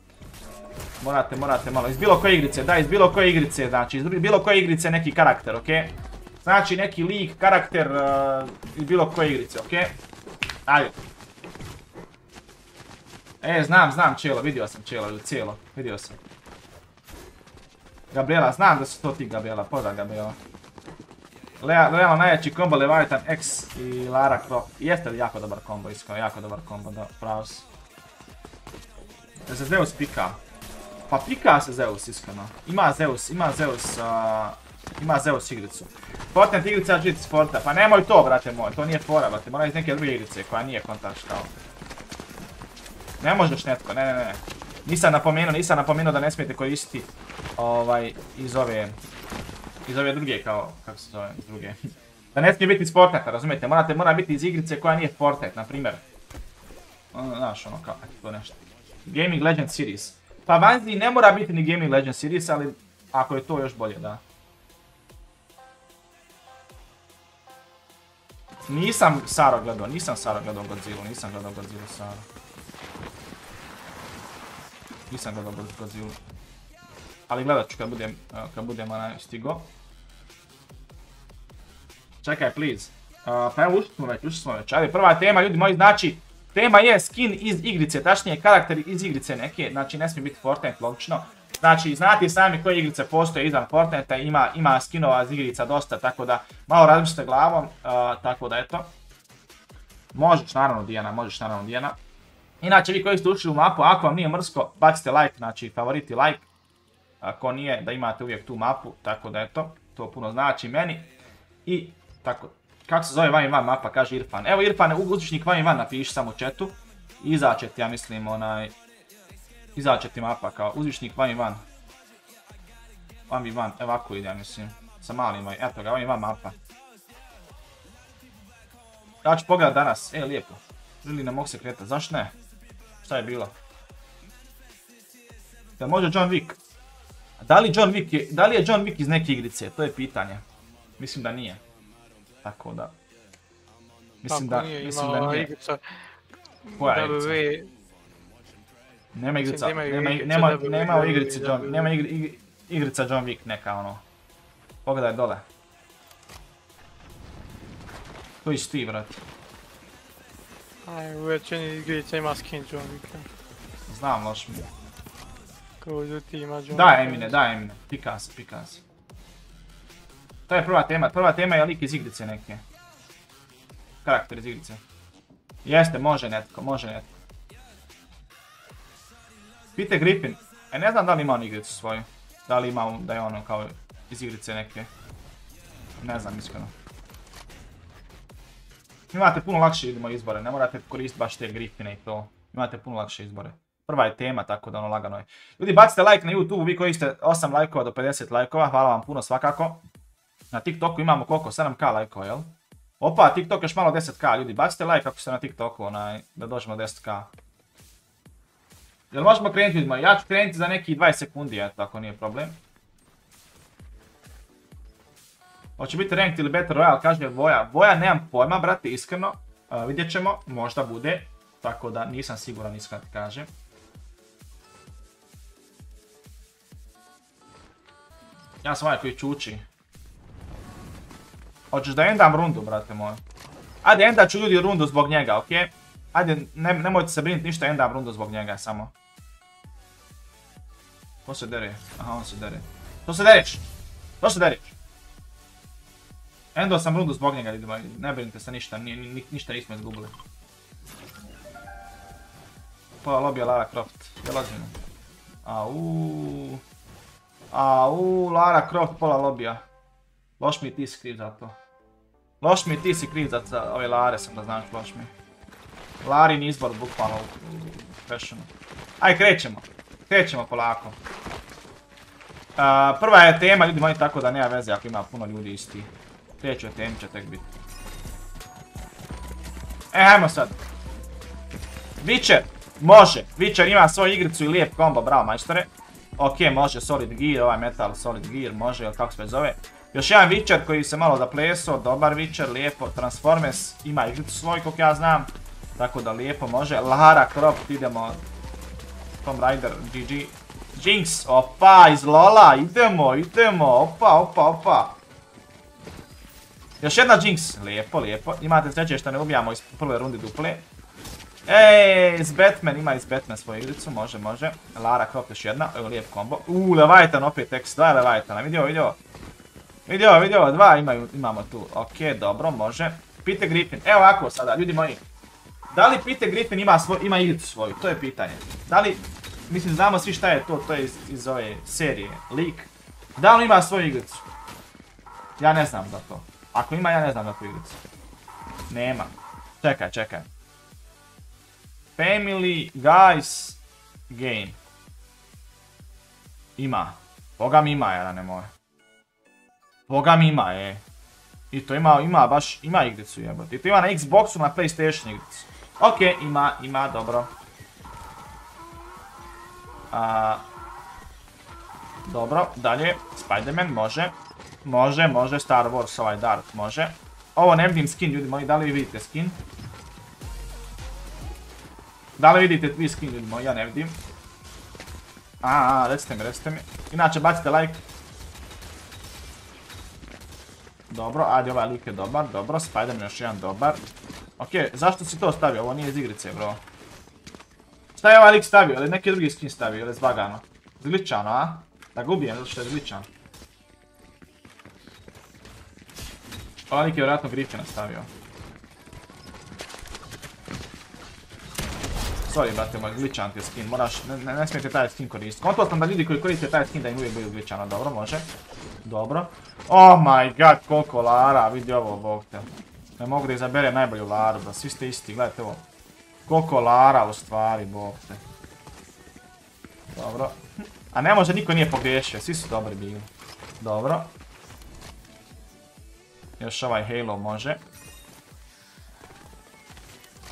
Morate, morate malo, iz bilo koje igrice, da, iz bilo koje igrice, znači, iz bilo koje igrice neki karakter, okej? Okay? Znači neki lik, karakter ili uh, bilo koje igrice, okej? Okay? Ajde. E, znam, znam čelo, vidio sam čelo ili cijelo, vidio sam. Gabriela, znam da su to ti Gabriela, pozdrav Gabriela. Realno najjači kombo Leviathan X i Lara Croft. Jeste li jako dobar kombo, iskreno, jako dobar kombo, da, pravo si. Da se Zeus pika. Pa pika se Zeus, iskreno. Ima Zeus, ima Zeus... Uh... Ima Zeus igricu. Fortnite igrica G two Forta, pa nemoj to brate moj, to nije fora brate, mora iz neke druge igrice koja nije kontakt kao. Ne možeš netko, ne ne ne. Nisam napomenuo, nisam napomenuo da ne smijete koristiti ovaj, iz ove, iz ove druge kao, kako se zove, iz druge. Da ne smije biti iz Fortnite, razumijete, morate, mora biti iz igrice koja nije Fortnite, na primjer. Ono, znaš ono kao, to nešto. Gaming Legend Series. Pa vanzi ne mora biti ni Gaming Legend Series, ali ako je to još bolje, da. Nisam Saro gledao, nisam Saro gledao Godzilla, nisam gledao Godzilla Saro. Nisam gledao Godzilla. Ali gledat ću kad budem, kad budem stigo. Čekaj, please. Uh, pa evo, ušli smo već, ušli smo već. Ajde, prva tema, ljudi moji, znači, tema je skin iz igrice, tačnije karakteri iz igrice neke, znači ne smije biti Fortnite, logično. Znači, znate sami koje igrice postoje izvan Fortnite, ima, ima skinova iz igrica dosta, tako da malo razmislite glavom, uh, tako da eto. Možeš naravno Dijana, možeš naravno Dijana. Inače, vi koji ste ušli u mapu, ako vam nije mrsko, bacite like, znači favoriti like. Ako nije, da imate uvijek tu mapu, tako da eto, to puno znači meni. I tako, kako se zove One and One mapa, kaže Irfan. Evo Irfan, uzvičnik One and One, napiši samo u chatu. Izaće ti, ja mislim, onaj... Izaće ti mapa kao uzvičnik One and One. One and One, evo ovako ide, ja mislim. Sa malim, eto ga, One and One mapa. Ja ću pogledat danas, e, lijepo. Želi ne mogu se kretati, zašto ne? Šta je bilo? Da može John Wick? Da li John Wick je, da li je John Wick iz neke igrice? To je pitanje. Mislim da nije. Tako da... Mislim da, mislim da nije. Koja je igrica? Nema igrica, nema u igrici John, nema igrica John Wick neka ono. Pogledaj dole. To je Steve, vrat. Aj, u većini igrica ima skin John Wicka. Znam, loš mi. Kao ljuti ima John Wicka. Daj Emine, daj Emine, pika se, pika se. To je prva tema, prva tema je lik iz igrice neke. Karakter iz igrice. Jeste, može netko, može netko. Pite Griffin, e ne znam da li ima on igricu svoju. Da li ima, da je ono kao iz igrice neke. Ne znam iskreno. Imate puno lakše idemo izbore, ne morate koristiti baš te Griffine i to. Imate puno lakše izbore. Prva je tema, tako da ono lagano je. Ljudi, bacite like na YouTube, vi koji ste osam lajkova do pedeset lajkova, hvala vam puno svakako. Na TikToku imamo koliko? sedam ka lajkova, jel? Opa, TikTok još malo deset ka, ljudi, bacite like ako ste na TikToku, onaj, da dođemo deset ka. Jel možemo krenuti ljudima? Ja ću krenuti za nekih dvadeset sekundi, eto, ako nije problem. Hoće biti ranked ili battle royale, kaže Voja. Voja nemam pojma, brate, iskreno. Uh, vidjet ćemo, možda bude. Tako da nisam siguran, iskreno ti kažem. Ja sam ovaj koji čuči. Hoćeš da endam rundu, brate moj? Ajde, endat ću ljudi rundu zbog njega, okej? Okay? Ajde, ne, nemojte se brinuti ništa, endam rundu zbog njega, samo. Ko se dere? Aha, on se dere. To se dereš! To se dereš! Endo sam rundu zbog njega, ljudima, ne brinite se ništa, ni, ni, ništa nismo izgubili. Pa lobija Lara Croft, jel ozbiljno? Auuu... Auuu, Lara Croft, pola lobija. Lošmi, ti si kriv za to. Lošmi, ti si kriv za ove Lare, sam da znaš, Lošmi. Larin izbor, bukvalno u Fashionu. Aj, krećemo. Krećemo polako. Uh, prva je tema, ljudi moji, tako da nema veze ako ima puno ljudi isti. Kreću je temi, će tek biti. E, hajmo sad. Witcher, može. Witcher ima svoju igricu i lijep kombo, bravo majstore. Ok, može, Solid Gear, ovaj Metal, Solid Gear, može, ili kako se već zove. Još jedan Witcher koji se malo zapleso, dobar Witcher, lijepo, Transformers, ima igricu svoj, koliko ja znam. Tako da lijepo može, Lara Croft, idemo, Tomb Raider, G G, Jinx, opa, iz Lola, idemo, idemo, opa, opa, opa. Još jedna Jinx, lijepo, lijepo, imate sreće što ne ubijamo iz prve runde duple. Ej, iz Batman, ima iz Batman svoju igricu, može, može, Lara Croft još jedna, evo lijep kombo. Uuu, Leviathan opet X, dva Leviathana, vidio, vidio, vidio, vidio, dva imaju, imamo tu, okej, dobro, može. Pite Griffin, evo ovako sada, ljudi moji. Da li Peter Griffin ima, svoj, ima igricu svoju? To je pitanje. Da li, mislim znamo svi šta je to, to je iz, iz ove serije, lik. Da li ima svoju igricu? Ja ne znam za to. Ako ima, ja ne znam za tu igricu. Nema. Čekaj, čekaj. Family Guys Game. Ima. Boga mi ima, ja ne moje. Boga mi ima, je. I to ima, ima baš, ima igricu jebote. I to ima na Xboxu, na PlayStation igricu. Okej, ima, ima, dobro. A, dobro, dalje. Spider-Man može. Može, može. Star Wars, ovaj Dart, može. Ovo ne vidim skin, ljudi moji, da li vi vidite skin? Da li vidite vi skin, ljudi moji, ja ne vidim. Aaaa, recite mi, recite mi. Inače, bacite like. Dobro, ajde, ovaj lik je dobar, dobro. Spider-Man još jedan dobar. Okej, zašto si to stavio? Ovo nije iz igrice, bro. Šta je ovaj lik stavio? Ili neki drugi skin stavio? Ili zvagano? Zgličano, a? Da ga ubijem, zato što je zgličano. Ovaj lik je vjerojatno Griffina stavio. Sorry, brate moj, zgličan ti je skin. Moraš, ne, ne, ne smijete taj skin koristiti. Kontao sam da ljudi koji koriste taj skin da im uvijek budu zgličano. Dobro, može. Dobro. Oh my god, koliko Lara, vidi ovo, bog te. Ne mogu da izaberem najbolju Laru, bro, svi ste isti, gledajte ovo. Koliko Lara u stvari, bog te. Dobro. A ne može, niko nije pogriješio, svi su dobri bili. Dobro. Još ovaj Halo može.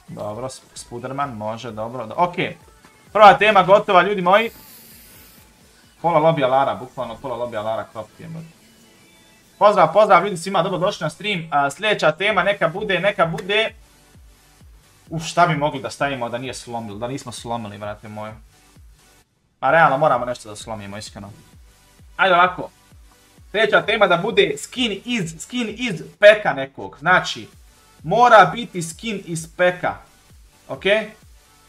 Dobro, Spuderman može, dobro. Okej, prva tema gotova, ljudi moji. Pola lobija Lara, bukvalno pola lobija Lara Croft je. Pozdrav, pozdrav ljudi svima, dobro došli na stream. Sljedeća tema, neka bude, neka bude. Uf, šta bi mogli da stavimo da nije slomili, da nismo slomili, brate moji. A realno moramo nešto da slomimo, iskreno. Ajde ovako. Sljedeća tema da bude skin iz, skin iz peka nekog. Znači, mora biti skin iz peka. Ok?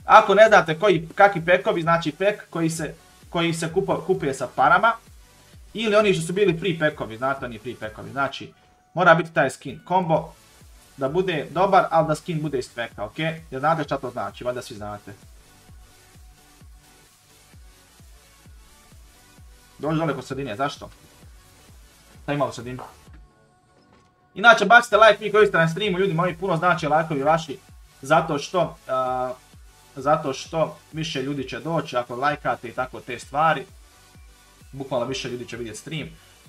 Ako ne znate koji, kakvi pekovi, znači pek koji se, koji se kupo, kupuje sa parama. Ili oni što su bili free pekovi, znate oni free pekovi. Znači, mora biti taj skin combo. Da bude dobar, ali da skin bude iz peka, ok? Jer znate šta to znači, valjda svi znate. Dođi dole kod sredine, zašto? Šta ima u sredini? Inače, bacite like vi koji ste na streamu, ljudi moji, puno znači lajkovi vaši. Zato što, uh, zato što više ljudi će doći ako lajkate i tako te stvari. Bukvalno više ljudi će vidjeti stream.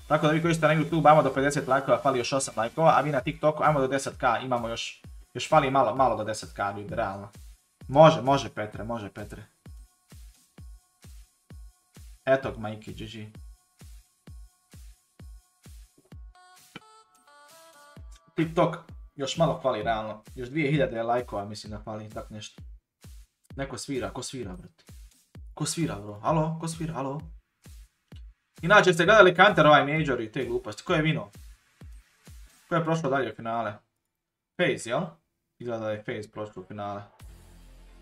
Tako da vi koji ste na YouTube, ajmo do pedeset lajkova, fali još osam lajkova. A vi na TikToku, ajmo do deset ka, imamo još, još fali malo, malo do deset ka, ljudi, realno. Može, može Petre, može Petre. Eto, majki, dži dži. TikTok, još malo fali, realno. Još dvije hiljade lajkova, mislim da fali, tako nešto. Neko svira, ko svira, brate? Ko svira, bro? Alo, ko svira, alo? Inače, ste gledali Counter, ovaj Major i te gluposti. Ko je vino? Ko je prošlo dalje u finale? FaZe, jel? Izgleda da je FaZe prošlo u finale.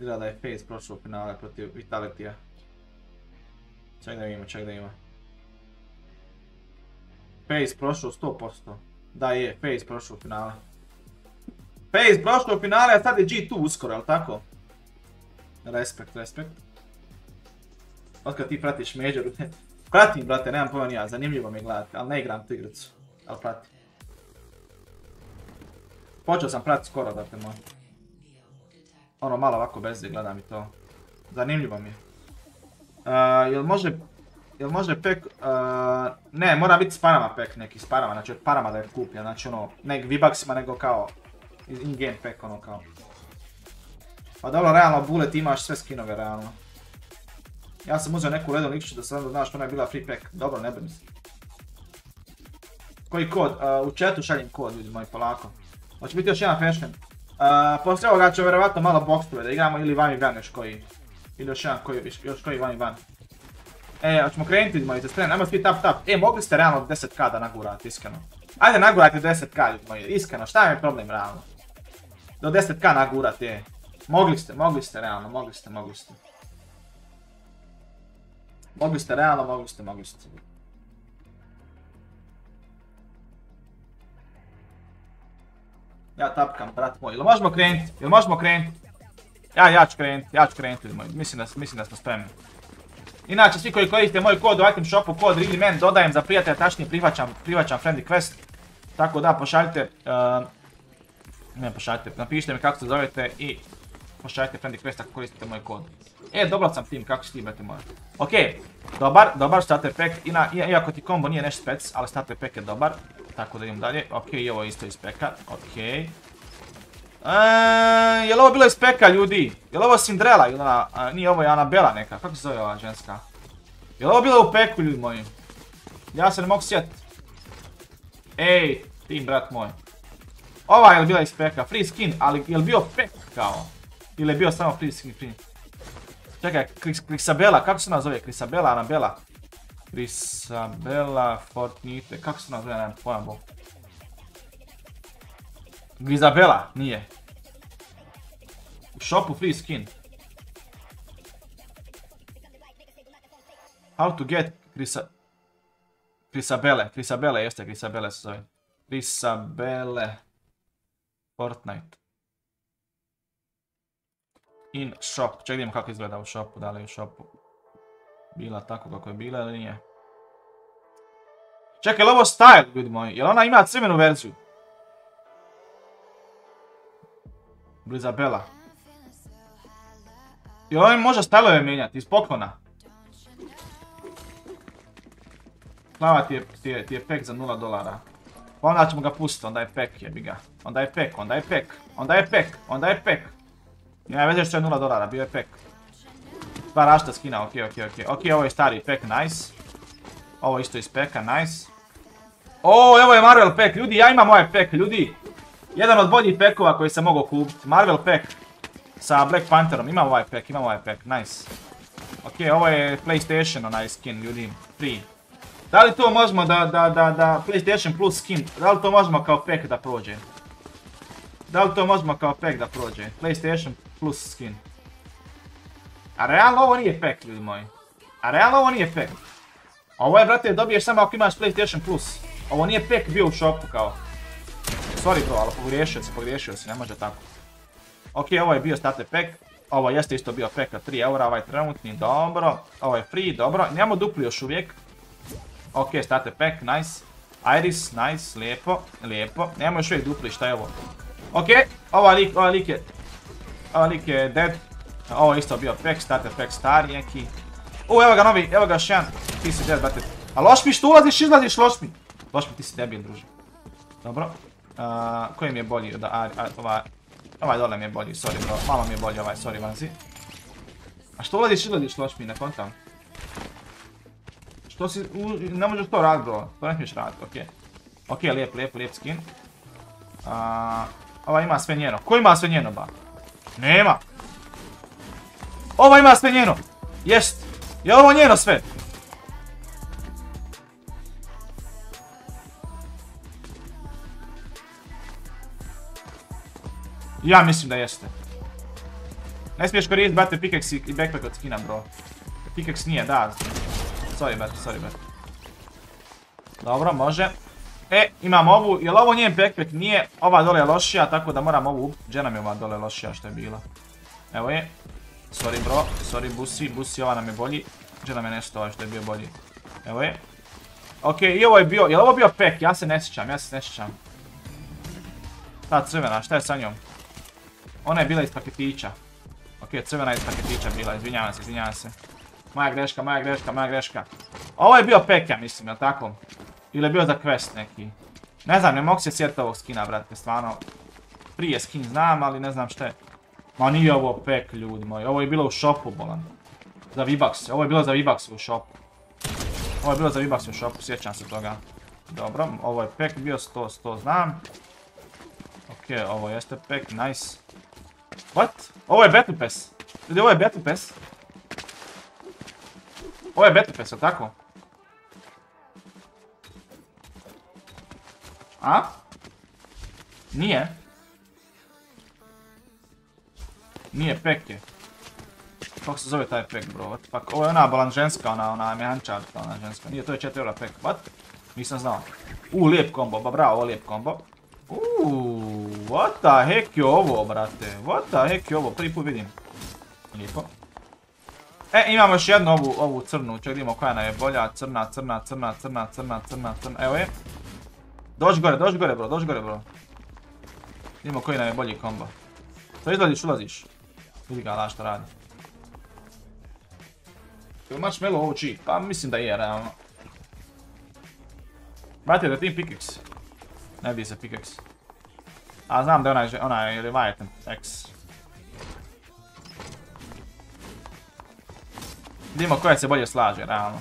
Izgleda da je FaZe prošlo u finale protiv Vitalitija. Ček da ima, ček da ima. FaZe prošlo sto posto. Da je, FaZe prošlo u finale. FaZe prošlo u finale, a sad je G dva uskoro, jel tako? Respekt, respekt. Otkad ti pratiš Majoru? Pratim, brate, nemam pojma ni ja, zanimljivo mi je gledati, ali ne igram tu igricu, ali pratim. Počeo sam pratiti skoro, brate moj. Ono, malo ovako bezde gledam i to. Zanimljivo mi je. Uh, jel može, jel može pek, uh, ne, mora biti s parama pek neki, s parama, znači od parama da je kuplja, znači ono, ne V-Bucksima nego kao in-game pek, ono kao. Pa dobro, realno, Bullet imaš sve skinove, realno. Ja sam uzeo neku ledenu ikšću da sam znaš, ona je bila free pack, dobro, ne brini se. Koji kod? Uh, u chatu šaljim kod, ljudi moji, polako. Hoće biti još jedan Fashion. Uh, Poslije ovoga ćemo vjerovatno malo boxove da igramo ili one and one još koji. Ili još jedan koji, još koji one and one. E, hoćemo krenuti, ljudi moji, se spremno, ajmo svi tap tap. E, mogli ste realno deset ka da nagurati, iskreno. Ajde, nagurajte deset ka, ljudi moji, iskreno, šta je problem realno? Do deset ka nagurati, e. Mogli ste, mogli ste realno, mogli ste, mogli ste. Mogli ste, realno mogli ste, mogli ste. Ja tapkam, brat moj. Ili možemo krenuti? Ili možemo krenuti? Ja, ja ću krenuti, ja ću krenuti, ljudi moji. Mislim da smo spremni. Inače, svi koji koriste moj kod u item shopu, kod ReallyMan, dodajem za prijatelja, tačnije prihvaćam friend request. Tako da, pošaljite, ne pošaljite, napišite mi kako se zovete i pošaljite friend request ako koristite moj kod. E, dobro sam tim, kako si ti, brate moj. Ok, dobar, dobar starter pack, iako ti kombo nije nešto spec, ali starter pack je dobar. Tako da idem dalje, ok, i ovo je isto iz peka, ok. Jel' ovo bilo iz peka, ljudi? Jel' ovo Cinderella ili ona, nije ovo je Anabela neka, kako se zove ova ženska? Jel' ovo bilo u peku, ljudi moji? Ja se ne mogu sjetiti. Ej, tim brat moj. Ova je bila iz peka, free skin, ali je li bio pek kao? Ili je bio samo free skin free? Čekaj, Krisabela, kako se ona zove? Krisabela, Anabela? Krisabela Fortnite, kako se ona zove, nemam pojma bol. Grizabela, nije. U shopu free skin. How to get Krisa... Krisabele, Krisabele, jeste Krisabele se zove. Krisabele Fortnite. In shop, ček vidimo kako izgleda u shopu, da li je u shopu bila tako kako je bila ili nije. Čekaj, je li ovo style, ljudi moji? Jel ona ima crvenu verziju? Brizabela. Jel ona može style-ove mijenjati iz poklona? Slava ti je, ti je, ti je pek za nula dolara. Pa onda ćemo ga pustiti, onda je pek jebiga. Onda je pek, onda je pek, onda je pek, onda je pek. Nema veze što je nula dolara, bio je pek. Dva rašta skina, ok, ok, ok. Ok, ovo je stari pek, nice. Ovo isto iz peka, nice. O, evo je Marvel pek, ljudi, ja imam ovaj pek, ljudi. Jedan od boljih pekova koji sam mogao kupiti. Marvel pek sa Black Pantherom, imam ovaj pek, imam ovaj pek, nice. Ok, ovo je PlayStation onaj skin, ljudi, free. Da li to možemo da, da, da, da, PlayStation Plus skin, da li to možemo kao pack da prođe? Da li to možemo kao pack da prođe? PlayStation Plus skin. A realno ovo nije pack, ljudi moji. A realno ovo nije pack. Ovo je, brate, dobiješ samo ako imaš PlayStation Plus. Ovo nije pack bio u shopu kao. Sorry bro, ali pogriješio si, pogriješio si, ne može tako. Ok, ovo je bio starter pack. Ovo jeste isto bio pack od tri eura, ovaj trenutni, dobro. Ovo je free, dobro. Nemamo dupli još uvijek. Ok, starter pack, nice. Iris, nice, lijepo, lijepo. Nemamo još uvijek dupli, šta je ovo? Ok, ovaj lik, ovaj lik je... Ovaj lik je dead. Ovo je isto bio pack, starter pack, stari neki. U, evo ga novi, evo ga Shan. Ti si dead, brate. A Lošmi, što ulaziš, izlaziš, Lošmi? Lošmi, ti si debil, druže. Dobro. Koji mi je bolji od ovaj... Ovaj dole mi je bolji, sorry bro. Malo mi je bolji ovaj, sorry vanzi. A što ulaziš, izlaziš, Lošmi, na kontam? Što si, ne možeš to radit bro, to ne smiješ radit, okej. Okej, lijep, lijep, lijep skin. Ova ima sve njeno, ko ima sve njeno ba? Nema! Ova ima sve njeno! Jest! Je ovo njeno sve? Ja mislim da jeste. Ne smiješ koristiti brate pickaxe i backpack od skina bro. Pickaxe nije, da. Sorry brate, sorry brate. Dobro, može. E, imam ovu, jel ovo njen backpack nije, ova dole je lošija, tako da moram ovu up. Gdje nam je ova dole lošija što je bila? Evo je. Sorry bro, sorry busi, busi, ova nam je bolji. Gdje nam je nešto ovaj što je bio bolji? Evo je. Okej, i ovo je bio, jel ovo bio pack? Ja se ne sjećam, ja se ne sjećam. Ta crvena, šta je sa njom? Ona je bila iz paketića. Okej, crvena je iz paketića bila, izvinjavam se, izvinjavam se. Moja greška, moja greška, moja greška. Ovo je bio pack, ja mislim, jel' tako? Ili je bio za quest neki? Ne znam, ne mogu se sjetiti ovog skina, brate, stvarno. Prije skin znam, ali ne znam šta je. Ma nije ovo pack, ljudi moji. Ovo je bilo u shopu, bolan. Za V-Bucks, ovo je bilo za V-Bucks u shopu. Ovo je bilo za V-Bucks u shopu, sjećam se toga. Dobro, ovo je pack bio sto, sto, znam. Okej, ovo jeste pack, nice. What? Ovo je Battle Pass. Ljudi, ovo je Battle Pass. Ovo je Battle Pass, je li tako? A? Nije. Nije, pack je. Kako se zove taj pack, bro? Ovo je ona balanženska, ona mehančarka, ona ženska. Nije, to je četiri eura pack. What? Nisam znao. Uuu, lijep kombo, ba bravo, ovo lijep kombo. Uuu, what the heck je ovo, brate? What the heck je ovo? Prvi put vidim. Lijepo. E, imamo još jednu ovu, ovu crnu, čak vidimo koja nam je bolja, crna, crna, crna, crna, crna, crna, crna, evo je. Dođi gore, dođi gore bro, dođi gore bro. Vidimo koji nam je bolji kombo. Što izlaziš, ulaziš. Vidi ga da što radi. Jel marshmallow ovo čiji? Pa mislim da je, realno. Brate, da tim pickaxe. Ne vidi se pickaxe. A znam da je onaj Leviathan X. Vidimo koja se bolje slaže, realno.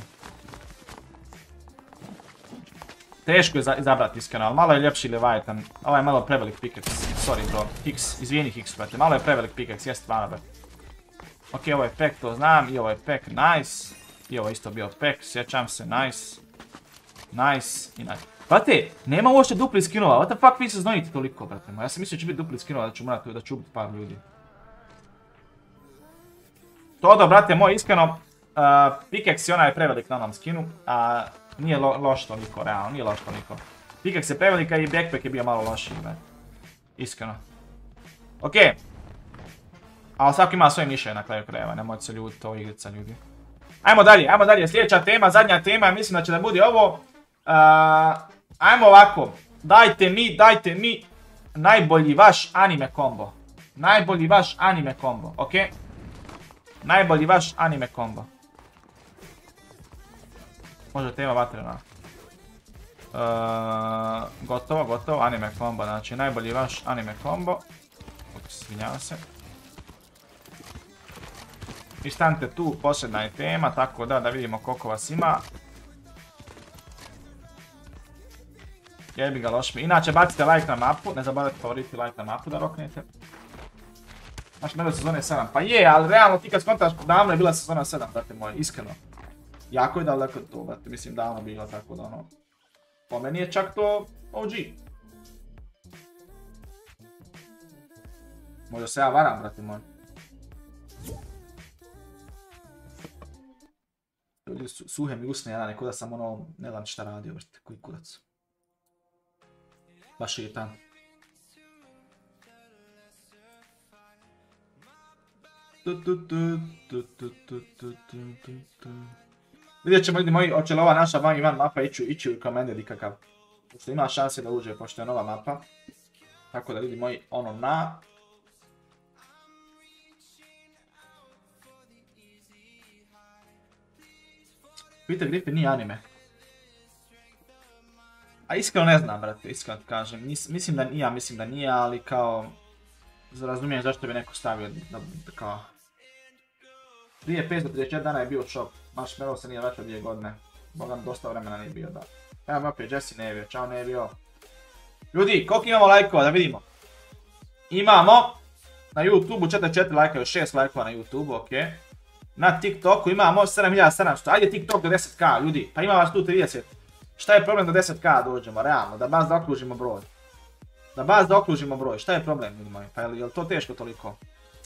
Teško je izabrati iskreno, ali malo je ljepši Leviathan. Ovo je malo prevelik pickaxe, sorry bro. Hicks, izvijeni Hicks, brate, malo je prevelik pickaxe, jeste vana brate. Ok, ovo je pack, to znam, i ovo je pack, nice. I ovo je isto bio pack, sjećam se, nice. Nice, i nice. Brate, nema uopšte dupli skinova, what the fuck vi se znojite toliko, brate. Ja sam mislio da će biti dupli skinova, da ću morati da ću ubiti par ljudi. Todo, brate, moj iskreno, pickaxe je onaj prevelik na onom skinu, a... Nije loš toliko, realno, nije loš toliko. Pikak se prevelika i backpack je bio malo lošiji, brate. Iskreno. Okej. Ali svako ima svoje mišljenje na kraju krajeva, ne možete se ljuditi, to je igrica ljudi. Ajmo dalje, ajmo dalje, sljedeća tema, zadnja tema, mislim da će da bude ovo. Ajmo ovako, dajte mi, dajte mi najbolji vaš anime kombo. Najbolji vaš anime kombo, okej? Najbolji vaš anime kombo. Može tema vatrena. Gotovo, gotovo, anime kombo, znači najbolji vaš anime kombo. Svinjava se. I stanite tu, posljedna je tema, tako da da vidimo koliko vas ima. Jebi ga Lošmi. Inače bacite like na mapu, ne zaboravite favoriti like na mapu da roknete. Znači mene sezone sedam, pa je, ali realno ti kad skontaš davno je bila sezona sedam, brate moje, iskreno. Jako je daleko to, brate, mislim davno bilo, tako da ono... Po meni je čak to O G. Možda se ja varam, brate moj. Ljudi suhe mi usne, ja neko da sam ono, ne znam šta radio, brate, koji kurac. Baš je tam. Vidjet ćemo ljudi moji, hoće li ova naša One and One mapa ići u recommended ikakav. Pošto ima šanse da uđe, pošto je nova mapa. Tako da ljudi moji, ono na... Peter Griffin nije anime. A iskreno ne znam, brate, iskreno kažem. Mislim da nije, mislim da nije, ali kao... Razumijem zašto bi neko stavio da kao... Prije petsto trideset jedan dana je bio shop. Marshmallow se nije vraćao dvije godine. Bogam dosta vremena nije bio, da. Evo mi opet Jesse ne je bio, čao ne je bio. Ljudi, koliko imamo lajkova da vidimo? Imamo na YouTube-u četrdeset četiri lajka, još šest lajkova na YouTube-u, okej. Na TikToku imamo sedam hiljada sedamsto, ajde TikTok do deset ka ljudi, pa ima vas tu trideset. Šta je problem da deset ka dođemo, realno, da baš zaokružimo broj. Da baš zaokružimo broj, šta je problem ljudi moji, pa je li to teško toliko?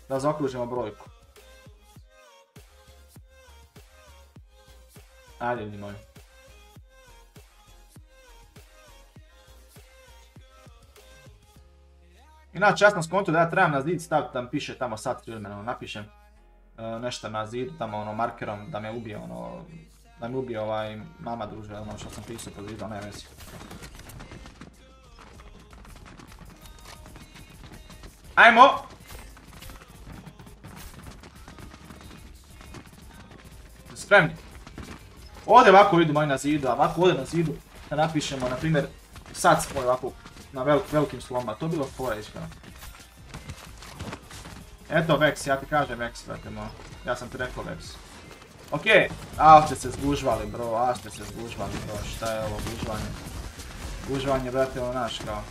Da zaokružimo brojku. Ajde ljudi moji. Inače ja sam skonto da ja trebam na zid staviti, tam piše tamo sat vremena, napišem nešto na zidu tamo ono markerom da me ubije ono, da me ubije ovaj mama druže, ono što sam pisao po zidu, ne vezi. Ajmo! Spremni! Ovdje ovako idu moji na zidu, a ovako ovdje na zidu da napišemo, na primjer, sad smo ovako na velikim sloma, to bilo fora iskreno. Eto Vex, ja ti kažem Vex, brate moj, ja sam ti rekao Vex. Okej, a ste se zgužvali bro, a ste se zgužvali bro, šta je ovo gužvanje? Gužvanje brate, ovo naš kao.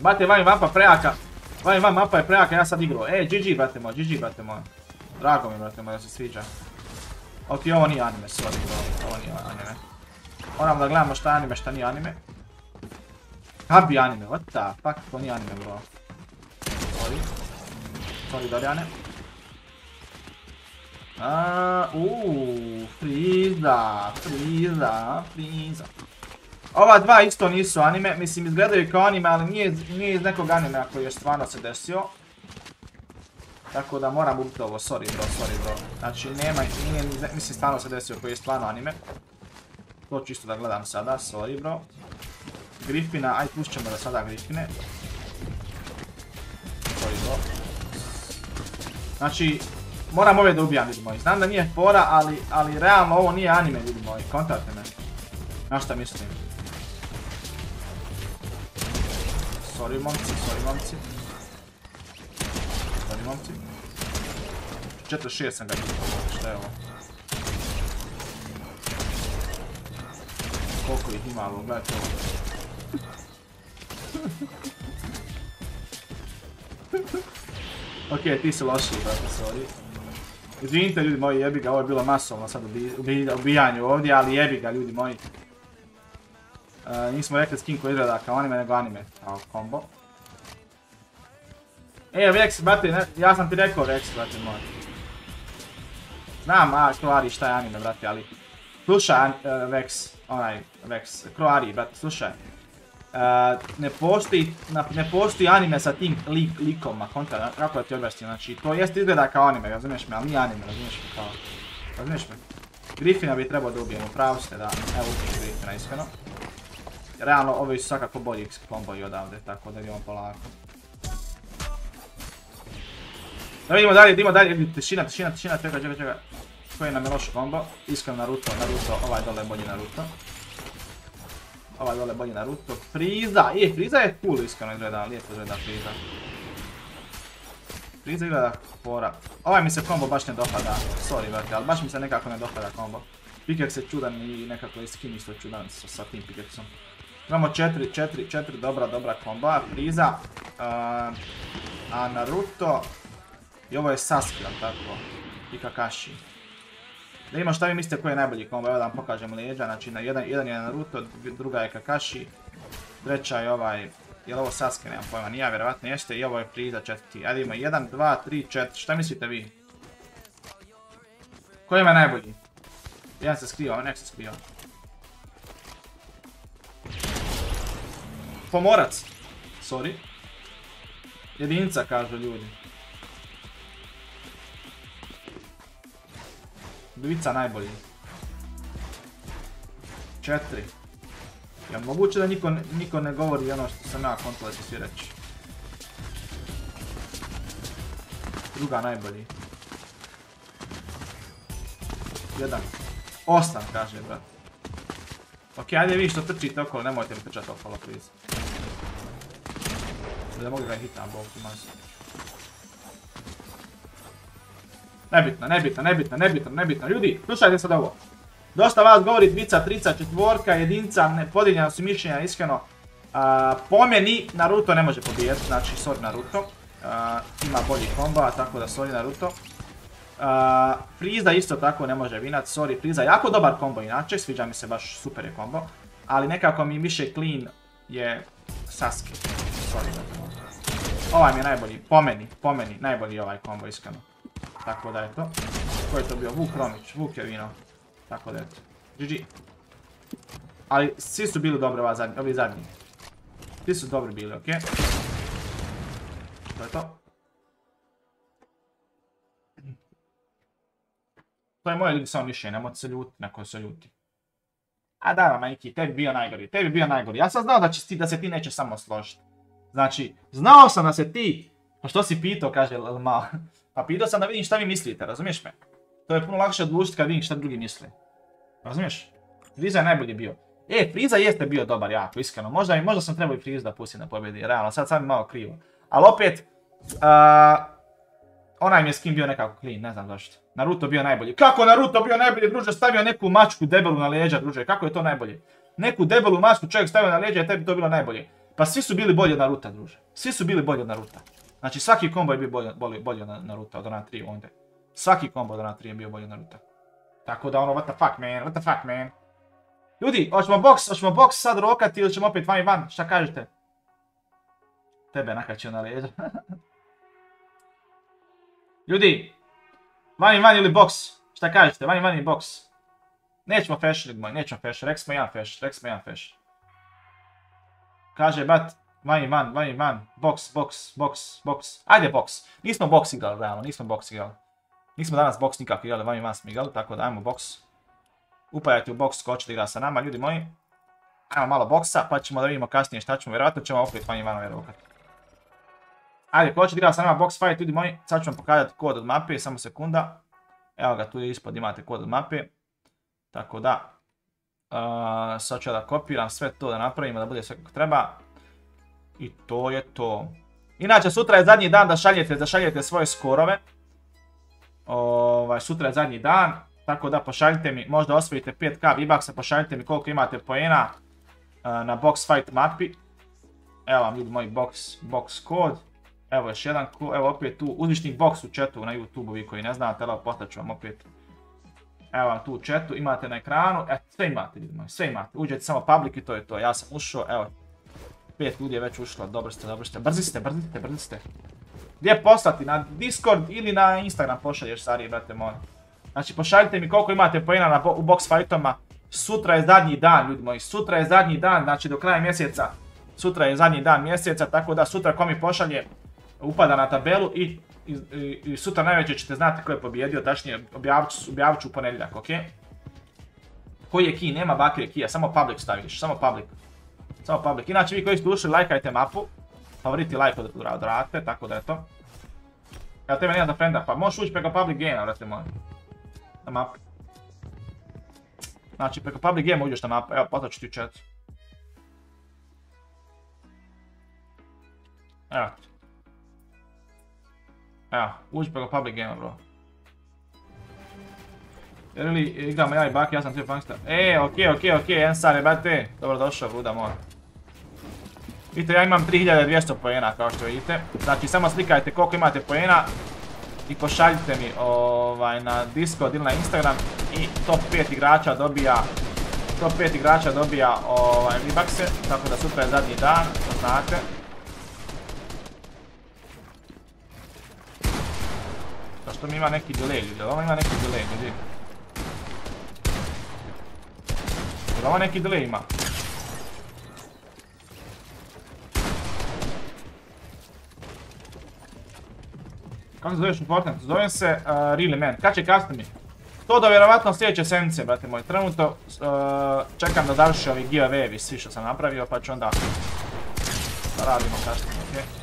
Brate, vani mapa prejaka, vani vani mapa je prejaka, ja sad igrao, e, G G brate moj, G G brate moj. Drago mi brate moj da se sviđa. Ok, ovo nije anime, sorry bro, ovo nije anime. Moram da gledamo šta je anime, šta nije anime. Habi anime, what the fuck, to nije anime bro. Sorry. Sorry Doriane. Uuuu, Frieza, Frieza, Frieza. Ova dva isto nisu anime, mislim izgledaju kao anime, ali nije iz nekog anime koji je stvarno se desio. Tako da moram ubiti ovo, sorry bro, sorry bro. Znači nema, mislim stvarno se desio koji je stvarno anime. to čisto da gledam sada, sorry bro. Griffina, aj pušćemo da sada Griffine. Sorry bro. Znači, moram ove da ubijam, ljudi moji. Znam da nije fora, ali, ali realno ovo nije anime, ljudi moji. Kontakte me. Na šta mislim? Sorry momci, sorry momci. Sorry momci. četiri šest sam ga izgledao, šta je ovo? Koliko ih ima, ali gledajte ovo. Okej, ti si lošiji, brate, sorry. Izvinite ljudi moji, jebi ga, ovo je bilo masovno sad ubijanje ovdje, ali jebi ga ljudi moji. Nismo rekli skin koji izgleda kao anime, nego anime, kao kombo. E, Rex, brate, ja sam ti rekao Rex, brate moj. Znam, a, Kroari, šta je anime, brate, ali... Slušaj, Rex, onaj, Rex, Kroari, brate, slušaj. Ne postoji anime sa tim likom, kontra, kako da ti objasnim, znači, to jest izgleda kao anime, razumiješ me, ali nije anime, razumiješ me, kao... Razumiješ me? Griffina bi trebao da ubijemo, pravo ste, da, evo učiš Griffina, iskreno. Realno, ovi su svakako bolji komboji odavde, tako da idemo polako. Da vidimo dalje, idemo dalje, tišina, tišina, tišina, čekaj, čekaj, čekaj. Koji nam je loš kombo, iskreno Naruto, Naruto, ovaj dole je bolji Naruto. Ovaj dole je bolji Naruto, Frieza, je, Frieza je cool iskreno izgleda, lijepo izgleda Frieza. Frieza izgleda fora, ovaj mi se kombo baš ne dopada, sorry brate, ali baš mi se nekako ne dopada kombo. Pickaxe je čudan i nekako je skin isto čudan sa tim pickaxeom. Imamo četiri, četiri, četiri dobra, dobra komba, Frieza, a Naruto... I ovo je Sasuke, tako, i Kakashi. Da imamo šta vi mislite koji je najbolji kombo, evo da vam pokažem leđa, znači jedan je Naruto, druga je Kakashi, treća je ovaj, je li ovo Sasuke, nemam pojma, nije, vjerovatno jeste, i ovo je Frieza četvrti. Ajde imamo jedan, dva, tri, četiri, šta mislite vi? Koji ima najbolji? Jedan se skriva, nek se skriva. Pomorac, sorry. Jedinca kažu ljudi. Dvica najbolji. Četiri. Ja moguće da niko ne govori ono što sam ja kontila da ću svi reći. Druga najbolji. Jedan. Osam kaže brat. Ok, ajde vi što trčite okolo, nemojte mi trčati okolo please. Da mogu ga hitam, bog ti masu. Nebitno, nebitno, nebitno, nebitno, nebitno. Ljudi, slušajte sad ovo. Dosta vas govori dvica, trica, četvorka, jedinca, podijeljena su mišljenja, iskreno. Po meni, Naruto ne može pobijeti, znači sorry Naruto. Ima bolji komba, tako da sorry Naruto. Frieza isto tako ne može vinat, sorry Frieza. Jako dobar kombo inače, sviđa mi se, baš super je kombo. Ali nekako mi više clean je Sasuke. Sorry Naruto. Ovaj mi je najbolji, po meni, po meni, najbolji ovaj kombo, iskreno. Tako da je to. Ko je to bio? Vuk Romić. Vuk je vino. Tako da je to. G G. Ali svi su bili dobri ovi zadnji. Svi su dobri bili, okej. To je to. To je moje ljudi samo mišljenje. Nemojte se ljuti na koje se ljuti. A da, majki, tebi bio najgori. Tebi bio najgori. Ja sam znao da se ti neće samo složiti. Znači, znao sam da se ti... Pa što si pitao, kaže Lmao. Pa pitao sam da vidim šta vi mislite, razumiješ me? To je puno lakše odlučiti kad vidim šta drugi misle. Razumiješ? Frieza je najbolji bio. E, Frieza jeste bio dobar jako, iskreno. Možda sam trebao i Frieza da pustim da pobjedi, realno, sad sam mi malo krivo. Ali opet, onaj mi je skin bio nekako clean, ne znam zašto. Naruto bio najbolji. Kako Naruto bio najbolji, druže, stavio neku mačku debelu na leđa, druže, kako je to najbolje? Neku debelu mačku čovjek stavio na leđa i tebi to bilo najbolje. Pa svi su bili bolji od Naruta, druže. Svi su bili bolji od Naruta. Znači svaki kombo je bio bolji od Naruto, od ona tri onda. Svaki kombo od ona tri je bio bolji od Naruto. Tako da ono, what the fuck man, what the fuck man. Ljudi, hoćemo boks, hoćemo boks sad rokati ili ćemo opet van i van, šta kažete? Tebe nakačio na leđa. Ljudi, van i van ili boks, šta kažete, van i van ili boks. Nećemo fashion, ljudi moji, nećemo fashion, rek smo jedan fashion, rek smo jedan fashion. Kaže, bat. Van i van, van i van, boks, boks, boks, boks, ajde boks, nismo boks igrali realno, nismo boks igrali, nismo danas boks nikak igrali, van i van smo igrali, tako da ajmo boks, upajati u boks ko hoćete igra sa nama, ljudi moji. Ajmo malo boksa, pa ćemo da vidimo kasnije šta ćemo, vjerojatno ćemo opet vanj Ivanove rukat. Ajde, ko hoćete igra sa nama Box Fight, ljudi moji, sad ću vam pokazati kod od mape, samo sekunda. Evo ga, tu ispod imate kod od mape. Tako da, sad ću da kopiram sve to da napravimo, da bude sve kako treba. I to je to. Inače, sutra je zadnji dan da šaljete, da šaljete svoje skorove. Ovaj, sutra je zadnji dan, tako da pošaljite mi, možda osvojite pet ka V-Bucksa, pošaljite mi koliko imate poena na Box Fight mapi. Evo vam, ljudi moji, box kod. Evo još jedan, evo opet tu, uzvišnik box u chatu na YouTube-u, vi koji ne znate, ali postaću vam opet. Evo vam tu u chatu, imate na ekranu, eto, sve imate, ljudi moji, sve imate. Uđete samo public i to je to, ja sam ušao, evo. Pet ljudi je već ušlo, dobro ste, dobro ste, brzi ste, brzi ste, brzi ste. Gdje poslati, na Discord ili na Instagram pošalješ, starije, brate moji. Znači, pošaljite mi koliko imate poena u box fightoma. Sutra je zadnji dan, ljudi moji, sutra je zadnji dan, znači do kraja mjeseca. Sutra je zadnji dan mjeseca, tako da sutra ko mi pošalje upada na tabelu i, i, i sutra najveće ćete znati ko je pobjedio, tačnije objavit ću u ponedjeljak, ok? Koji je key, nema Bakir kija, samo public staviš, samo public. Samo public, inače vi koji ste ušli, lajkajte mapu, favoriti lajk od radite, tako da je to. Evo tebe nema za frenda, pa možeš ući preko public game-a, vrati moj. Na mapu. Znači preko public game-a uđeš na mapu, evo poslaću ti u chatu. Evo ti. Evo, uđi preko public game-a, bro. Jer ili igramo ja i Baki, ja sam tvoj funksta. E, okej, okej, okej, Ensar je bate. Dobrodošao, luda mora. Vidite, ja imam tri hiljade dvjesto poena, kao što vidite. Znači, samo slikajte koliko imate poena i pošaljite mi ovaj, na Discord ili na Instagram i top pet igrača dobija top pet igrača dobija ovaj, V-Buckse, tako da sutra je zadnji dan, to znate. Zašto mi ima neki delay, ljudi? Ovo ima neki delay, ljudi. Ovo neki delay ima. Kako se zoveš u Fortnite? Zovem se uh, Really Man. Kad će custom-i? To da vjerovatno sljedeće sedmice, brate moj. Trenutno uh, čekam da završi ovi giveaway-evi svi što sam napravio, pa ću onda da radimo custom, okej? Okay?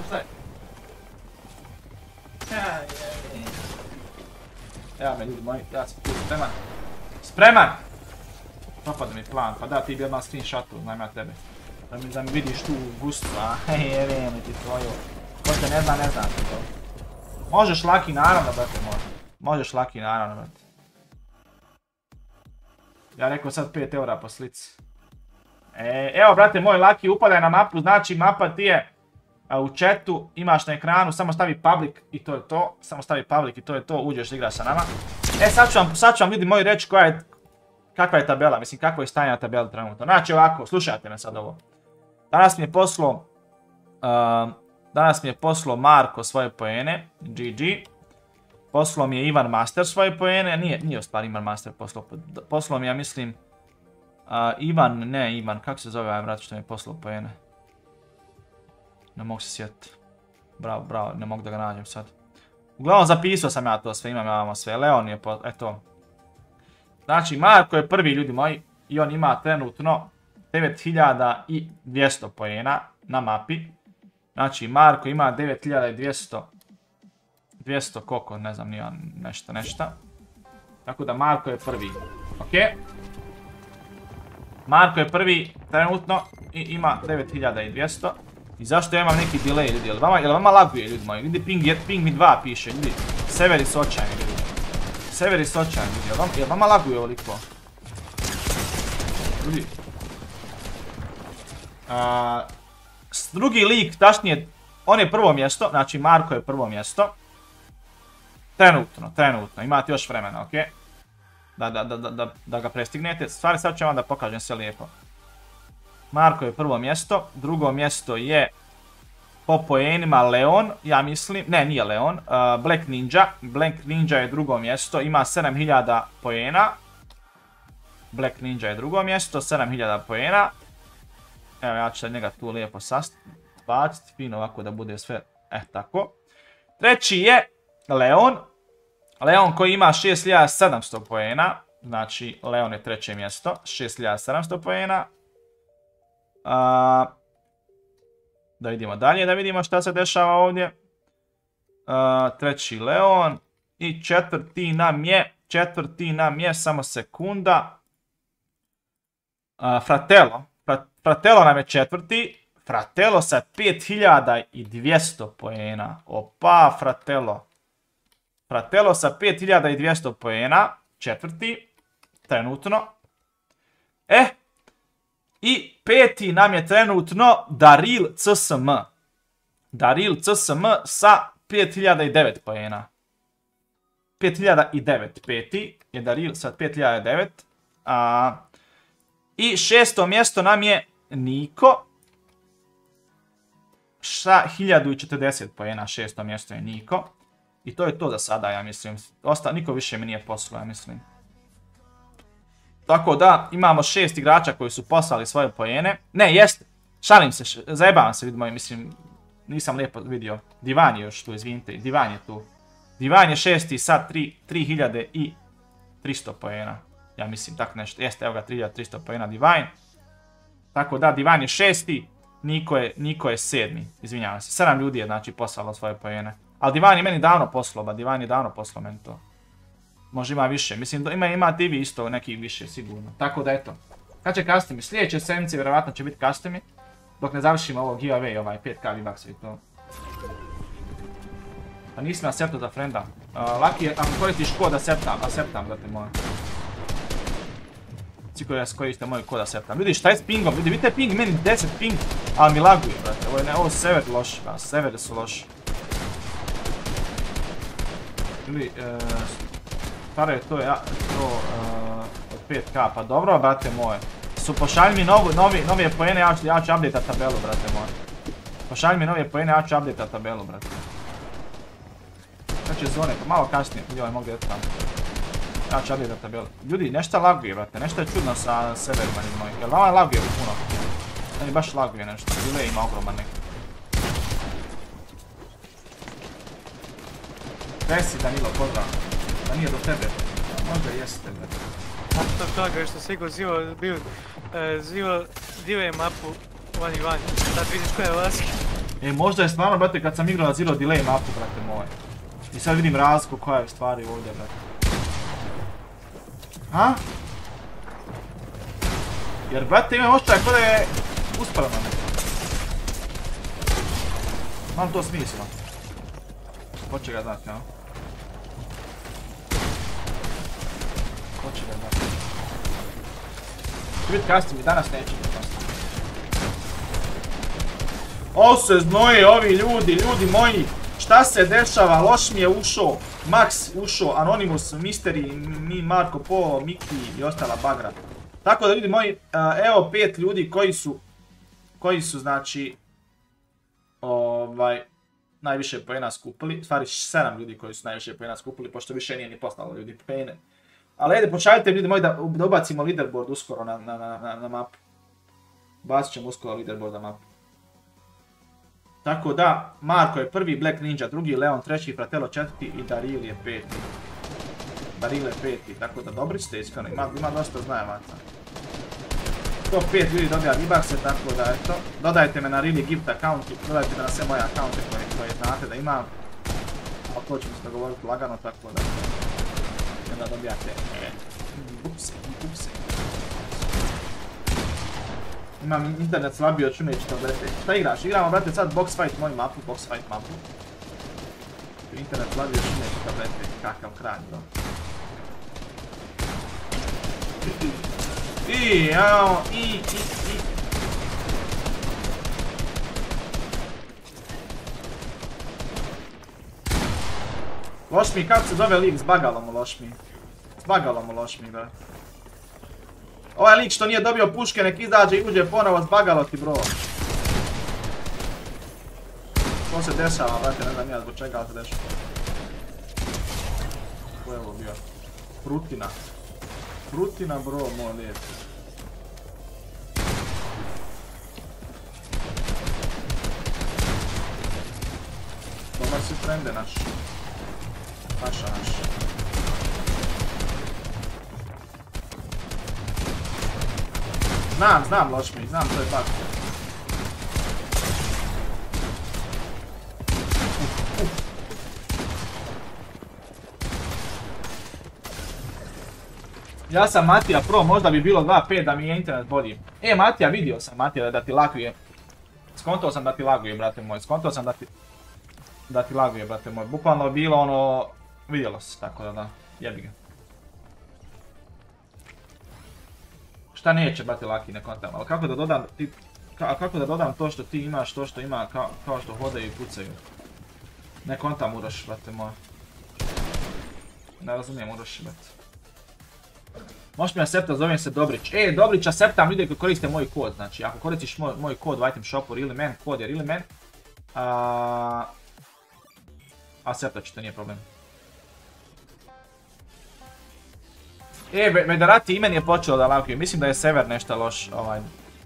Ustaj! Evo me ljudi moji, ja sam tu spreman. Spreman! Propada mi plan, pa da ti bi odmah screenshotu, znam ja tebe. Da mi vidiš tu gustu, a hej, evo mi ti tvoju. Ko te ne zna, ne zna ti to. Možeš laki naravno, brate moj. Možeš laki naravno, brate. Ja rekao sad pet eura po slici. E, evo brate moj, laki upadaj na mapu, znači mapa ti je a, u chatu, imaš na ekranu, samo stavi public i to je to, samo stavi public i to je to, uđeš igraš sa nama. E sad ću vam, sad ću vam ljudi moji reći koja je, kakva je tabela, mislim kakvo je stanje na tabeli trenutno. Znači ovako, slušajte me sad ovo. Danas mi je poslao, uh, danas mi je poslao Marko svoje poene, G G. Poslao mi je Ivan Master svoje poene, nije, nije ostvar Ivan Master poslao, poslao mi ja mislim, uh, Ivan, ne Ivan, kako se zove ovaj vrat što mi je poslao poene. Ne mogu se sjetiti, bravo, bravo, ne mogu da ga nađem sad. Uglavnom zapisao sam ja to sve, imam ja vam sve, Leon je poslao, eto. Znači Marko je prvi, ljudi moji, i on ima trenutno devet hiljada dvjesto poena na mapi. Znači Marko ima devet hiljada dvjesto, dvjesto koliko, ne znam, nije nešto, nešto. Tako da Marko je prvi, ok. Marko je prvi trenutno i ima devet hiljada dvjesto. I zašto ja imam neki delay, ljudi, jel vama, jel vama laguje, ljudi moji, vidi ping, ping mi dva piše, ljudi. Severi s očajni, ljudi. Severi s očajni, ljudi, jel vama, jel vama laguje ovoliko? Ljudi. A, drugi lik, tačnije, on je prvo mjesto, znači Marko je prvo mjesto. Trenutno, trenutno, imate još vremena, okej? Da, da, da, da, da ga prestignete, stvari sad ću vam da pokažem sve lijepo. Marko je prvo mjesto, drugo mjesto je po poenima Leon, ja mislim, ne nije Leon, uh, Black Ninja, Black Ninja je drugo mjesto, ima sedam hiljada poena. Black Ninja je drugo mjesto, sedam hiljada poena. Evo ja ću njega tu lijepo baciti, fino ovako da bude sve, eh tako. Treći je Leon, Leon koji ima šest hiljada sedamsto poena, znači Leon je treće mjesto, šest hiljada sedamsto poena. Uh, da vidimo dalje, da vidimo šta se dešava ovdje. Uh, treći Leon i četvrti nam je, četvrti nam je, samo sekunda. Uh, Fratello, Fra, Fratello nam je četvrti, Fratello sa pet hiljada dvjesto poena. Opa, Fratello. Fratello sa pet hiljada dvjesto poena, četvrti, trenutno. Eh, i peti nam je trenutno Daril C S M. Daril C S M sa pet hiljada devet poena. pet hiljada devet, peti je Daril sa pet hiljada devet. I šesto mjesto nam je Niko. Sa hiljadu četrdeset poena, šesto mjesto je Niko. I to je to za sada, ja mislim. Osta, niko više mi nije poslao, ja mislim. Tako da, imamo šest igrača koji su poslali svoje poene. Ne, jeste. Šalim se, zajebavam se, vidimo, mislim, nisam lijepo vidio. Divine je još tu, izvinite, Divine je tu. Divine je šesti sa tri hiljade tristo poena. Ja mislim, tako nešto, jeste, evo ga, tri hiljade tristo poena Divine. Tako da, Divine je šesti, Niko je, Niko je sedmi, izvinjavam se. Sedam ljudi je, znači, poslalo svoje poene. Ali Divine je meni davno poslao, ba, Divine je davno poslao meni to. Možda ima više, mislim da ima, ima ti vi isto neki više sigurno. Tako da eto, kad će custami? Sljedeće sedmice vjerovatno će biti custami. Dok ne završimo ovo giveaway, ovaj pet hiljada V-Bucks i to. Pa nisam ja septao za frenda. Uh, laki je, ako koristiš kod da septam, a septam da te moram. Svi koji koriste moj kod da septam. Ljudi šta je s pingom? Ljudi vidite ping, meni deset ping, ali mi laguje brate. Ovo je ne, ovo sever loš, a severi su loši. Ljudi, eee... Staro je to, ja, to uh, od pet hiljada, pa dobro, brate moje. Su, pošalj mi novu, novi, novije poene, ja ću, ja ću update tabelu, brate moje. Pošalj mi novije poene, ja ću update tabelu, brate. Znači zone, malo kasnije, joj, mogu da tamo. Ja ću update tabelu. Ljudi, nešto laguje, brate, nešto je čudno sa severima, ljudi moji. Jer vama laguje puno. Znači baš laguje nešto, delay ima ogroman neki. Resi Danilo, pozdrav. Da nije do tebe, možda jeste brate. Što toga što se Igor zivo bio, zivo dive mapu One and One, sad vidiš koja je laska. E možda je stvarno brate kad sam igrao na zero delay mapu brate moje. I sad vidim razliku koja je stvari ovdje brate. Ha? Jer brate imam oštaj kada je uspala na neko. Mam to smisla. Hoće ga znati, no? Hoće ga znati. Biti kasnije, danas neće biti kasnije. O se znoje ovi ljudi, ljudi moji. Šta se dešava? Loš mi je ušao. Max ušao, Anonymous, Mystery, mi, Marko Po, Miki i ostala bagra. Tako da ljudi moji, evo pet ljudi koji su, koji su znači, ovaj, najviše poena skupili, stvari sedam ljudi koji su najviše poena skupili, pošto više nije ni postalo ljudi poene. Ali ajde, počavite ljudi moji da, da ubacimo leaderboard uskoro na, na, na, na mapu. Bacit ćemo uskoro leaderboard na mapu. Tako da, Marko je prvi, Black Ninja drugi, Leon treći, Fratello četvrti i Daril je peti. Daril je peti, tako da dobri ste iskreno, ima, ima dosta znajavaca. Top pet ljudi dobija V-Bucks-e, tako da eto. Dodajte me na Really Gift accountu, dodajte me na sve moje accounte koje, koje znate da imam. A to ćemo se govoriti lagano, tako da... I onda dobijate... Upsi, upsi. Imam internet slabiji od čume i četrdeset. Šta igraš? Igramo, brate, sad Box Fight, moju mapu, Box Fight mapu. Internet slabiji od čume i četrdeset. Kakav kraj, bro. I, jao, i, i, i. Lošmi, kako se zove lik? Zbagalo mu Lošmi. Zbagalo mu Lošmi, bro. Ovaj lik što nije dobio puške, nek izađe i uđe ponovo, zbagalo ti bro. To se dešava, brate, ne znam ja zbog čega se dešava. Ko je ovo bio? Frutina. Frutina bro, moj lijepi. Dobar si frende naš. Paša naš. Znam, znam Lošmi, znam to je pak. Ja sam Matija Pro, možda bi bilo dva pet da mi je internet bolji. E Matija, vidio sam Matija da ti laguje. Skontao sam da ti laguje, brate moj, skontao sam da ti... Da ti laguje, brate moj, bukvalno je bilo ono... Vidjelo se, tako da da, jebi ga. Šta neće, brate, laki ne kontam, ali kako da dodam ti, ka, kako da dodam to što ti imaš, to što ima, kao, kao što hodaju i pucaju. Ne kontam Uroš, brate moja. Ne razumijem Uroš, brate. Možeš mi accepta, zovem se Dobrić. E, Dobrić, acceptam ljudi koji koriste moj kod, znači, ako koristiš moj, moj kod u item shopu, Really Man, kod je Really Man, a... acceptat ću, to nije problem. E, Vederati i meni je počelo da laguje, mislim da je Sever nešto loš ovaj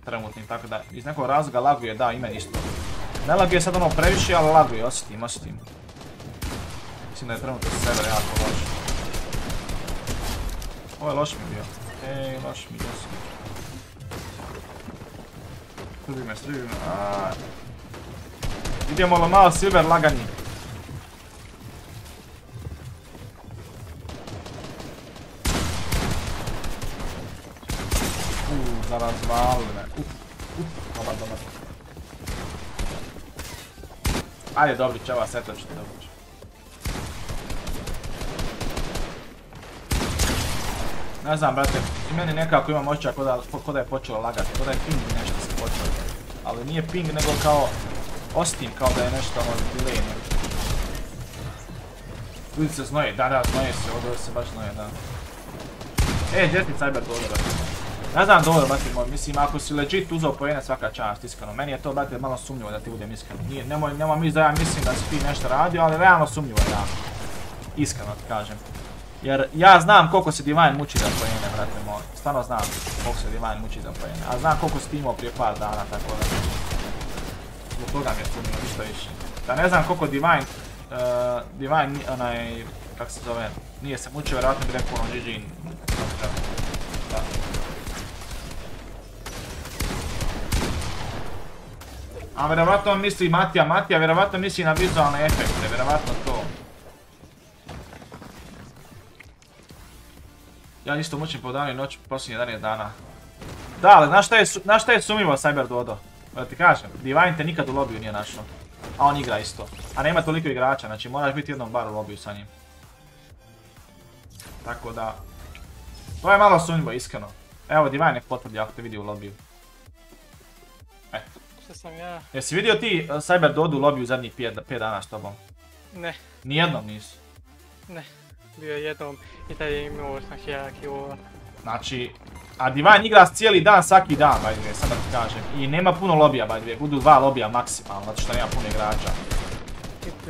trenutni, tako da iz nekog razloga laguje, da, i meni isto. Ne laguje sad ono previše, ali laguje, osjetim, osjetim. Mislim da je trenutno Sever jako loš. Ovo je loš mi bio. Ej, loš mi, loš mi. Strubi me, strubi me, aaaaj. Idemo malo, malo Silver laganji. Razvali me, uff, uff, dobar, dobar. Ajde Dobrić, evo seta ću ti Dobrić. Ne znam brate, i meni nekako imam očija ko da je počelo lagati, ko da je ping nešto se počelo. Ali nije ping nego kao, ostim kao da je nešto ono delay nešto. Ljudi se znoje, da da, znoje se, ovdje se baš znoje, da. E, gdje ti Cyber Dodo? Ne znam dobro, brate moj, mislim, ako si legit uzao poene svaka čast, iskreno, meni je to, brate, malo sumnjivo da ti budem iskreno. Nije, nemoj, nemoj misli da ja mislim da si ti nešto radio, ali realno sumnjivo je, ja. Iskreno ti kažem. Jer ja znam koliko se Divine muči za poene, brate moj, stvarno znam koliko se Divine muči za poene, a znam koliko si ti imao prije par dana, tako da... Zbog toga mi je sumnjivo, ništa više. Da ne znam koliko Divine, uh, Divine, onaj, kak se zove, nije se mučio, vjerojatno bi rekao ono G G, a vjerovatno misli Matija, Matija vjerovatno misli na vizualne efekte, vjerovatno to. Ja isto mučim po danu i noć posljednje jedanaest dana. Da, ali znaš šta je sumnjivo Cyber Dodo? Da ti kažem, Divine te nikad u lobiju nije našao. A on igra isto. A nema toliko igrača, znači moraš biti jednom bar u lobiju sa njim. Tako da... To je malo sumnjivo, iskreno. Evo, Divine nek potvrdi ako te vidi u lobiju. Eto. Sam ja... Jesi vidio ti Cyber Dodu u lobiju zadnjih pet dana s tobom? Ne. Nijednom nisi. Ne, bio jednom i tad je imao osam hiljada kilova. Znači, a Divine igra cijeli dan, svaki dan, bajdve, sad da ti kažem. I nema puno lobija, bajdve, budu dva lobija maksimalno, zato što nema puno igrača.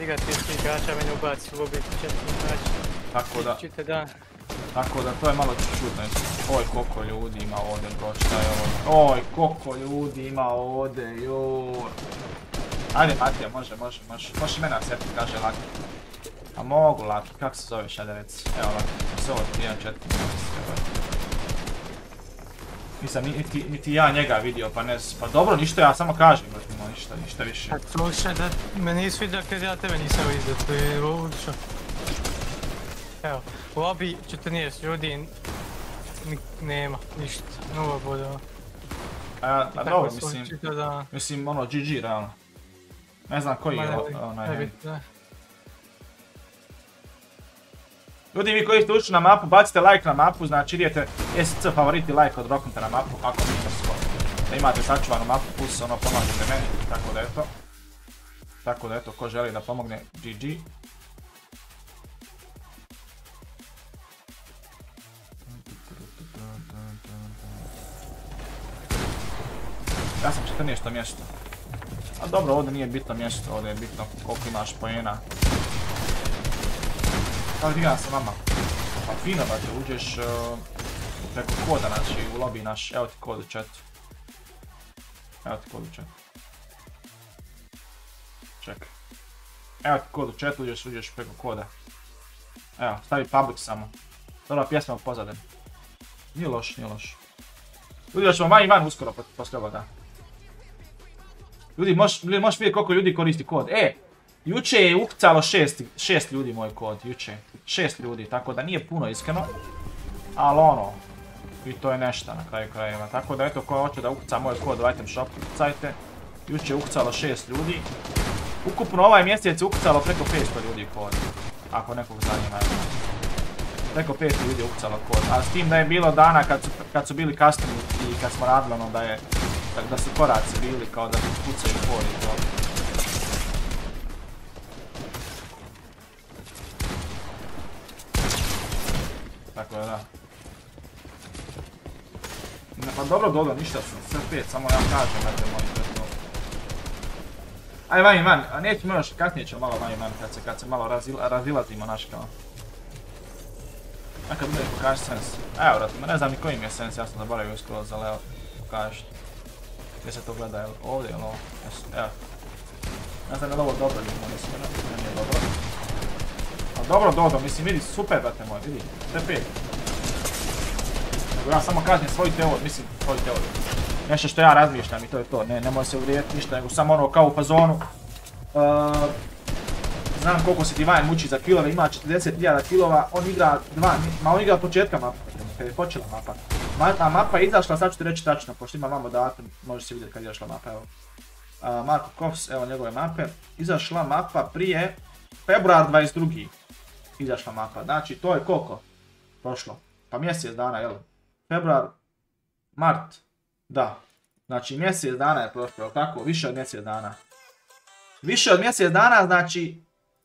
Igra tisuća igrača, meni ubaci lobi četiri igrača, čite dan. Tako da to je malo čudno. Oj, koliko ljudi ima ovdje, bro, šta je ovo? Oj, koliko ljudi ima ovdje, joj. Ajde, Matija, može, može, može. Može mene accepti, kaže Laki. A mogu Laki, kako se zoveš, ajde reci. Evo Laki, se ovo tri jedan četiri. Nisam niti, niti ja njega vidio, pa ne znam. Pa dobro, ništa ja samo kažem, bro, ništa, ništa više. A slušaj, da me nisi vidio kad ja tebe nisam vidio, to je ručno. Evo, lobby četrnaest ljudi, nema, ništa, nula bodova. A, a dobro, mislim, da... mislim, ono, G G, realno. Ne znam koji je onaj... Ljudi, vi koji ste ušli na mapu, bacite like na mapu, znači idete S C favoriti like od rocknete na mapu, ako niste skoro. Da imate sačuvanu mapu, plus ono, pomažete meni, tako da eto. Tako da eto, ko želi da pomogne, G G. Ja sam četrnaesto mjesto. A dobro, ovdje nije bitno mjesto, ovdje je bitno koliko imaš poena. Kako igram sa vama? Pa fino, brate, uđeš uh, preko koda, znači u lobby naš. Evo ti kod u chatu. Evo ti kod u chatu. Čekaj. Evo ti kod u chatu, uđeš, uđeš preko koda. Evo, stavi public samo. Dobra pjesma u pozadini. Nije loš, nije loš. Ljudi, još vam van i van uskoro poslije ovoga. Ljudi, možeš vidjeti koliko ljudi koristi kod. E, juče je ukucalo šest, šest ljudi moj kod, juče. Šest ljudi, tako da nije puno iskreno. Ali ono, i to je nešto na kraju krajeva. Tako da eto, ko hoće da ukuca moj kod u item shopu, ukucajte. Juče je ukucalo šest ljudi. Ukupno ovaj mjesec je ukucalo preko petsto ljudi kod. Ako nekog zanima. Preko pet ljudi je ukucalo kod, a s tim da je bilo dana kad su, kad su bili custom i kad smo radili ono da je, da su koraci bili kao da kucaju kod i to. Tako da da. Ne, pa dobro, dobro, ništa sam, sve pet, samo ja kažem, ajde molim te to. Ajde van i van, a nećemo još, kasnije ćemo malo van i van kad se, kad se malo razilazimo naš kao. Nekad bude pokaži sens. Evo vratimo, ne znam ni kojim je sens, ja sam zaboravio skroz, ali evo, pokaži. Gdje se to gleda, je li ovdje ili ovo? Evo. Ne znam je li ovo dobro ili moj smjera, ne nije dobro. Ali dobro Dodo, mislim vidi, super brate moj, vidi, te pet. Nego ja samo kažem svoju teoriju, mislim svoju teoriju. Nešto što ja razmišljam i to je to, ne, nemoj se uvrijediti ništa, nego samo ono kao u fazonu. Znam koliko se Divine muči za killove, ima četrdeset hiljada killova, on igra dva, ma on igra od početka mapa, kada je počela mapa. A mapa je izašla, sad ću ti reći tačno, pošto ima vamo datum, može se vidjeti kada je izašla mapa, evo. Marko Kops, evo njegove mape, izašla mapa prije februar dvadeset drugi. Izašla mapa, znači to je koliko prošlo? Pa mjesec dana, jel? Februar, mart, da. Znači mjesec dana je prošlo, tako, više od mjesec dana. Više od mjesec dana, znači...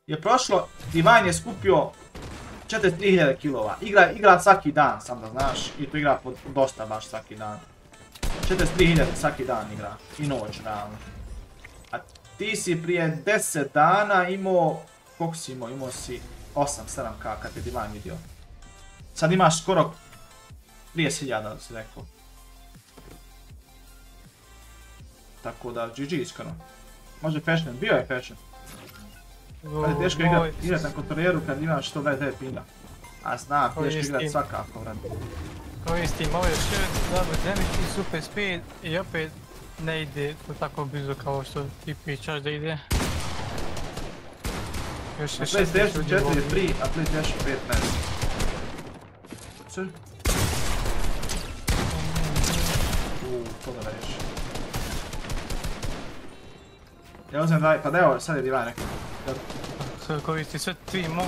je prošlo, Divine je skupio četrdeset tri hiljade kilova, igra, igra svaki dan, sam da znaš, i to igra pod dosta baš svaki dan. četrdeset tri hiljade svaki dan igra, i noć, realno. A ti si prije deset dana imao, koliko si imao, imao si osam sedam ka kad je Divine vidio. Sad imaš skoro trideset hiljada, si rekao. Tako da, G G iskreno. Može Fashion, bio je Fashion. Ali je teško igrat na kontroljeru kad imaš sto dvadeset devet pinga. A znam, teško igrat svakako, vrat. Koristim ovaj shirt, dobro zemiti, super speed i opet ne ide to tako blizu kao što ti pričaš da ide. A PlayStation četiri je free, a PlayStation pet ne. Sve? Uuu, to da reši. Ja uzmem daj, pa daj ovo, sad je Divine nekako. Koristi sve tri mogu...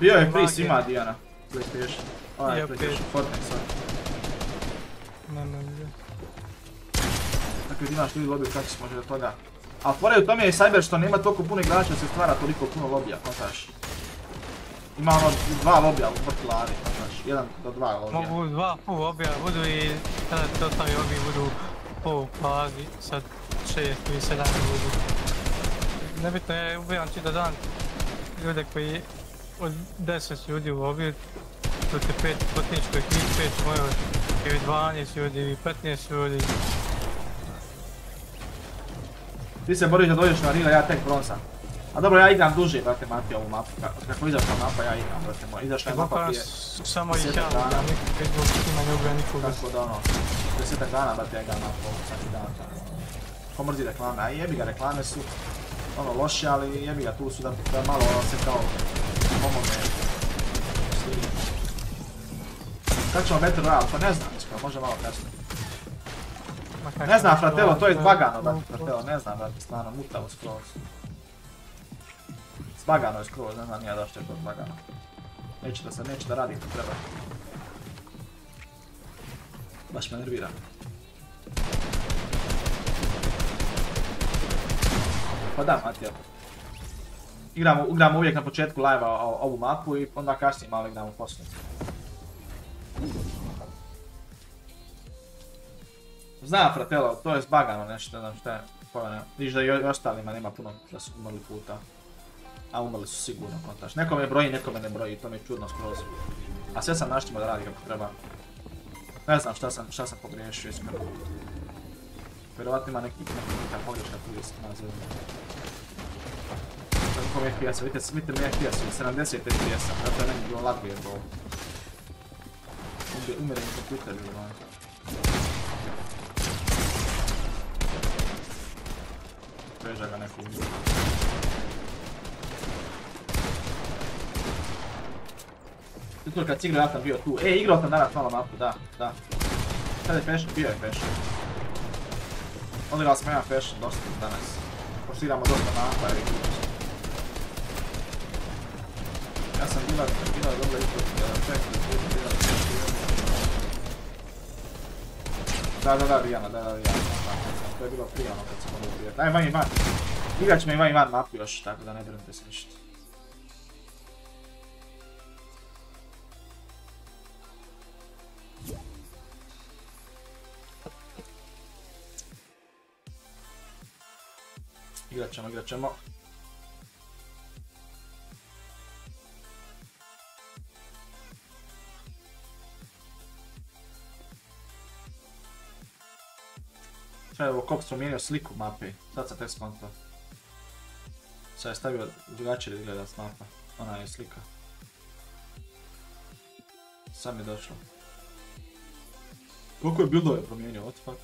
Bio je free svima Diana. PlayStation. Ona je PlayStation Fortnite sad. Ne, ne, ne. Dakle, Dinaš ljudi lobiju kako se može do toga. A fora je u tome je Cyber što nema toliko puno igrača da se stvara toliko puno lobija, kontaš. Ima ono dva lobija u vrtlari, znaš, jedan do dva lobija. Mogu dva pol lobija budu i kada te ostali lobiji budu pol pazi, sad šest ili sedam budu. Nebitno je, ubijam čita dan ljude koji od deset ljudi u lobiju, to te pet potničkoj ekipi, pet mojoj, ili dvanaest ljudi, ili petnaest ljudi. Ti se boriš da dođeš na ring, a ja tek bronza. A dobro, ja igram duže, brate Mati, ovu mapu. Kako izašla mapa, ja igram, brate moj. Izašla je mapa prije desetak dana. Tako da ono, desetak dana, brate, ja igram mapu ovu svaki dan. Ko mrzi reklame, a jebi ga, reklame su ono loše, ali jebi ga, tu su da malo se kao pomogne. Kako ćemo Battle Royale, pa ne znam iskoro, može malo kasnije. Ne znam, Fratello, to je zbagano, brate, Fratello, ne znam, brate, stvarno, mutavo skroz. Zbagano je skroz, ne znam nija zašto je to zbagano. Neće da se, neće da radim, to treba. Baš me nervira. Pa da, Matija. Igramo uvijek na početku live-a ovu mapu i onda kasnije malo igramo poslije. Znam, Fratello, to je zbagano nešto, ne znam šta je, pojma nema. Viš da i ostalima nema puno da su umrli puta. A umrli su sigurno, kontaš. Neko me broji, neko me ne broji, to mi je čudno skroz. A sve sam naštimo da radi kako treba. Ne znam šta sam, šta sam pogriješio, iskreno. Vjerovatno ima neki, neki neka pogreška tu iz nazivu. Kako mi je F P S-a, vidite, vidite mi je F P S-a, sedamdeset F P S-a, zato je neki bilo laguje to. Umire mi komputer, bilo ono. Veža ga neko umire. Tutor kad si igrao, ja sam bio tu. E, igrao sam danas malo mapu, da, da. Sad je Fashion, bio je Fashion. Odigrao sam jedan Fashion dosta danas. Pošto igramo dosta mapa, jer je ključno. Ja sam bila, bila dobra igra, Fashion, bila Fashion. Da, da, da, Rijana, da, da, Rijana. To je bilo prije ono kad sam mogao ubijati. Aj, van i van. Igrat ćemo i van i van mapu još, tako da ne brinite se ništa. Igrat ćemo, igrat ćemo. Šta je ovo, Kops promijenio sliku mape, sad sam tek skontao. Sad je stavio drugačije izgleda s mapa, ona je slika. Sad mi je došlo. Koliko je buildove promijenio, what the fuck?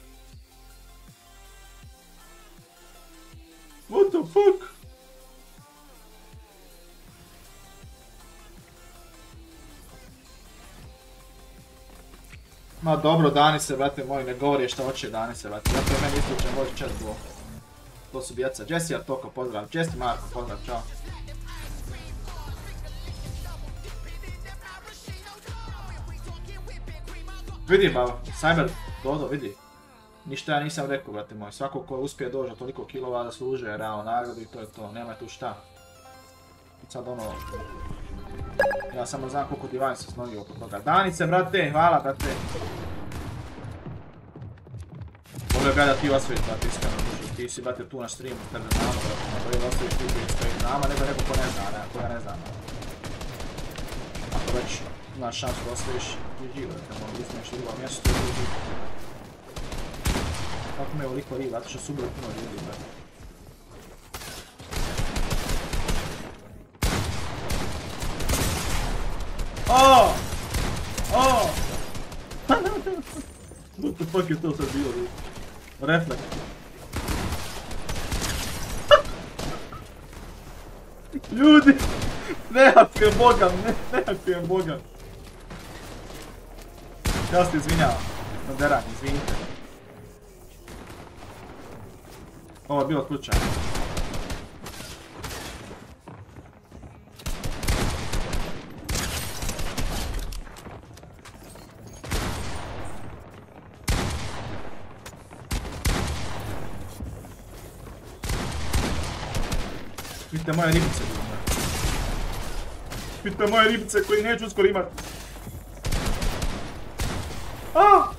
What the fuck? Ma dobro, Dani se, brate moji, ne govori šta hoće Dani se, brate. Zato je meni isključen moj chat blok. To su djeca. Jesse, ja toko, pozdrav. Jesse, Marko, pozdrav, čao. Vidi, ba, Cyber Dodo, vidi. Ništa ja nisam rekao, brate moji. Svako ko uspije doći toliko kilova da služe realno nagradu i to je to. Nema tu šta. Sad ono... Ja samo znam koliko Divine se snogio oko toga. Danice, brate, hvala, brate. Volio ga da ti osvojiš, brate, iskreno. Ti si, brate, tu na streamu, tebe znamo, brate. Volio da osvojiš ti koji stoji nama, nego neko ko ne zna, ne, ako ja ne znam. Ako već imaš šansu da osvojiš, G G, brate, mogu usmiješ drugo mjesto, to je G G. Kako me je ovoliko riv, zato što su ubili puno ljudi, brate. Oooo! Oooo! What the fuck je to sad bilo? Reflekt. Ljudi! Nekako je bogam, nekako je bogam. Ja se izvinjavam. Naderan, izvinite. Ovo je bilo slučajno. Vidite moje ribice, ljudi. Ispita moje ribice koji neću uskoro imat. Aaaa!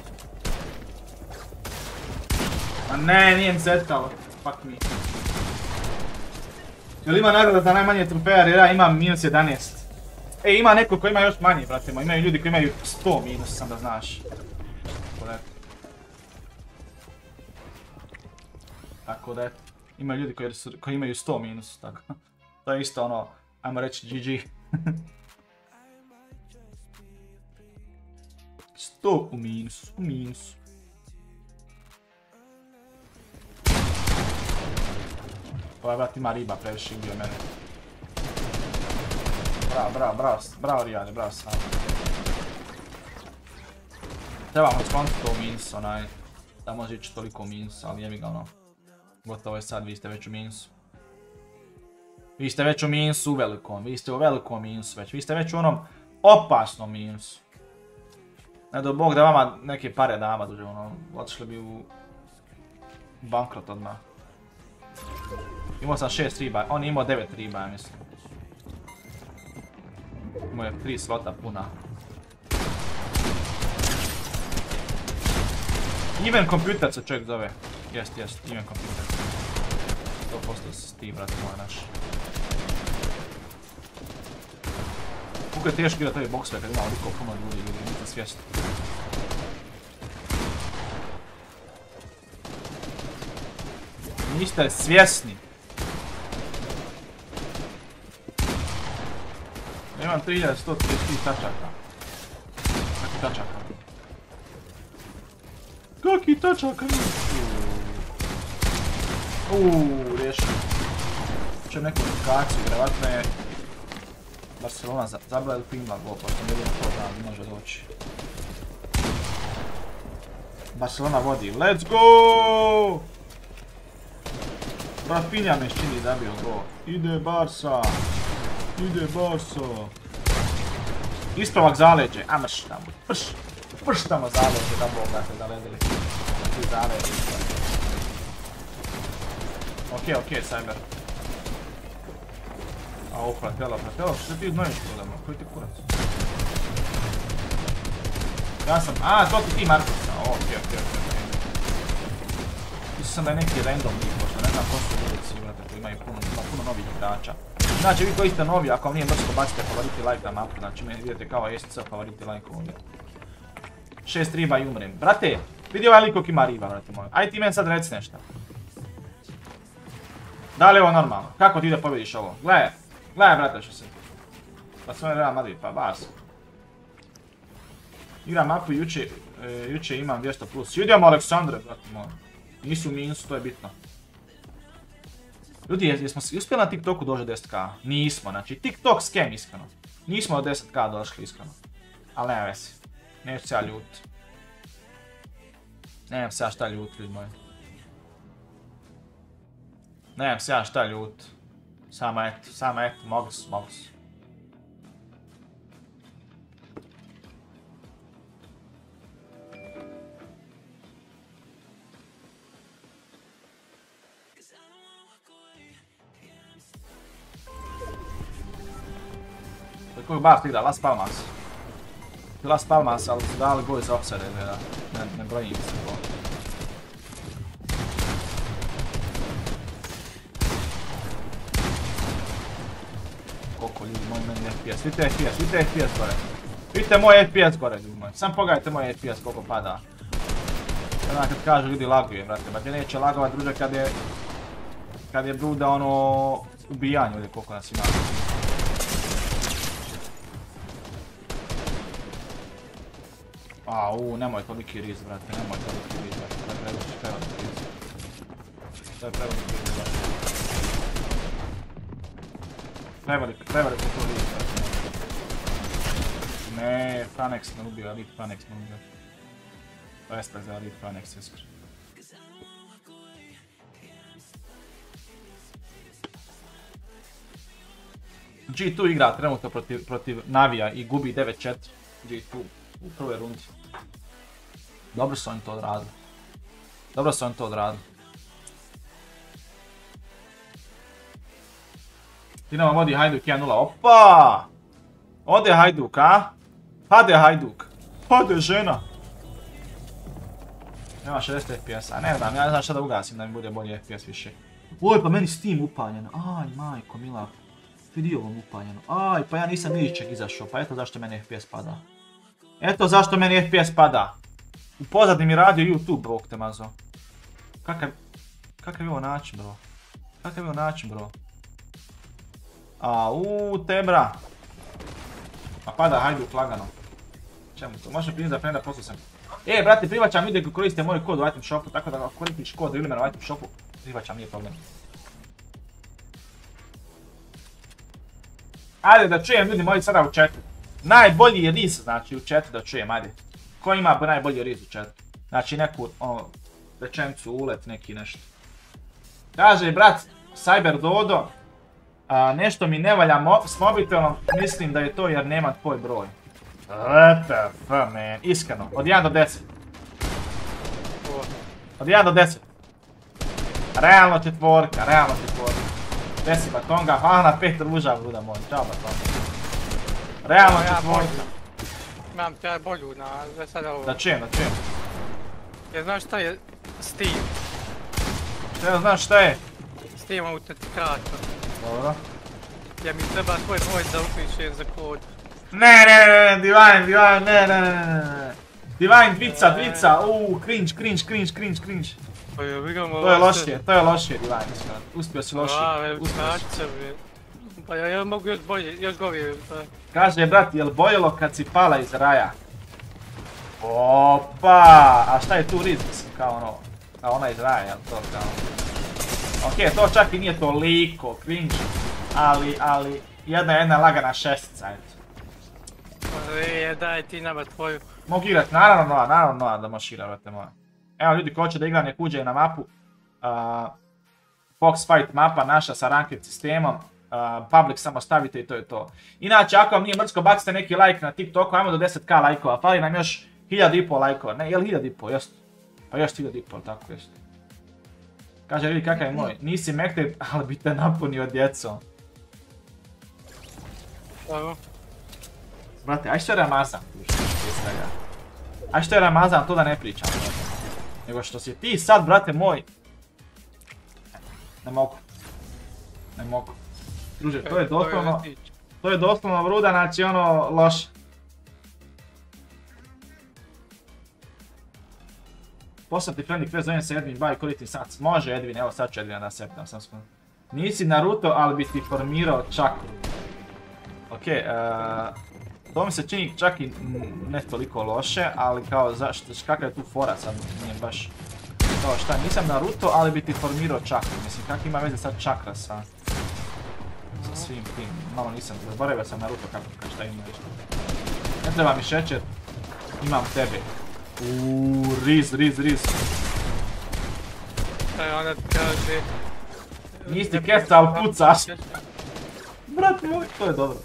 A ne, nijem zetalo. Fuck me. Jel ima nagrada za najmanje trofeja, jer ja imam minus jedanaest. Ej, ima neko koji ima još manje, bratimo. Imaju ljudi koji imaju sto minus, sam da znaš. Tako da je, ima ljudi koji, su, koji imaju sto minus, tako. To je isto ono, ajmo reći G G. sto u minusu, u minusu. Ovaj brat ima riba, previše bio mene. Bravo, bravo, bravo, bravo Rijane, bravo sam. Trebamo skonti to u minusu, onaj. Da može ići toliko u minusu, ali jebi ga ono. Gotovo je sad, vi ste već u minusu. Vi ste već u minusu u velikom, vi ste u velikom minusu već, vi ste već u onom opasnom minusu. Ne do bog da vama neke pare dama dođe, ono, otišli bi u bankrot odmah. Imao sam šest riba, on je imao devet riba, ja mislim. Imao je tri slota puna. Even kompjuter se čovjek zove. Jest, jest, even kompjuter. sto posto s ti, brate, moj naš. Kako je teško igrati ovaj Box Fight kad ima oliko puno ljudi, ljudi, niste svjesni. Niste svjesni. Ja imam tri hiljade sto trideset tri tačaka. Kaki tačaka? Kaki tačaka? Uuuu, rješim. Učem neku edukaciju, vjerovatno je Barcelona zabila ili pingla gol, pa sam jedino to da može doći. Barcelona vodi, let's go! Rafinha me čini da bi odgovor. Ide Barca! Ide Barca! Ispravak zaleđe, a mrš tamo, prš! Prš tamo zaleđe, da bog da se zaledili. Ti zaleđe. Okej, okej, Cyber. A ovo, Fratello, Fratello, što ti znojiš kodama? Koji ti kurac? Ja sam, a, to ti ti Markovica, okej, okej, okej. Mislim sam da je neki random lipo, što ne znam ko su ulici, vrata, koji imaju puno, ima puno novih igrača. Znači, vi koji ste novi, ako vam nije mrsko, bacite favoriti like na mapu, znači meni vidite kao S C favoriti like ovdje. Šest riba i umrem. Brate, vidi ovaj lik kog ima riba, vrati moj. Aj ti meni sad reci nešto. Da li je ovo normalno? Kako ti da pobjediš ovo? Gledaj, gledaj brate što se. Pa svoj Real Madrid, pa bas. Igram mapu juče, juče imam dvjesto plus. Idemo Aleksandre, vrati moj. Nisu u minusu, to je bitno. Ljudi, jesmo uspjeli na TikToku doći do deset ka? Nismo, znači TikTok scam iskreno. Nismo od deset ka došli iskreno. Ali nema vesi. Neću se ja ljut. Nemam se ja šta ljut, ljudi moji. Nemam se ja šta ljut. Samo eto, samo eto, mogu se, mogu se. Kako je bar igra, Las Palmas. Las Palmas, ali su dali gol za opsede, ne brojim se gol. Koliko ljudi, moj meni F P S, vidite F P S, vidite F P S gore. Vidite moj F P S gore, ljudi moji, sam pogledajte moj F P S koliko pada. Kada kad kažu ljudi laguje, brate, ba te neće lagovat druže kad je... Kad je bruda ono... Ubijanje ovdje koliko nas ima. Au, nemoj toliki riz, brate, nemoj toliki riz, brate, to je prevelik, prevelik riz. To je prevelik riz, brate. Prevelik, prevelik je to riz, brate. Ne, Fanex ne ubio, Elite Fanex ne ubio. To je spred za Elite Fanex, iskri. G dva igra trenutno protiv, protiv Navija i gubi devet četiri G dva u prvoj rundi. Dobro su oni to odradili. Dobro su oni to odradili. Dinamo vodi Hajduk jedan nula, opa! Ode Hajduk, a? Hade Hajduk. Hade žena. Nema šezdeset ef pe es a, ne znam, ja ne znam šta da ugasim da mi bude bolji ef pe es više. Oj, pa meni Steam upaljeno, aj majko mila. Vidio vam upaljeno, aj pa ja nisam ničeg izašao, pa eto zašto meni ef pe es pada. Eto zašto meni ef pe es pada. U pozadnji mi radio YouTube, bok te mazo. Kakav, kakav je ovo način bro? Kakav je ovo način bro? A u tebra. A pada Hajduk lagano. Čemu to, možda primiti da prenda poslu sam. E, brate, privaćam ide koji koriste moj kod u item shopu, tako da ako koristiš kod ili mene u item shopu, privaćam, nije problem. Ajde da čujem ljudi moji sada u chatu. Najbolji je riz, znači u chatu da čujem, ajde. Ko ima najbolji riz u chatu? Znači neku ono, rečenicu, ulet, neki nešto. Kaže, brat, Cyber Dodo, a, nešto mi ne valja mo s mobitelom, mislim da je to jer nema tvoj broj. What the fuck man, iskreno, od jedan do deset. Od jedan do deset. Realno četvorka, realno četvorka. deset batonga, hvala na pet ruža vruda moj, čao batonga. Realno četvorka. Imam te bolju na sve sada ovo. Da čujem, da čujem. Jer znaš šta je Steam? Jer znaš šta je? Steam autentikator. Dobro. Jer mi treba svoj broj da upišem za kod. Ne, ne, ne, ne, Divine, Divine, ne, ne, ne, ne. Divine, dvica, dvica, uuu, cringe, cringe, cringe, cringe, cringe. To je lošije, to je lošije, Divine, uspio si lošije, uspio si. Pa ja mogu još bolje, još govije. Kaže, brat, jel bojilo kad si pala iz raja? Opa, a šta je tu riz, mislim, kao ono, kao ona iz raja, jel to kao ono. Ok, to čak i nije toliko cringe, ali, ali, jedna jedna lagana šestica, eto. Eee, daj ti nama tvoju. Mogu igrat, naravno Noa, naravno Noa da moš igrat, vrte moja. Evo ljudi ko hoće da igra nek uđe na mapu. Box Fight mapa naša sa ranked sistemom. Public samo stavite i to je to. Inače, ako vam nije mrsko, bacite neki like na TikToku, ajmo do deset ka lajkova. Fali nam još hiljadu i po lajkova, ne, jel hiljadu i po, jest? Pa još hiljadu i po, tako jest. Kaže, vidi kakav je moj, nisi mektet, ali bi te napunio djecom. Evo. Brate, aj što je Ramazan, aj što je Ramazan, to da ne pričam, nego što si ti sad, brate moj, ne mogu, ne mogu, druže, to je doslovno, to je doslovno vruda, znači ono, loše. Poslam ti friendly quest, zovem se Edwin, baj, koristim sac, može Edwin, evo sad ću Edwina da septam, sam spod. Nisi Naruto, ali bi ti formirao čakru. Okej, eee... To mi se čini čak i ne toliko loše, ali kao zašto, kakva je tu fora sad, nije baš kao šta, nisam Naruto, ali bi ti formirao čakru, mislim kak ima veze sad čakra sa sa svim tim, malo nisam, zaboravio sam Naruto kako kako šta ima nešto. Ne treba mi šećer, imam tebe. Uuuu, riz, riz, riz. Taj ona kaže... Nisi ti keca, ali pucaš. Brate moj, to je dobro.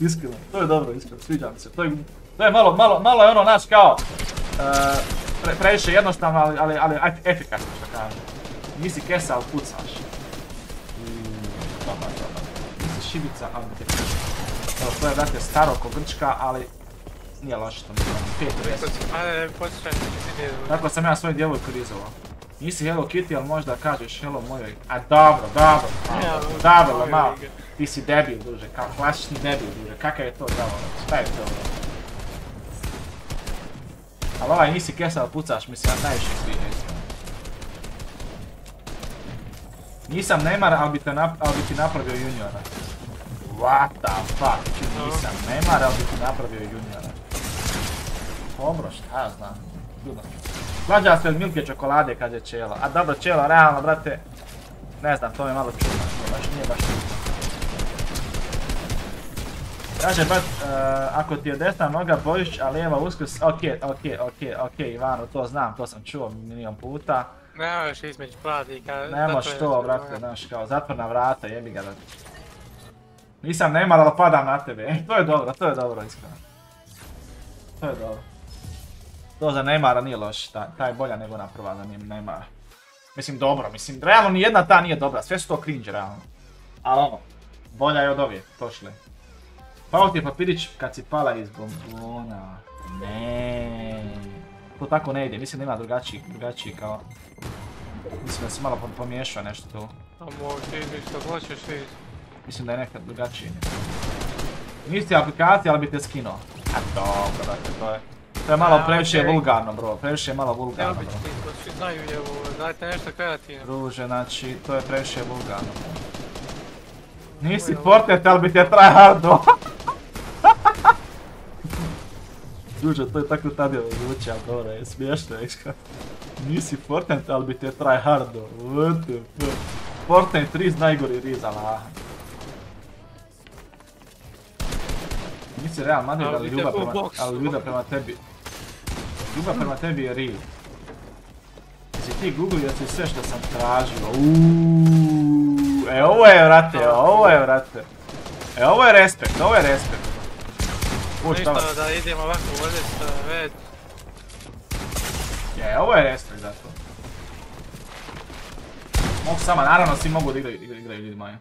Iskreno, to je dobro, iskreno, sviđa mi se, to je, to je malo, malo, malo je ono naš kao uh, pre, previše jednostavno, ali, ali, ali efikasno što kažem. Nisi kesa, ali pucaš. Dobar, dobar. Nisi šibica, ali ne te pucaš. Evo, to je brate staro ko Grčka, ali nije loše to mi je. pet, deset. Tako sam ja svoju djevojku rizovao. Nisi Hello Kitty, ali možda kažeš Hello mojoj. A dobro, dobro, dobro, dobro, malo. Ti si debil, duže, kao klasični debil, duže, kakav je to zavodat, šta je to? Ali ovaj nisi kesal pucaš, mi se najviše sviđa iskreno. Nisam Neymar, ali bi ti napravio juniora. What the fuck, čim nisam Neymar, ali bi ti napravio juniora. Dobro, šta znam, ljudno. Glađa se od milke čokolade, kad je Čelo. A dobro, Čelo, realno, brate, ne znam, to mi je malo čudno, nije baš čudno. Kaže, brat, ako ti je desna noga bojiš, a lijeva uskrs, okej, okej, okej, okej, Ivano, to znam, to sam čuo milijon puta. Nemoš između platika. Nemoš to, brate, znaš, kao zatvorna vrata, jebi ga da... Nisam Neymar, ali padam na tebe, e, to je dobro, to je dobro, iskreno. To je dobro. To za Neymara nije loš, ta je bolja nego ona prva za Neymara. Mislim, dobro, mislim, realno nijedna ta nije dobra, sve su to cringe, realno. Ali ono, bolja je od ovije, točle. Pao ti je papirić kad si pala iz bombona. Ne. To tako ne ide, mislim da ima drugačiji, drugačiji kao... Mislim da si malo pomiješao nešto tu. A možda izviš što hoćeš iz... Mislim da je nekad drugačiji. Nisi ti aplikacija, ali bi te skinuo. A dobro, dakle, to je... To je malo previše vulgarno, bro, previše je malo vulgarno, bro. To svi znaju, evo, dajte nešto kreativno. Druže, znači, to je previše vulgarno, bro. Nisi Fortnite, ali bi te tryhardo. Druže, to je tako tad je zvuči, ali dobro, je smiješno, ekskrat. Nisi Fortnite, ali bi te tryhardo. What the fuck. Fortnite riz, najgori riz, ala. Nisi Real Madrid, ali ljubav prema, ali ljubav prema tebi. Ljubav prema tebi je real. Jesi ti googlio si sve što sam tražio. Uuuu. E ovo je vrate, ovo je vrate. E ovo je respekt, ovo je respekt. Uš, tamo. Ništa da idemo ovako uvrljeti već. E ovo je respekt zato. Mogu sama, naravno svi mogu da igraju ljudi moje.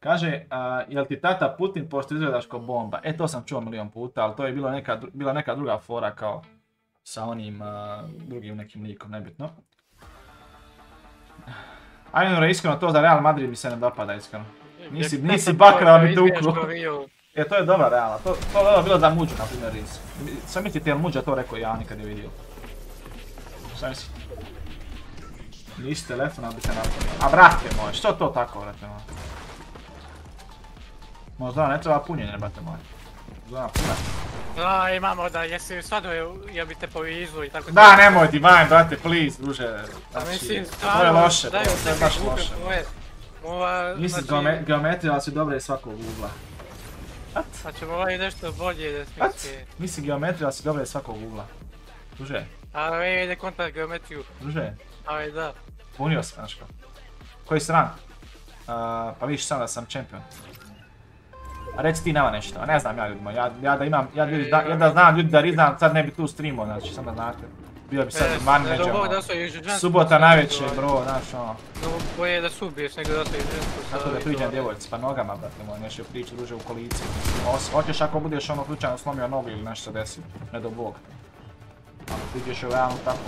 Kaže, jel ti tata Putin pošto izgledaš ko bomba? E to sam čuo milion puta, ali to je bila neka druga fora kao sa onim drugim nekim likom, nebitno. Ajde, iskreno to za Real Madrid mi se ne dopada, iskreno. Nisi bakra, mi te ukru. E to je dobra Realna, to je bilo za Muđu, na primjer, Riz. Sam mislite jel Muđa to rekao ja nikad je vidio. Sam mislite. Nisi telefona, bi se napravio. A brate moj, što to tako, brate moj? Možda ne treba punjenje, brate moj. Možda punjenje. A, imamo da jesi svado jel bi te povizu i tako... Da, nemoj Divine, brate, please, druže. Znači, to je loše, to je baš loše. Nisi geometrija, ali su dobre iz svakog ugla. Znači, moraju nešto bolje da smisli. Nisi geometrija, ali su dobre iz svakog ugla. Druže. Ali ide kontra geometriju. Druže. Ali da. Punio sam, znaš kao. Koji stran? Pa vidiš sam da sam čempion. A reci ti nama nešto, ne znam ja ljudima, ja da imam, ja da znam ljudi da riznam, sad ne bi tu streamao, znači, sam da znate. Bio bi sad manmeđa, subota najveće, bro, znači ono. Bolje je da se ubiješ nego da se ižensko sada. Tako da tu iđem djevojci, pa nogama, brate moj, nešto je prič, druže, u kolici. Hoćeš ako budeš ono slučajno slomio nogu ili nešto se desi, ne do Bog. Ako ti iđeš u realnu tako.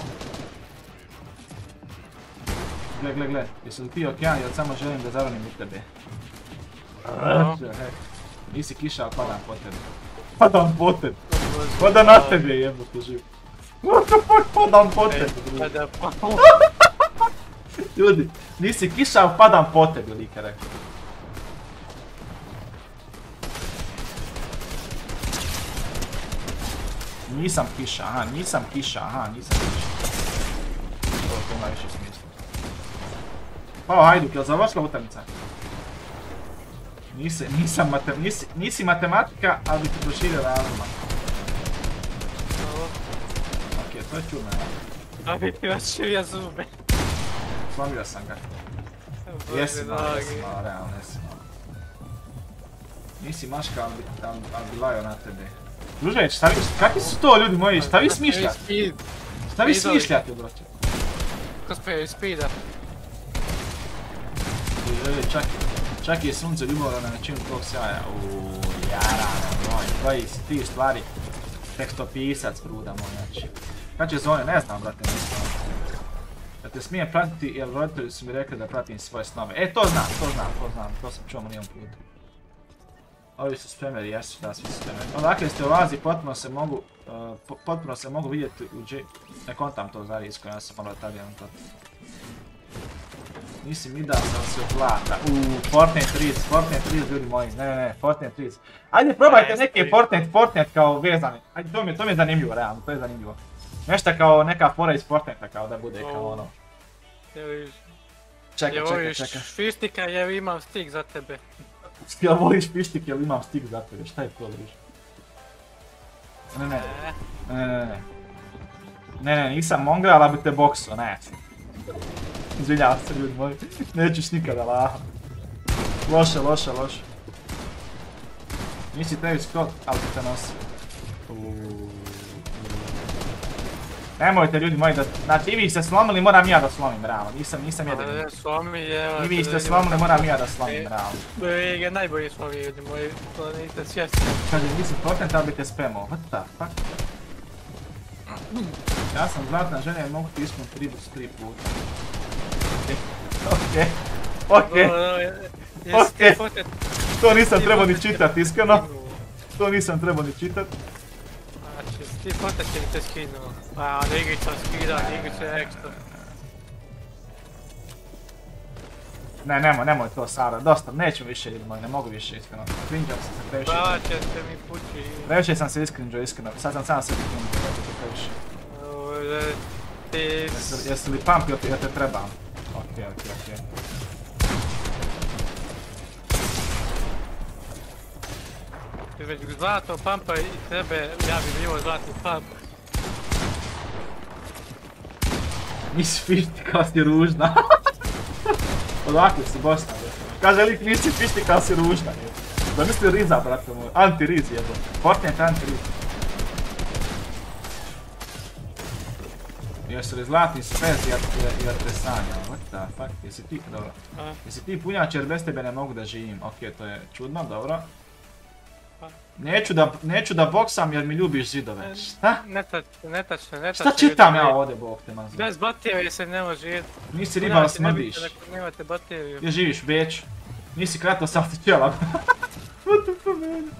Gle, gle, gle, jesi li ti okjan, jer samo želim da zaronim u tebe. Nisi kiša, ali padam po tebe. Padam po tebe. Pada na tebe jebote živ. What the fuck, padam po tebe. Ljudi, nisi kiša, ali padam po tebe, lika rekao. Nisam kiša, aha, nisam kiša, aha, nisam kiša. To ima više smisla. Pao Hajduk, jel završila utakmica? Nisi matematika, ali ti proširio razuma. Ok, to je čudno. Ali ti očivio zube. Slomio sam ga. Jesi malo, jesi malo, realno, jesi malo. Nisi maška, ali bi lajao na tebe. Druže, kakvi su to ljudi moji, šta vi smišljate? Šta vi smišljate, broće? Kospeo iz speeda. Čakaj. Čak i sunce ljubavljeno na načinu tog sjaja. Uuu, jarano moj, koji si ti stvari tekstopisac pruda moj, znači. Kad će zone, ne znam, brate, nisam. Da te smijem pratiti, jer roditelji su mi rekli da pratim svoje snove. E, to znam, to znam, to znam, to sam čuo milijon puta. Ovi su spremeri, jesu, da, svi su spremeri. Odakle ste ulazi, potpuno se mogu, potpuno se mogu vidjeti u G... Ne kontam to za risko, ja sam malo italijan to. Nisi mi dao sam se uplata, uuu, Fortnite Riz, Fortnite Riz ljudi moji, ne ne ne, Fortnite Riz. Ajde probajte neke Fortnite, Fortnite kao vezane, ajde to mi je zanimljivo, realno, to je zanimljivo. Nešto kao neka fora iz Fortnite-a kao da bude kao ono. Čekaj, čekaj, čekaj. Fištika jer imam stik za tebe. Jel voliš fištik jer imam stik za tebe, šta je to liš? Ne ne, ne ne ne. Ne ne, nisam mongra, ali bi te boksao, ne. Izvinjavam se ljudi moji, nećeš nikada laham. Loše, loše, loše. Nisi Travis Scott, ali ti te nosi. Nemojte ljudi moji da... Znači i vi ste slomili, moram ja da slomim, bravo. Nisam, nisam jedan. Ne, slomi je... I vi ste slomili, moram ja da slomim, bravo. Vi ga najbolji smo vi ljudi moji, to niste svjesni. Kaže, nisi potent, ali bi te spemao. What the fuck? Ja sam zlatna žena i mogu ti ispuniti tribus tri puta. Okej. Okej. Okej. Okej. To nisam trebao ni čitati, iskreno. To nisam trebao ni čitati. Znači, ti potent je li te skinuo? A, Igrića skida, Igrića je ekstra. Ne, nemoj, nemoj to sada, dosta, neću više ili moj, ne mogu više iskreno. Skrinđao sam se previše. Brava će se mi pući. Previše sam se iskrinđao iskreno, sad sam sam sebi krinđao, da ću previše. Uuu, ti... Jesi li pumpio ti, ja te trebam? Okej, okej, okej. Već zlato pampa i tebe, ja bi bilo zlatni pampa. Nisi fišti kao si ružna. Odakle si Bosna, brate. Kaže lik nisi fišti kao si ružna. Da misli Riza, brate moj. Anti-Riz jebo. Fortnite anti-Riz. Jesi li zlatni spez i atresanja? What the fuck? Jesi ti, dobro. Jesi ti punjač jer bez tebe ne mogu da živim. Okej, to je čudno, dobro. Neću da boksam jer mi ljubiš zidove, šta? Netačno, netačno, netačno. Šta čitam ja ovdje, bok te man zna? Bez baterije se ne može jed. Nisi riba, smrdiš. Nemate bateriju. Gdje živiš, Beć? Nisi kratno sam ti ćela. What the fuck, man?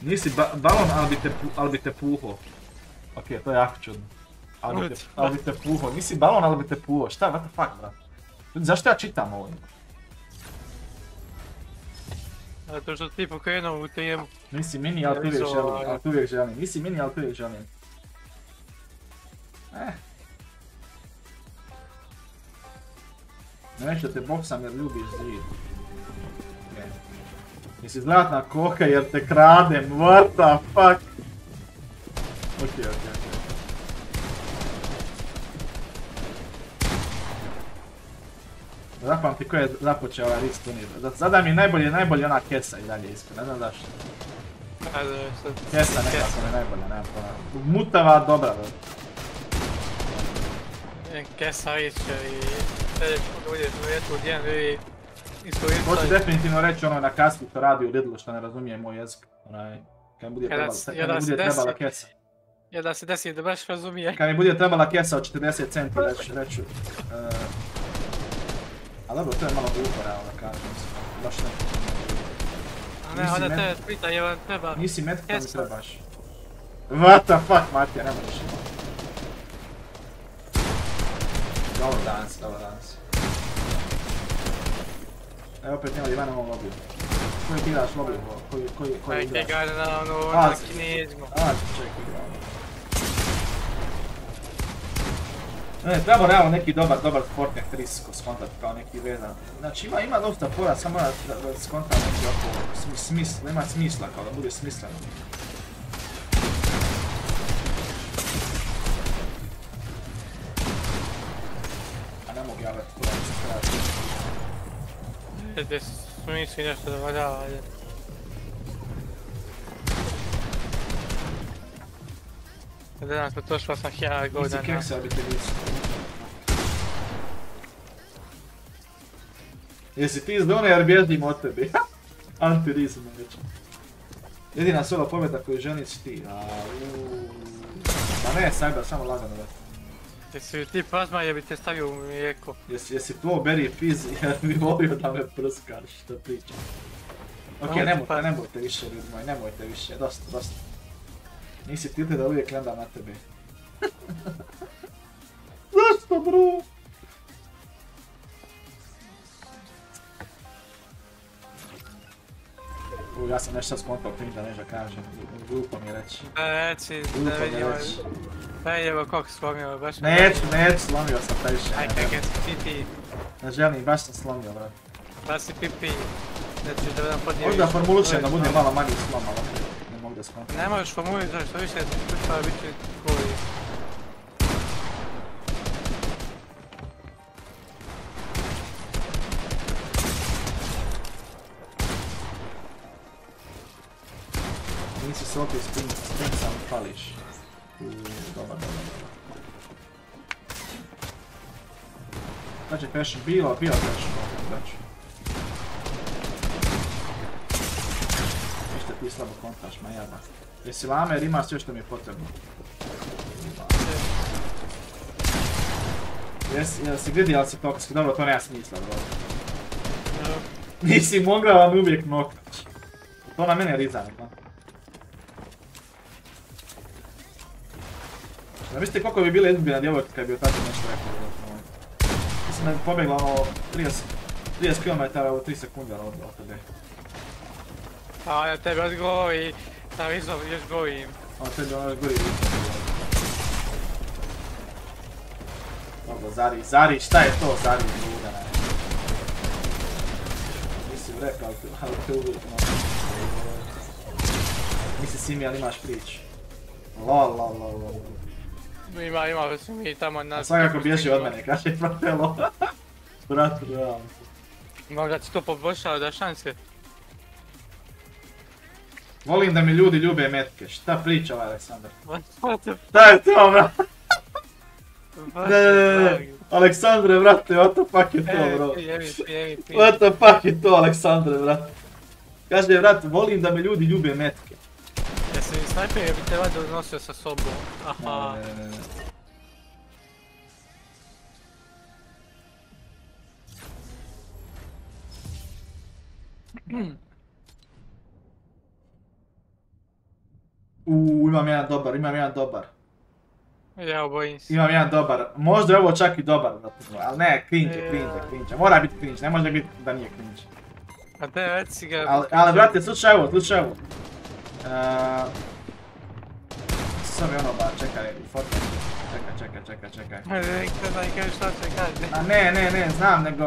Nisi balon, ali bi te puho. Okej, to je jako čudno. Ali bi te puho, nisi balon, ali bi te puho. Šta, what the fuck, brat? Zašto ja čitam ovo? Zato što ti pokrenuo u temu. Nisi mini, ali tu uvijek želim, ali tu uvijek želim. Nisi mini, ali tu uvijek želim. Eh. Neću te boksam jer ljubiš zid. Jesi zlatna koka jer te kradem, what the fuck? Okej, okej, okej. Zapamti ko je započeo ovaj riz tunir. Zadaj mi najbolje, najbolje ona kesa i dalje iskreno, ne znam zašto. Kesa nekako mi je najbolja, nema pojma. Mutava dobra, bro. Kesa iće i... Sredeš kod uđeš u vjetu u djen i... Hoću definitivno reći ono na kasku što radi u Lidlu što ne razumije moj jezik. Kad mi bude trebala kesa. Jer da se desi da baš razumije. Kad mi bude trebala kesa od četrdeset centi reću. A dobro, to je malo glupo realno kažem, baš neko. A ne, onda te pita je vam treba. Nisi metko da mi trebaš. What the fuck, Matija, ne možeš. Dobro danas, dobro danas. Evo opet nema Divana moj lobiju. Koji ti daš lobiju? Koji igraš? Ajde gada na ono, na kinizmu. Ajde, čekaj igrao. Ne, trebamo realno neki dobar, dobar Fortnite tri ko skontati kao neki vezan. Znači ima, ima dosta fora, samo mora skontati neki oko smisla, nema smisla kao da bude smisleno. A ne mogu javljati koja ću krati. Gdje smisli nešto da valjava, ajde. Gledam se tošla sam ja godina. Nisi keksa obiteljicu. Jesi ti iz Dona jer bježim od tebi. Antirizam je već. Jedina solo pobjeda koju želiš ti. Ma ne, Cyber, samo lagano da. Jesi ti pazma jer bi te stavio u mlijeko. Jesi tvoj berry piz jer bi volio da me prskaš što pričam. Okej, nemojte više ljudi moji, nemojte više, dosta, dosta. Nisi tilti da uvijek gledam na tebe. Zašto bro? U, ja sam nešto skontao tim da nešto kažem. Glupo mi reći. Reći, da vidimo. Da vidimo koliko slomio, baš ne. Neću, neću, slomio sam taj više. Aj kakaj si piti. Ne želim, baš sam slomio bro. Baš si pipi. Znači da vedam podijeli. Možda formulučem da budem malo manji slom, ali... Ne možeš pomuliti što više slučava bit će koji. Nisi se opet s tim sam pališ. Dobar, dobar, dobar. Znači Fashion, bila, bila Fashion, znači. Ništa ti slabo kontraš, ma jadna. Jesi lame jer ima sve što mi je potrebno. Jesi, jel si gridi, jel si tokski? Dobro, to nema smisla, dobro. Nisi mogla, ali uvijek noktač. To na mene je rizanik, no. Zamislite koliko bi bila jednubina djevojka kad bi od tako nešto rekao. Mislim da bi pobjegla ono trideset kilometara u tri sekunde od tebe. A ona tebe odgoji, na vizom još gojim. Ona tebe ono još gori vizom. Dobro, Zari, Zari, šta je to Zari? Nisi vrep, ali te uvijek možda. Nisi Simi, ali imaš prič. Lol, lol, lol, lol. Ima, imali smo mi tamo nas... Svakako bježi od mene, kaže Fratello. Brat, realno. Možda ti to poboljšalo da šanse. Volim da mi ljudi ljube metke, šta priča ovaj Aleksandar? Šta je to, brat? Ne, ne, ne, Aleksandre, brate, what the fuck je to, bro? What the fuck je to, Aleksandre, brate? Kaže, brat, volim da mi ljudi ljube metke. Snajper je bi te vada odnosio sa sobom, aha. Ne, ne, ne, ne. Uuu, imam jedan dobar, imam jedan dobar. Ja obojim se. Imam jedan dobar, možda je ovo čak i dobar, ali ne, cringe je, cringe je, cringe je. Mora biti cringe, ne može biti da nije cringe. A te već si ga... Ali, brate, slučaj ovo, slučaj ovo. Eee... Sam je ono ba, čekaj, fotkaj. Čekaj, čekaj, čekaj, čekaj. Ne, ne, ne, ne, ne, znam, nego...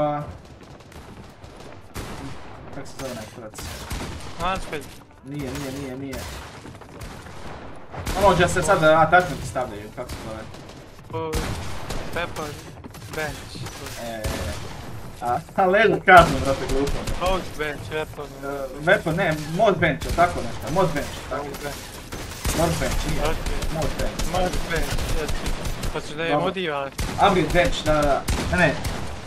Kako se zove najkurac? Mansped. Nije, nije, nije, nije. Ono gdje se sad attachmenti stavljaju, kako se zove? Pepper... Bench. Eee... A leža kaznu, brate, glupo. Most bench, weapon. Weapon, ne, most bench, tako nešto, most bench, tako. Most bench, nije. Most bench. Most bench, jesi. Hoćeš da je modivan? Ambil bench, da, da, da. Ne,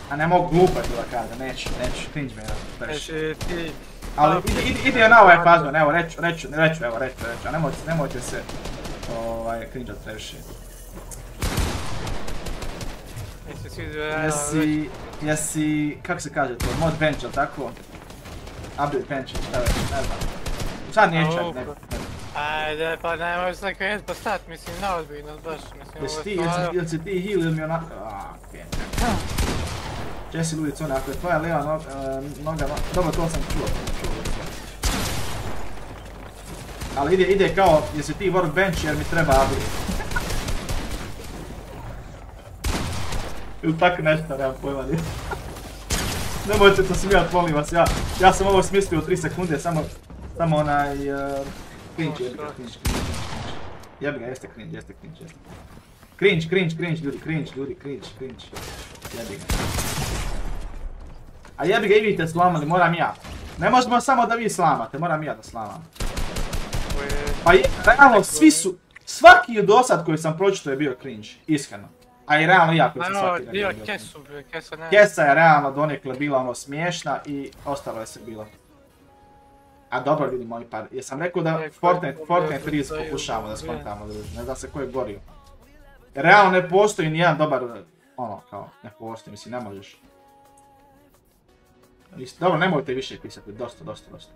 a ne mogu glupa ti da kazna, neću, neću, cringe me, da, prši. Ali ide na ovaj fazon, evo, reću, reću, reću, evo, reću, reću, a nemojte se cringe-at previše. Jesi, jesi, kako se kaže to, mod bench, ali tako? Update bench, šta već, ne znam. Sad nije čak, ne znam. Ajde, pa ne možeš na krenut pa stat, mislim, naozbiljno, baš, mislim, ovo je stvarno. Ili si ti heal ili mi onako, aaa, okej. Jesse Ludic, ono, ako je tvoja leva noga, dobro, to sam čuo. Ali ide, ide kao, jesi ti work bench jer mi treba update. Ili tako nešto, nemam pojma nije. Nemojte to smijat, molim vas, ja sam ovo smislio u tri sekunde, samo... Samo onaj... Cringe, jebi ga, cringe, cringe, cringe. Jebi ga, jeste cringe, jeste cringe, jeste cringe. Cringe, cringe, cringe, ljudi, cringe, ljudi, cringe, cringe. Jebi ga. A jebi ga i vi te slamali, moram ja. Ne možemo samo da vi slamate, moram ja da slamam. Pa je, realno, svi su... Svaki dosad koji sam pročito je bio cringe, iskreno. A i realno ja koji sam svaki da gledam. Kesa je realno donekle bila ono smiješna i ostalo je se bila. A dobro vidim oni par, jer sam rekao da Fortnite Freeze pokušavamo da spontamo družno, ne znam se ko je gorio. Realno ne postoji nijedan dobar, ono kao, ne postoji, mislim ne možeš. Dobro, nemojte više pisati, dosta, dosta, dosta.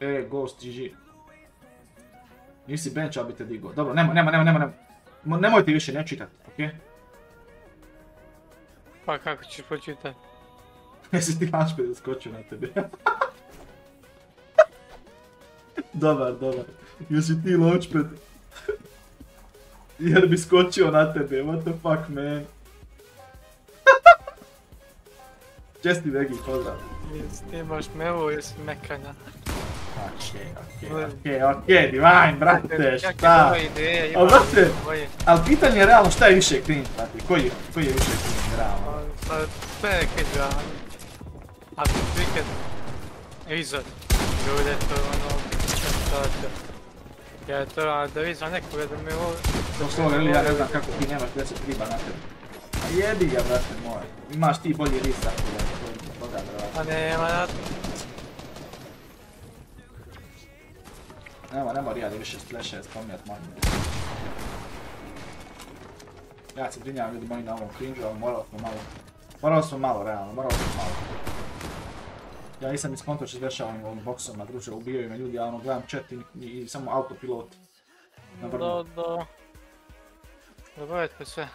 E, Ghost G G. Nisi bench, ali bi te digao. Dobro, nema, nema, nema, nema. Nemojte više ne čitati, okej? Pa kako ćeš počitati? Jesi ti lašped uskočio na tebi? Dobar, dobar. Jesi ti lašped? Jer bi skočio na tebe, what the fuck man? Česti vegi, pozdrav. Jesi ti imaš mevo, jesi mekanja. Okej, okej, okej, okej, Divine, brate, šta? Ali brate, ali pitanje je realno šta je više cringe, brate, koji je više cringe, realno? Sve je cringe, realno. A ti prikad, izad, ljude, to je ono, šta je to? Ja je to, a da vi za neko je da mi ovo... To slovo ili ja ne znam kako ti nemaš deset riba na tebi. A jebi ga brate moj, imaš ti bolji riz tako da je toga brate. A nema na to. Nema, nema rijali više splashe, spomnijat manju. Ja se brinjam ljudi moji na ovom cringe-u, ali morali smo malo... Morali smo malo, realno, morali smo malo. Ja nisam iskontrol što se dešava ovim boxom na druže, ubijaju me ljudi, ja ono gledam chat i samo autopilot. Do, do... Dobavite sve.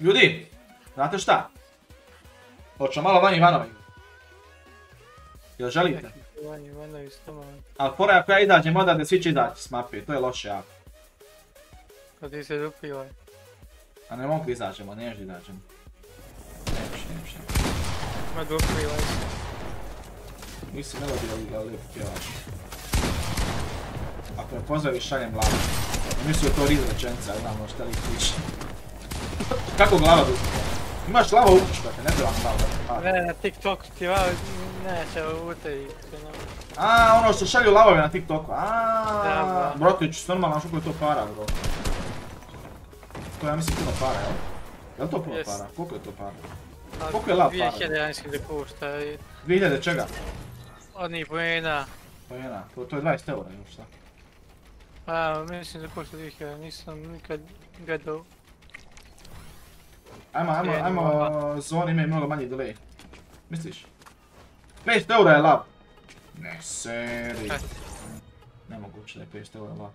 Ljudi, znate šta? Hoćemo malo Vani Ivanovi. Jel želite? Vani Ivanovi stomavi. Ali fora ako ja izađem odavde, svi će izaći s mape, to je loše jako. Kad ti se dupivaj. A ne mogu da izađemo, nežda izađemo. Nemoš, nemoš, nemoš. Ima dupli lajk. Nisi melodijali ga lijep pjevač. Ako me pozdraviš šaljem glavu. Mislio to riz rečenca, ja znam šta li kliče. Kako glava dupla? Imaš glava upuš, brate, ne trebam glava. Ne, na TikToku ti vao, neće uvuteji. Aaa, ono što šalju lavove na TikToku, aaa. Brotić, što normalno, što je to para, bro? To ja mislim puno para, jel? Je li to puno para? Koliko je to para? Koliko je lav para? dvije hiljade janskih dokušta. dvije hiljade čega? Od njih pojena. Pojena, to je dvadeset eura ili šta? A, mislim da košta dvije hiljade, nisam nikad gledao. Ajmo, ajmo, ajmo, zone imaju mnogo manji delay. Misliš? petsto eura je lav! Ne seri. Nemoguće da je petsto eura lav.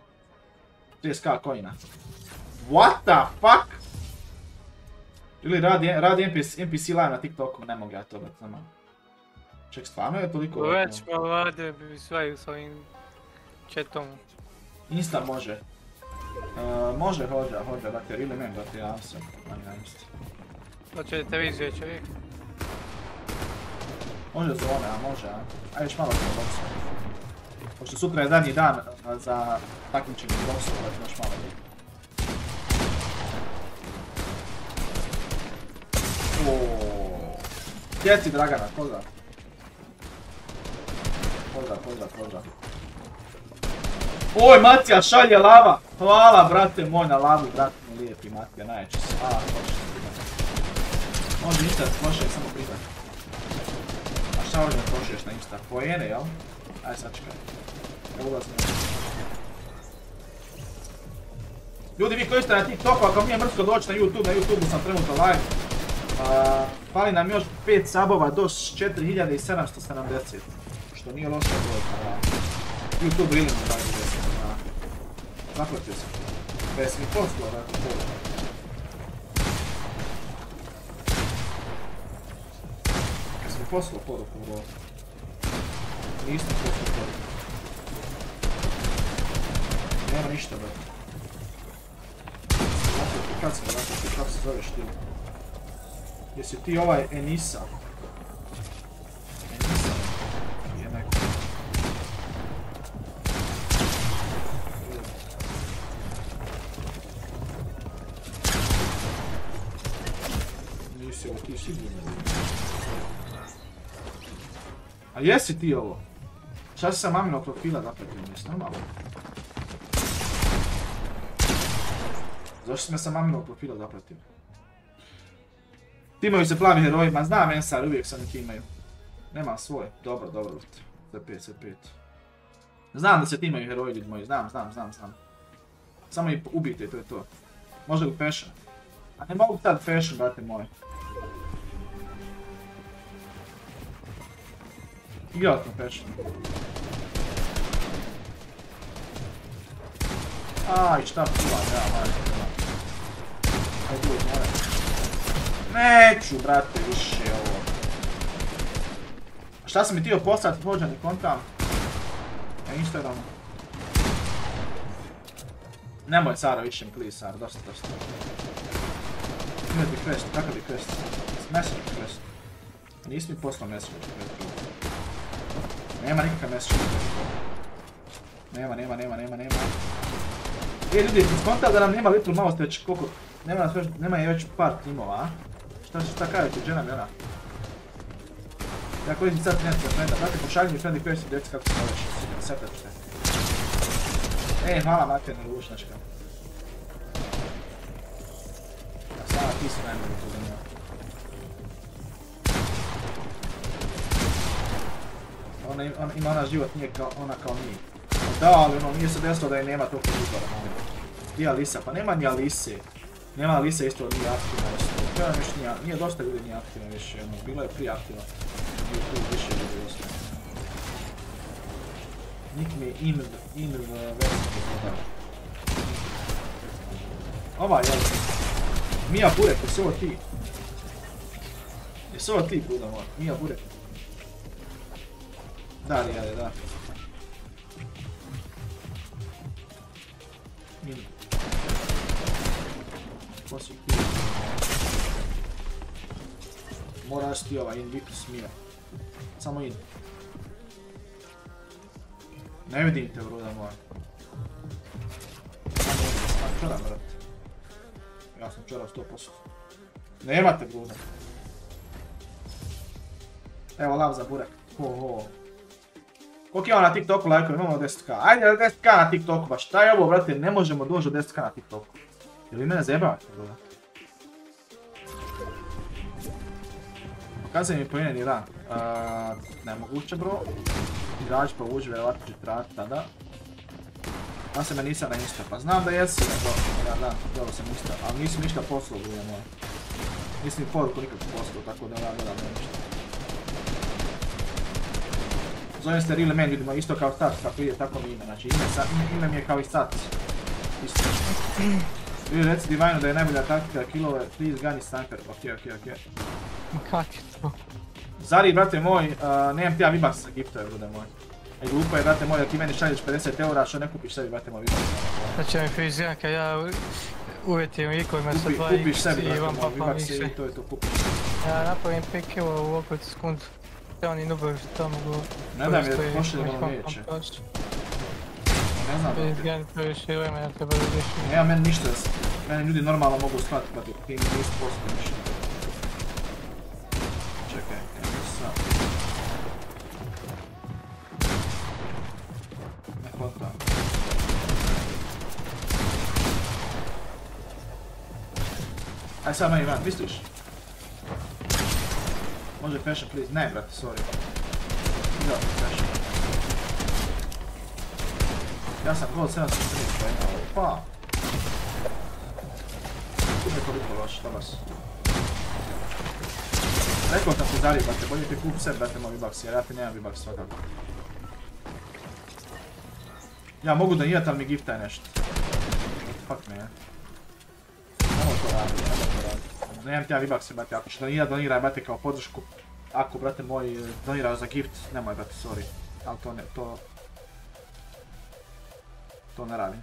trideset ka coina. What the fuck? Ili radi N P C live na TikToku, ne mogu ja to već znam. Ček, stvarno je toliko... Već pa vlade bi svaju s ovim chatom. Insta može. Može hođa, hođa, dakle, ili ne, dakle, ja sam na Insta. Hoće televiziju čovjek? Može zone, a može, a? Ajde još malo za boxu. Pošto sutra je zadnji dan za takmičenje boxu, da ću još malo biti. Gdje si Dragana, pozdrav. Pozdrav, pozdrav, pozdrav. Oj, Matija šalje lava! Hvala brate moj na lavu, brate mi lijepi Matija, najveći se. A, hoće se prihati. Može Insta prošaj, samo prihati. A šta ovdje ne prošaješ na Insta? Pojene, jel? Ajde sad čekaj. Ne ulazim. Ljudi, vi koji ste na TikToku, ako mi je mrsko doći na YouTube, na YouTube-u sam trenutno live. Fali nam još pet sabova do četiri hiljade sedamsto sedamdeset, što nije loša brojka. YouTube ili mi daju deset, zaklopio sam. Bez mi poslova, dakle, bolje. Bez mi poslova poruku, bolje. Nisam poslova poruku. Nema ništa, broj. Zaklopio, kad sam, zaklopio, kako se zoveš ti? Jesi ti ovaj Enisa? Enisa? Je neko. Nisi ovo ti sigurno. A jesi ti ovo? Šta si sa maminog profila zapetljeno? Jesi normalno? Zašto si me sa maminog profila zapetljeno? Timovi se plavi herojima, znam Ensar, uvijek sam ih imaju. Nemam svoje, dobro, dobro, za pet, za pet. Znam da se timaju heroji ljudi moji, znam, znam, znam, znam. Samo ih ubijte, to je to. Može li Fashion? A ne mogu sad Fashion, brate moje. Igrao sam Fashion. Aj, šta pula, ja, ajde, ajde, ajde. Neću, brate, više ovo. Šta sam mi tio poslati hođani kontam? Na Instagramu. Nemoj Sara više mi, please Sara, dosta, dosta. Imaj bi quest, kakav bi quest? Message quest. Nisi mi poslao message quest. Nema nikakav message quest. Nema, nema, nema, nema, nema. E, ljudi, skontali da nam nema little mouse već koliko... Nema je već par timova, a? Šta kažete, džena mi ona? Ja koristim sad trenutno frenda, brate, pošalji mi frendi quest i djeci kako se zoveš. Srpečke. Ej, hvala materina lušnačka. A sada ti su najbolji tu za njega. Ona ima ona život, nije ona kao mi. Da, ali ono nije se desilo da je nema toliko izbora. Di Alisa? Pa nema ni Alise. Nema Alise isto nije aktivna. Prema još nije, nije dosta ljudi nije aktivna više. Bilo je prije aktivna. Nije tu više ljudi dosta. Nik mi je Imr, Imr Vesnik je podao. Ova je Alisa. Mija Burek, jesi ovo ti? Jesi ovo ti, Buda moj? Mija Burek. Da, rijade, da. Minu. Ko si ti? Moraš ti ova Invictus Mija. Samo in. Ne vidim te, broda moja. Sam čodan, brat. Ja sam čodan sto posto. Nema te, broda. Evo lav za Burek. Hoho. Koliko imamo na TikToku lajkova? Imamo deset ka. Ajde deset ka na TikToku, pa šta je ovo, brate, ne možemo doći do deset ka na TikToku. Jel vi mene zajebavate, broda? Pokazaj mi po jedini dan. Nemoguće, bro. Igrač pa uđe, vjerovatno će trajati tada. Da se me nisam na Insta, pa znam da jesi. Da, da, dobro sam Insta, ali nisam ništa poslao, broda moja. Nisam ni poruku nikakvu poslao, tako da ja gledam nešto. Zovem se Real Man, vidimo isto kao Stats, kako ide tako mi ime, znači ime mi je kao i Stats. Isto. Ili reci Divine da je najbolja taktika killove, please gani sniper, okej, okej, okej. Ma kak je to? Zari, brate moj, nemam ti ja V-Bucks sa giftove, brude moj. E glupo je, brate moj, da ti meni šalješ pedeset eura, što ne kupiš sebi, brate moj, V-Bucks. Znači mi frizgan, kad ja uvjetim ikovima sa dva i vam papam više. Ja napravim pekeva u opet sekundu. Ja oni nubovi što mogu... Ne daj mi da pošli da ono vijeće. Ne znam da ti... Gledam previše vremena, treba da više... Ne, ja meni ništa da se... Mene ljudi normalno mogu shvatiti, pa ti ti nisi postoji ništa. Čekaj, kako sam... Ne hvatam. Aj sad meni van, misliš? Može Fashion please? Ne brate, sorry. Idao mi Fashion. Ja sam god sedam tri pa jedna, opa! Kup je koliko loš, šta vas? Rekao sam ti dariju, brate, bolje ti kup sebi, brate, moj V-Bucks, jer ja ti nemam V-Bucks svakako. Ja mogu da idete, ali mi giftaj nešto. Fuck me, ja. Nemoj to raditi, nemoj to raditi. Nemam ti ja V-Bucks, brate, ako što donira, doniraj, brate, kao podršku. Ako, brate, moj donirao za gift, nemoj, brate, sorry. Ali to ne, to... To ne radim.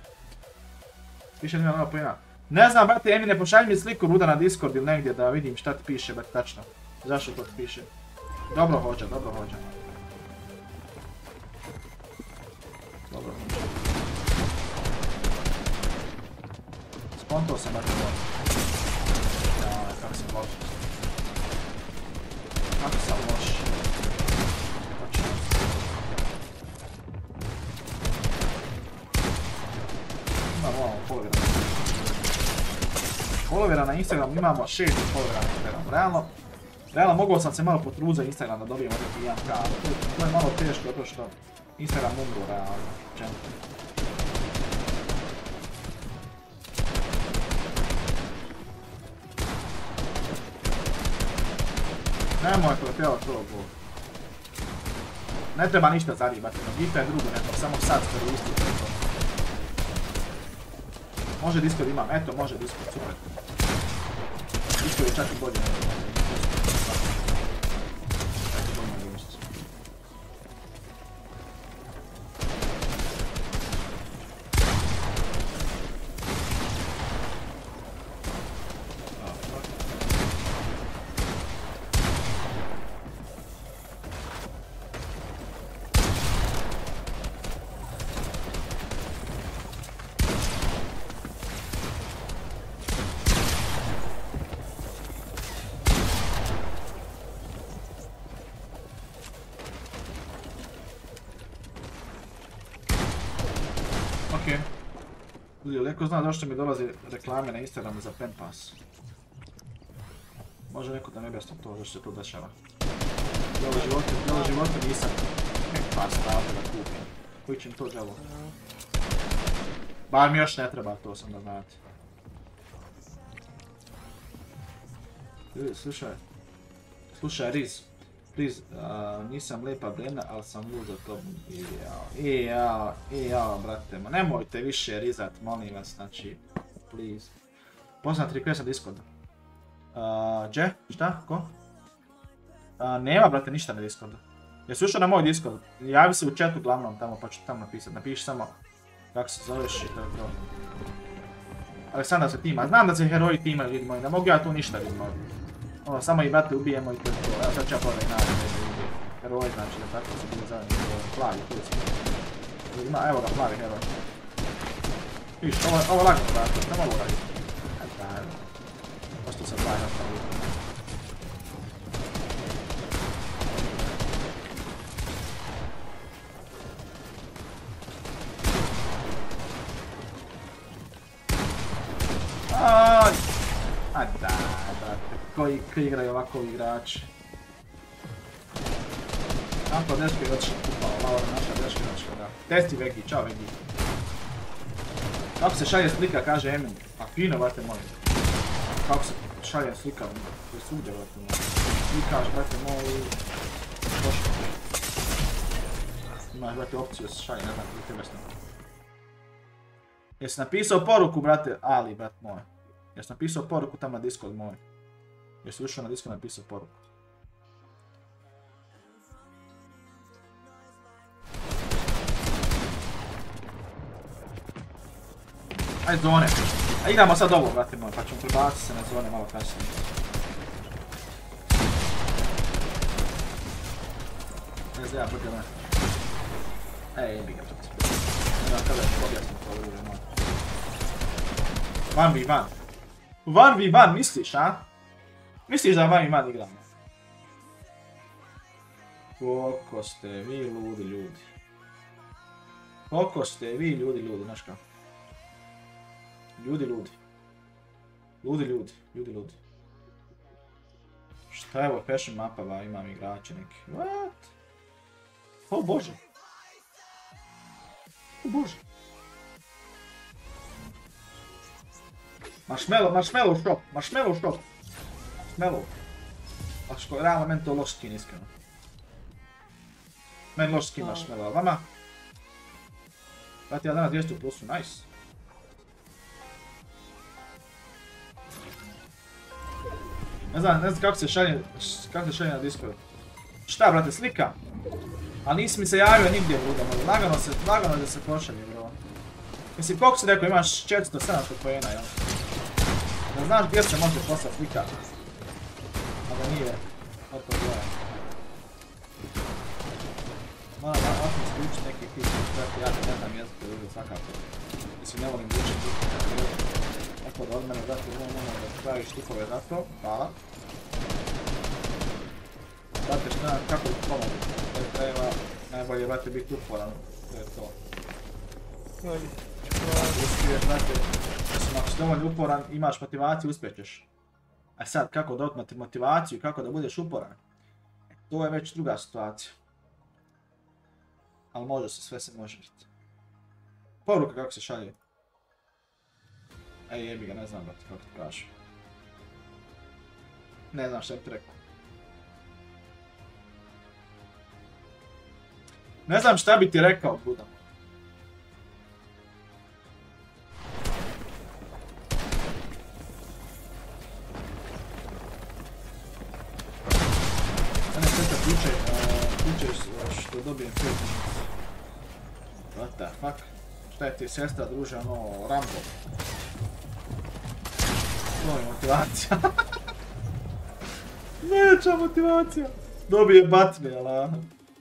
Više nima mnogo pojena. Ne znam, brate, Emine, pošalj mi sliku ruda na Discord ili negdje da vidim šta ti piše, brate, tačno. Zašto to ti piše? Dobro hođa, dobro hođa. Dobro hođa. Spontao sam, brate, brate. Kako sam loš? Kako sam loš? Imamo ovo followera. Followera na Instagramu imamo šest followera na Instagramu. Realno, realno mogao sam se malo potruditi za Instagram da dobijem ovdje jedan ka, ali to je malo teško zato što Instagram umru realno. Nemoj Fratello to, bol. Ne treba ništa zaribati, no gita je drugo, ne treba, samo sad teroristi to je to. Može Discord imam, eto može Discord, super. Discord je čak i bolje nego. Ok. Ljudi, neko zna zašto mi dolazi reklame na Instagramu za Pen Pass. Može neko da mi objasnim to, zašto se to dešava. Djelo živote, djelo živote nisam Pen Pass stavio da kupim. Koji će mi to djelo? Bar mi još ne treba, to sam da znate. Ljudi, slušaj. Slušaj, Riz. Riz, nisam lijepa blena, ali sam luza tobom. Ijao, ijao, ijao, brate. Nemojte više rizat, molim vas, znači, please. Poznat request na Discordu. Dje? Šta? Ko? Nema, brate, ništa na Discordu. Jesi ušao na moj Discord? Javi se u chatu glavnom tamo, pa ću tamo napisat. Napiši samo kako se zoveš i tako. Aleksandar se tima. Znam da se heroji tima, vidi moji. Ne mogu ja tu ništa, vidi moji. Ono, samo i brate ubijemo i to je to. Evo sad ću ja podaj naravno. Heroj znači da tako su bili zadnji plavi kurski. Ima, evo ga plavi heroj. Viš, ovo lagno brate, ne mogu raditi. Ajde da, evo. Osto sam plavi napravio. Aaaaaj! Ajde da. Koji igraju ovako igrači. Tako deška je odšla kupala, Laura naša deška je odšla, da. Testi Vegi, čao Vegi. Kako se šalje slika, kaže Emin. A fino, brate moj. Kako se šalje slika, je suđe, brate moj. Slikaš, brate moj. Došlo. Imaš, brate, opciju da se šalje, ne znam, da tebe snima. Jesi napisao poruku, brate, ali, brate moj. Jesi napisao poruku tamo na Discord moj. Jesi ušao na Discord napisao poruku. Ajde zone. Ajde igramo sad ovo, brate moj, pa ćemo prebaciti se na zone malo kasnije. Ne znam ja brga me. Ej, jebi ga brate. Ne znam kada objasnim to uvijek moj. jedan na jedan. jedan na jedan misliš, a? Misliš da vam ima da igramo? Koliko ste vi ludi ljudi. Koliko ste vi ljudi ludi, znaš kao. Ljudi ludi. Ludi ljudi, ljudi ludi. Šta je ovo fashion mapava, imam igrače neki. What? O bože. O bože. Marshmallow, marshmallow shop, marshmallow shop. Melo. A što, realno, meni to loš skin, iskreno. Meni loš skin maš, Melo, a vama? Vrati, ja danas dvjesto plusu, nice. Ne znam, ne znam kako se šalje, kako se šalje na Discord. Šta, brate, slika? Ali nisi mi se javio nigdje, budemo. Lagano se, lagano da se pošalje, bro. Mislim, koliko si rekao, imaš četiristo do sedamsto pojena, jel? Ne znaš gdje se može poslati slika. Da nije, od to gleda. Moram da otim sključiti neki tip, ja te ne znam jezik koji uvijek svakako. Mislim, ne volim učin tip, tako da od mene vrati ne moram da praviš tipove za to, hvala. Vrati što nam kako pomogu, jer treba najbolje vrati biti uporan, to je to. Ako uspiješ, vrati, ako si dovoljno uporan, imaš motivaciju, uspjećeš. A sad, kako da otmati motivaciju, kako da budeš uporan, to je već druga situacija. Ali može se, sve se može biti. Poruka kako se šalje. Ej, jebi ga, ne znam brate kako ti prašim. Ne znam šta bi ti rekao. Ne znam šta bi ti rekao, budam. Što dobijem pet minuta. What the fuck? Šta je ti sestra druže ono Rambo? To je motivacija. Neća motivacija. Dobije batme, jel?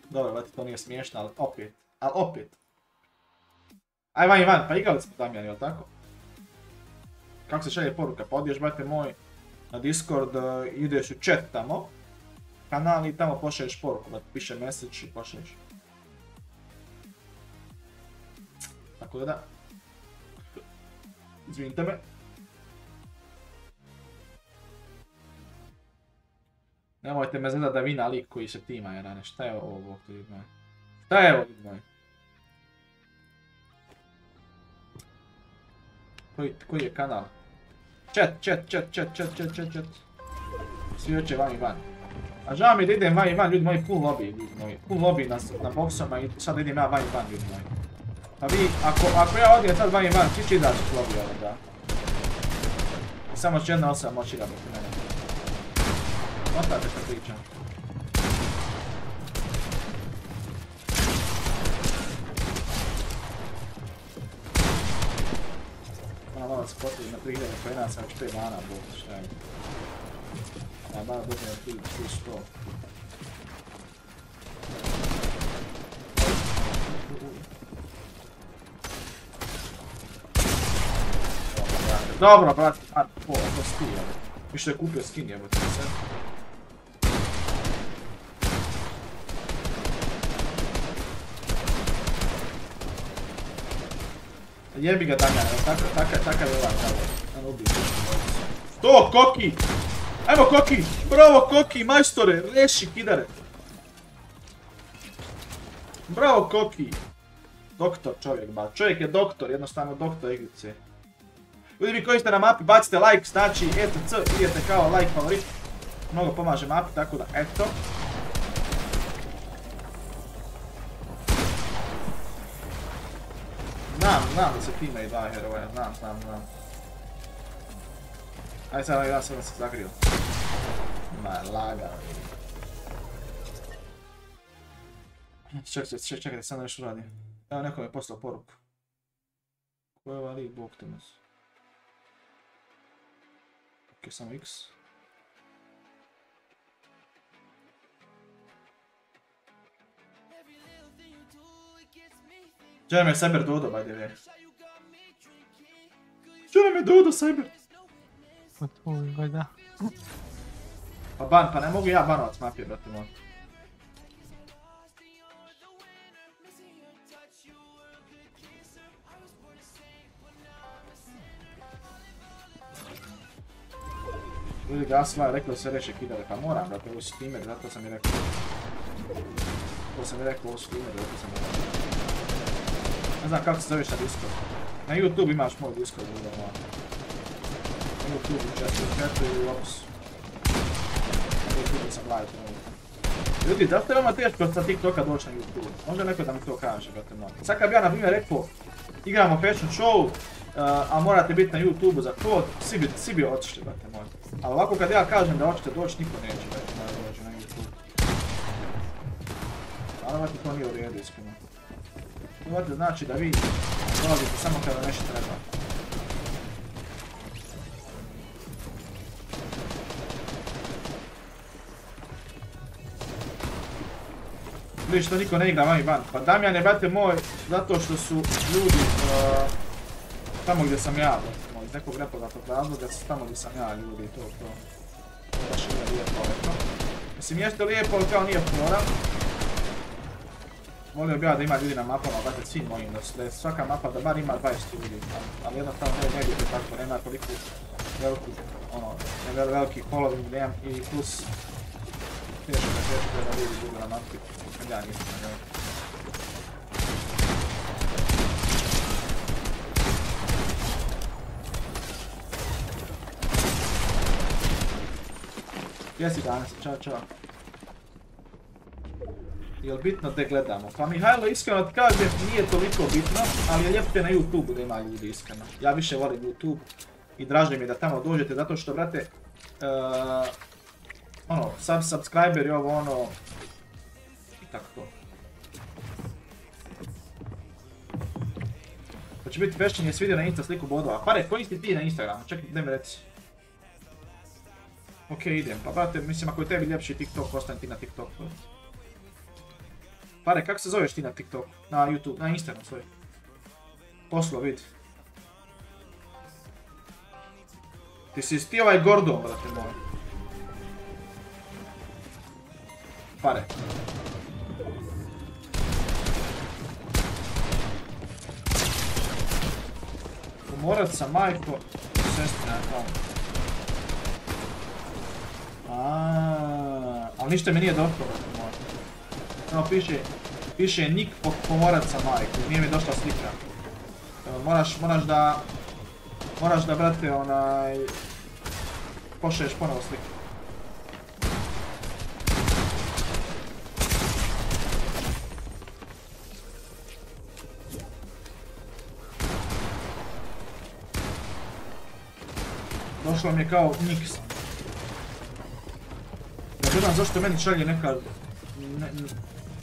Dobro, vati to nije smiješno, ali opet. Ali opet. Aj van i van, pa igrali smo Damjan, jel tako? Kako se šalje poruka? Pa odiješ brate moj na Discord, ideš u chat tamo. Kanal i tamo pošalješ poruku, da piše message i pošalješ. Tako da da. Izvinite me. Nemojte me zada da vi na lik koji se tima je rane. Šta je ovo ljudi moji? Šta je ovo ljudi moji? Koji je kanal? Chat, chat, chat, chat, chat, chat, chat, chat. Svi hoće van i van. A žao mi da idem van i van, ljudi moji, full lobby, ljudi moji. Full lobby na boksama i sad idem ja van i van, ljudi moji. Pa vi, ako ja odijem sad van i van, čiči izaći full lobby ovoga. Samo će jedna osoba moći da proti mene. Ostavite što pričam. Ona malo se potrebi na tri hiljade poena, sam već pet mana, bol, šta je. A bar dođe na tri sto. Dobro, brate, par po, to skin, jel. Više je kupio skin, jel, ti se. Jebi ga Damjana, takav je ovakav. Sto, Koki! Ajmo Koki! Bravo Koki, majstore, reši kidare! Bravo Koki! Doktor čovjek, ba, čovjek je doktor, jednostavno doktor igrice. Ljudi vi koji ste na mapi, bacite like, znači E T C, idete kao like favorit. Mnogo pomaže mapi, tako da eto. Znam, znam da se tima i dva heroja, znam, znam, znam. Ajde sad, ajde sad da se zagrio. Ma, lagao je. Čekajte, čekajte, sad nešto radim. Evo, neko mi je poslao poruku. Ko je vali, bok te nas. Ok, samo X. Žele me Cyber Dodo, by the way. Žele me Dodo, Cyber! Pa tvoj, goj da. Pa ban, pa ne mogu ja banovat s mapije, brate moj. Ljudi gasla, rekao se reše kidale, pa moram, brate, ovo su timer, zato sam mi rekao. Ovo sam mi rekao, ovo su timer, zato sam mi rekao. Ne znam kako se zoveš na Discord. Na YouTube imaš moj Discord, ljudi moja. Na YouTube u chatu, u chatu i u opisu. Na YouTube sam live trenutno. Ljudi, da ste veoma teško sa TikToka doći na YouTube? Može neko da mi to kaže, brate moj. Sad kad bi ja na primjer rekao, igramo fashion show, a morate biti na YouTube-u za to, svi bi otišli, brate moj. Ali ovako kad ja kažem da hoćete doći, niko neće, brate moj, dođe na YouTube. Ali brate, to nije u redu, iskreno. Ovdje znači da vi dolazite samo kada nešto treba. Vidiš što niko ne igra van i van. Pa Damjan je, brate moj, zato što su ljudi uh, tamo gdje sam ja, brate moj, iz nekog nepoznatog razloga su tamo gdje sam ja, ljudi, i to, to. Baš nije lijepo, lijepo. Mislim, jeste lijepo, ali kao nije flora. Volio bi ja da ima ljudi na mapama, brate, svi mojim, da je svaka mapa da bar ima dvadeset ljudi, ali jednostavno ne bi bilo tako, nema toliko velikih, ono, ne velikih following, nemam i plus teško da teško da ljudi budu na mapi, ja nisam na njoj. Gdje si danas, čao čao. Jel' bitno da gledamo? Pa Mihajlo, iskreno ti kažem, nije toliko bitno, ali je ljepše na YouTube-u da ima ljudi, iskreno. Ja više volim YouTube i draže mi je da tamo dođete, zato što, brate, uh, ono, sub subscriber i ovo, ono, i tako to. To će biti vešćenje s video na Insta sliku bodova. Pare, koji si ti na Instagramu? Čekaj, da mi reci. Okej, idem. Pa, brate, mislim, ako je tebi ljepši TikTok, ostani ti na TikToku. Pare, kako se zoveš ti na TikToku? Na YouTube, na Instagram svoj. Poslo, vidi. Ti si ti ovaj Gordon, brate moj. Pare. U boraca, majko, sestra, kao. Aaaa, ali ništa mi nije došlo. Samo piše, piše nik pomoraca, majko, nije mi došla slika. Moraš, moraš da, moraš da, brate, onaj, pošalješ ponovo slike. Došla mi je kao niks. Ne gledam zašto meni šalje neka, ne,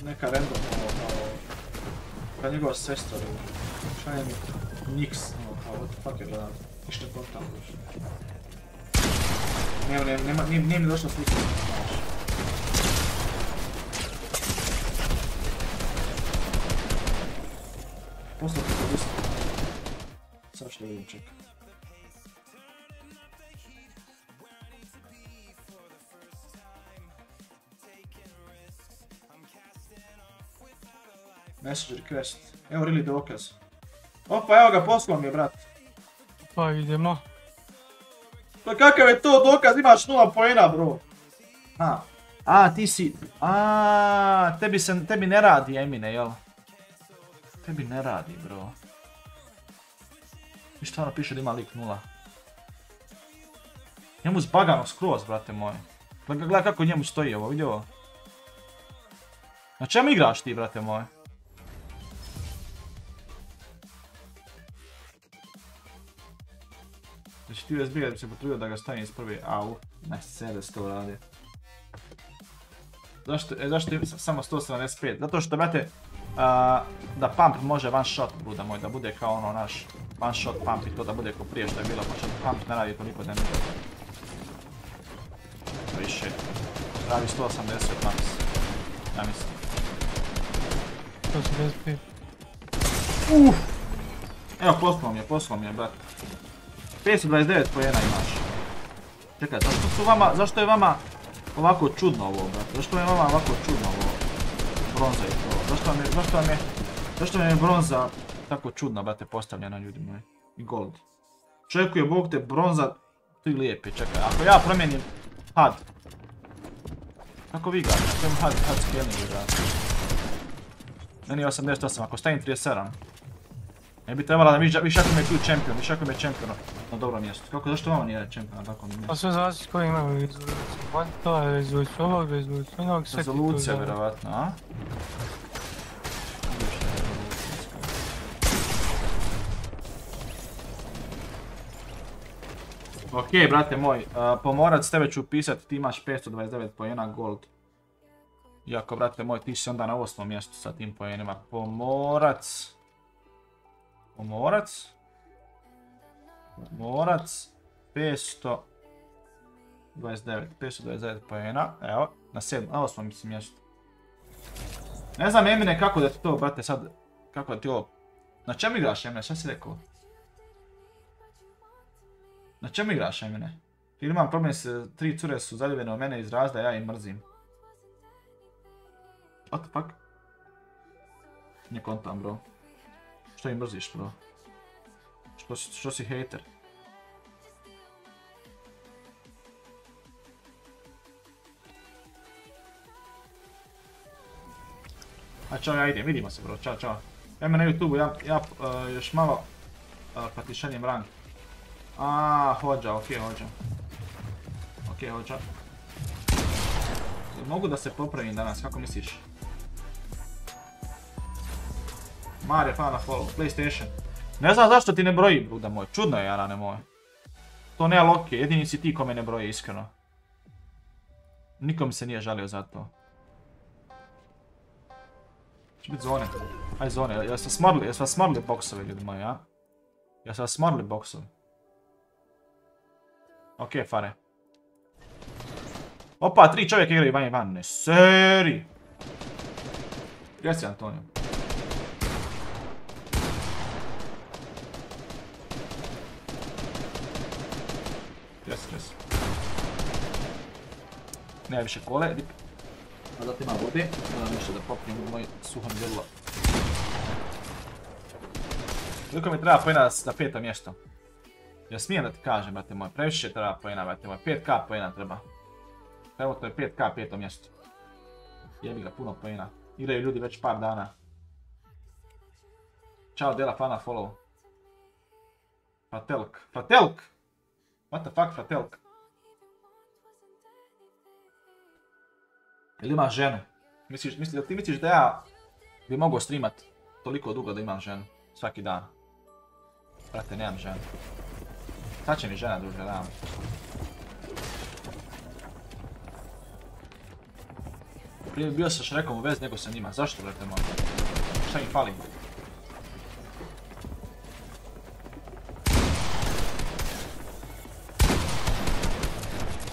neka random, kao njegova sestra, šalje mi niks, kao what the fuck je gledam, ništa kontam. Nije mi došla slika. Poslati to Discord. Sad što vidim, čekam. Messenger request. Evo really dokaz. Opa, evo ga, poslao mi je, brat. Pa idemo. Pa kakav je to dokaz, imaš nula poena, bro. A, a ti si, a tebi se, tebi ne radi, Emine, jel? Tebi ne radi, bro. I što ono piše da ima lik nula. Njemu zbagano skroz, brate moje. Gledaj kako njemu stoji ovo, vidi ovo. Na čemu igraš ti, brate moje? Znači ti U S B-ga bi se potrudio da ga stavim iz prve, au, na sebe se to radi. Zašto, e zašto je samo sto sedamdeset pet? Zato što, brate, da pump može one shot, bruda moj, da bude kao ono naš one shot pump i to da bude ko prije što je bilo, pa što pump ne radi toliko da ne bude. Više, radi sto osamdeset max, ja mislim. sto sedamdeset pet. Uff! Evo, poslao mi je, poslao mi je, brate. pet dvadeset devet pojena imaš. Čekaj, zašto su vama, zašto je vama ovako čudno ovo, brate? Zašto je vama ovako čudno ovo? Bronza i to. Zašto vam je, zašto vam je, zašto vam je bronza tako čudna, brate, postavljena, ljudi moji? I gold. Čekuje, bog te, bronza, ti lijepi, čekaj. Ako ja promijenim H U D. Kako vi igrate? Ako imam H U D scaling igrate. Meni je osamdeset osam, ako stavim trideset sedam. Ne bi trebala da viš ako mi je tu čempion, viš ako mi je čempion na dobro mjesto. Kako, zašto vama nije čempion na takvom mjestu? Pa sve zavisi koji imamo rezoluciju vanta, rezoluciju ovog, rezoluciju onog, sve ti to zavljamo. Rezolucija vjerovatno, a? Okej, brate moj, pomorac, tebe ću upisat, ti imaš pet dvadeset devet pojena gold. Iako, brate moj, ti si onda na osmom mjestu sa tim pojenima. Pomorac. Pomorac, pomorac, pet dvadeset devet pojena, evo, na osmom mjestu. Ne znam, Emine, kako da ti to, brate, sad, kako da ti ovo, na čemu igraš, Emine, šta si rekao? Na čemu igraš, Emine? Ili imam problem, tri cure su zaljubljene u mene iz razda, ja ih mrzim. What the fuck? Ne kontam, bro. Što im mrziš, bro? Što, što si hejter? A čao, ja idem, vidimo se, bro, čao, čao. Ema na YouTube-u, ja, ja uh, još malo uh, patišanjem rank. Aaaa, hođa, okej, okay, hođa. Okej, okay, hođa. Mogu da se popravim danas, kako misliš? Mare, pa na follow, PlayStation. Ne znam zašto ti ne broji, bruda moj, čudno je, Jarane moje. To ne je loke, jedini si ti ko me ne broji, iskreno. Nikom se nije žalio za to. Če biti zone, aj zone, jel ste smrli, jel ste smrli boksove, ljudi moji, a? Jel ste smrli boksove? Okej, fare. Opa, tri čovjek igraju van i van, ne seri. Jesi, Antonio. Jes, jes. Nema više kole, dip. A zato ima vode, nema više da popnim u moj suhom djelo. Koliko mi treba pojena na peto mjesto? Ja smijem da ti kažem, brate moj, previše treba pojena, brate moj, pet ka pojena treba. Evo to je pet ka, peto mjesto. Jebi ga, puno pojena. Igraju ljudi već par dana. Ćao Dela, fana, follow. Fratelk, Fratelk! What the fuck, Fratelk? Jel imaš ženu? Misliš, misli, jel ti misliš da ja bi mogao streamat toliko dugo da imam ženu? Svaki dan. Brate, nemam ženu. Sad će mi žena, druže, nemam. Prije bi bio sa Shrekom u vez nego sa njima. Zašto, brate moj? Šta mi fali?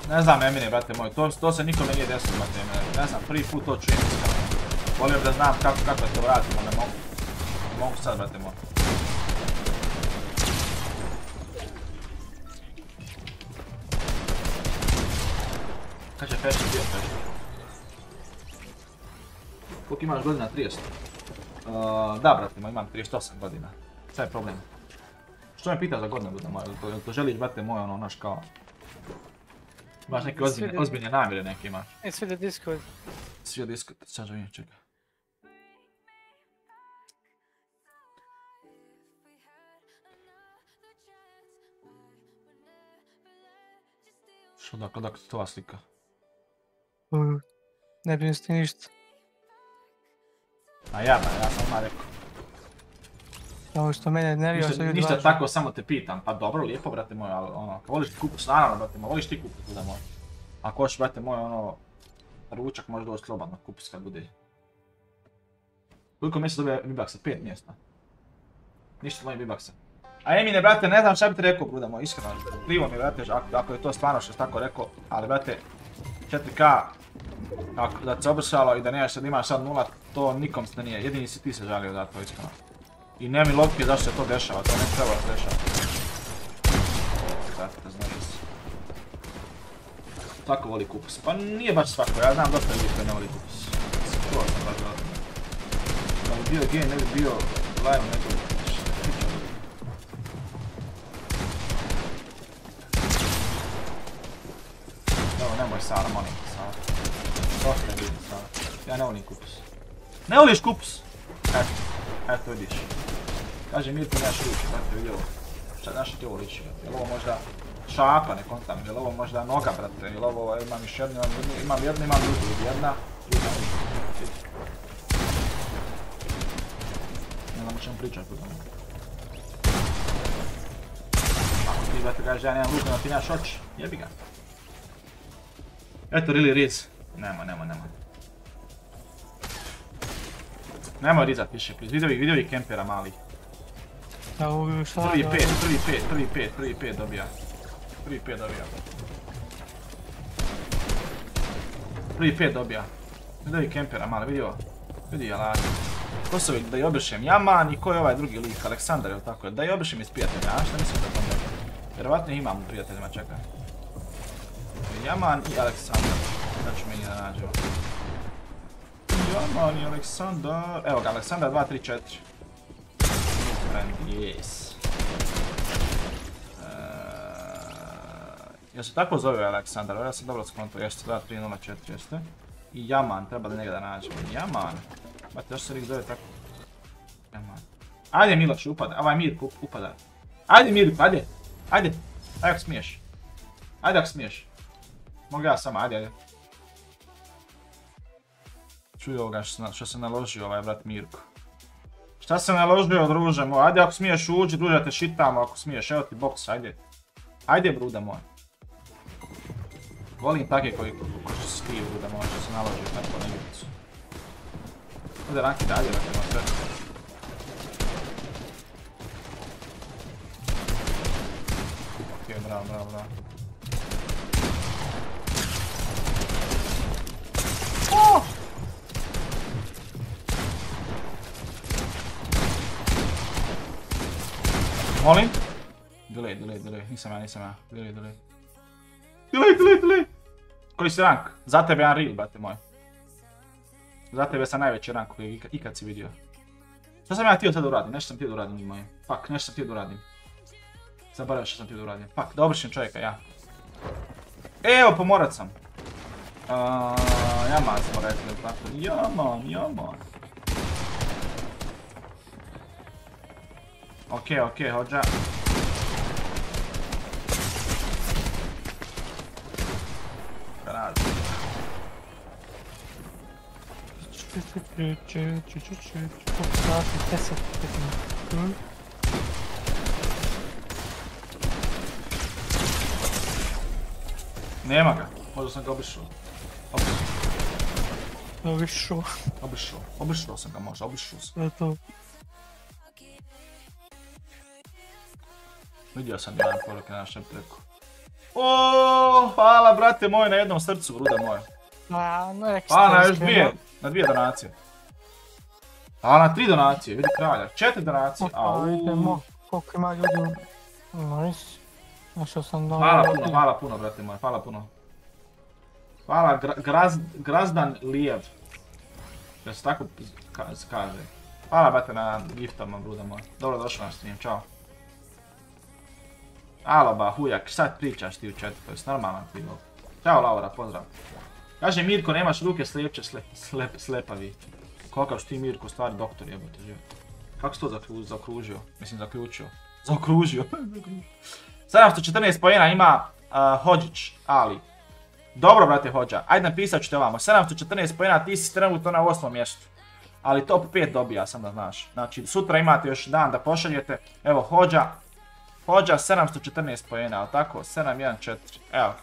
Ne znam, Emine, brate moj, to, to se nikome nije desilo, brate Emine. Ne znam, prvi put to čujem. Volio bi da znam kako, kako je to vratimo, ne mogu. Ne mogu sad, brate moj. Kad će Fashion bio Fashion? Koliko imaš godina? trideset? Uh, da, brate moj, imam trideset osam godina. Šta je problem? Što me pitaš za godine, brate moj? Jel to želiš, brate moj, ono, naš kao... Imaš neke ozbiljne namjere neke imaš. E, svi da Discord. Svi da Discord, sad želim čekaj. Što dakle, odakle to ova slika? Ne bi niste ništa. A ja, ja sam ma rekao. Ovo što mene nervio, što ljudi važu. Ništa tako, samo te pitam. Pa dobro, lijepo, brate moj, ali ono, voliš ti kupus, naravno, brate moj, voliš ti kupus, da moj. Ako hoćeš, brate moj, ono, ručak može doći slobodno, kupus kad bude. Koliko mjesta dobija V-Bucksa? pet mjesta. Ništa moj V-Bucksa. A Emine, brate, ne znam šta bi ti rekao, bruda moj, iskreno, krivo mi, brate, ako, ako je to stvarno što tako rekao, ali, brate, četiri ka, ako, da se obršalo i da nemaš sad, imaš sad nula, to nikom se nije, jedini si ti se žalio da to, iskreno. I nemi logike zašto se to dešava, to ne treba da se dešava. Brate, znaš se. Svako voli kupus, pa nije baš svako, ja znam dosta ljudi koji ne voli kupus. Skroz, brate, brate. Da bi bio game, ne bi bio live nekog. Sara, molim te, Sara. Dosta vidim, Sara. Ja ne volim kupus. Ne voliš kupus? Eto, eto vidiš. Kaže Mirko, nemaš ruče, brate, vidi ovo. Šta, znaš što ti ovo liči, brate? Jel' ovo možda šapa, ne kontam, jel' ovo možda noga, brate? Jel' ovo, imam još jednu, imam jednu, imam drugu, jedna, druga, druga. Ne znam o čemu pričam, putom. Ako ti, brate, kaže, ja nemam ruku, no ti nemaš oči, jebi ga. Eto, really riz. Nemoj, nemoj, nemoj. Nemoj rizat više, please. Vidio ih, vidio ih kempera malih. Prvi pet, prvi pet, prvi pet, prvi pet dobija. Prvi pet dobija. Prvi pet dobija. Vidio ih kempera mali, vidio. Vidio je lako. Ko su ovih, da ih obrišem Jaman i ko je ovaj drugi lik, Aleksandar ili tako. Da ih obrišem iz prijatelja, a šta mislim da tome? Vjerovatno imam u prijateljima, čekaj. Jaman i Aleksandar, sad ću meni da nađe ovo. Jaman i Aleksandar, evo ga, Aleksandar dva tri četiri. Yes. Jel se tako zove Aleksandar, ja sam dobro skonto, jeste dva tri nula četiri, jeste. I Jaman, treba da njega da nađemo, Jaman. Bate, još se lik zove tako. Jaman. Ajde Miloš, upada, ovaj Mirko upada. Ajde Mirko, ajde, ajde, ajde ako smiješ. Ajde ako smiješ. Mogu ja samo, ajde, ajde. Čuj ovoga što se naložio ovaj brat Mirko. Šta se naložio, druže moj? Ajde, ako smiješ uđi, druže, da te šitamo, ako smiješ, evo ti boks, ajde. Ajde, bruda moj. Volim takve koji što se skriju, bruda moj, što se naložio, tako na igricu. Ode ranki dalje, brate moj, sve. Ok, bravo, bravo, bravo. Oh! Molim? Delay, delay, delay, nisam ja, nisam ja, delay, delay. Delay, delay, delay! Koji si rank? Za tebe jedan reel, brate moj. Za tebe sam najveći rank koji ikad si vidio. Šta sam ja htio sad da uradim? Nešto sam htio da uradim, moj. Fuck, nešto sam htio da uradim. Zaboravio što sam ti uradio. Pak, dobrišim čovjeka, ja. Evo, pomorac sam. Jaman smo rekli, tako. Jaman, jaman. Okej, okej, hođa. Razum. Nema ga, možda sam ga obišao. Obišao. Obišao, obišao sam ga možda, obišao sam. Eto. Vidio sam jedan korak na našem preko. Oooo, hvala brate moj na jednom srcu, ruda moja. Hvala na još dvije, na dvije donacije. Hvala na tri donacije, vidi kralja, četiri donacije, auuu. Vidite mo, koliko ima ljudi, nice. Našao sam dobro. Hvala puno, hvala puno brate moj, hvala puno. Hvala Grazdan Lijev. Da se tako kaže. Hvala brate na giftama, ruda moja. Dobro došao na stream, čao. Alo ba hujak, sad pričaš ti u četvrtu, to je normalan ti bol. Ćao Laura, pozdrav. Kaže Mirko, nemaš ruke slijepče, slepavi. Koliko što ti Mirko, stvari doktor jebote žive. Kako si to zaokružio? Mislim zaključio. Zaokružio. sedamsto četrnaest pojena ima Hođić, ali. Dobro brate Hođa, ajde napisat ću te ovamo. sedamsto četrnaest pojena, ti si trenutno na osmom mjestu. Ali top pet dobija sam da znaš. Znači sutra imate još dan da pošaljete. Evo Hođa. Hođa sedamsto četrnaest pojena, ali tako? sedam jedan četiri, evo.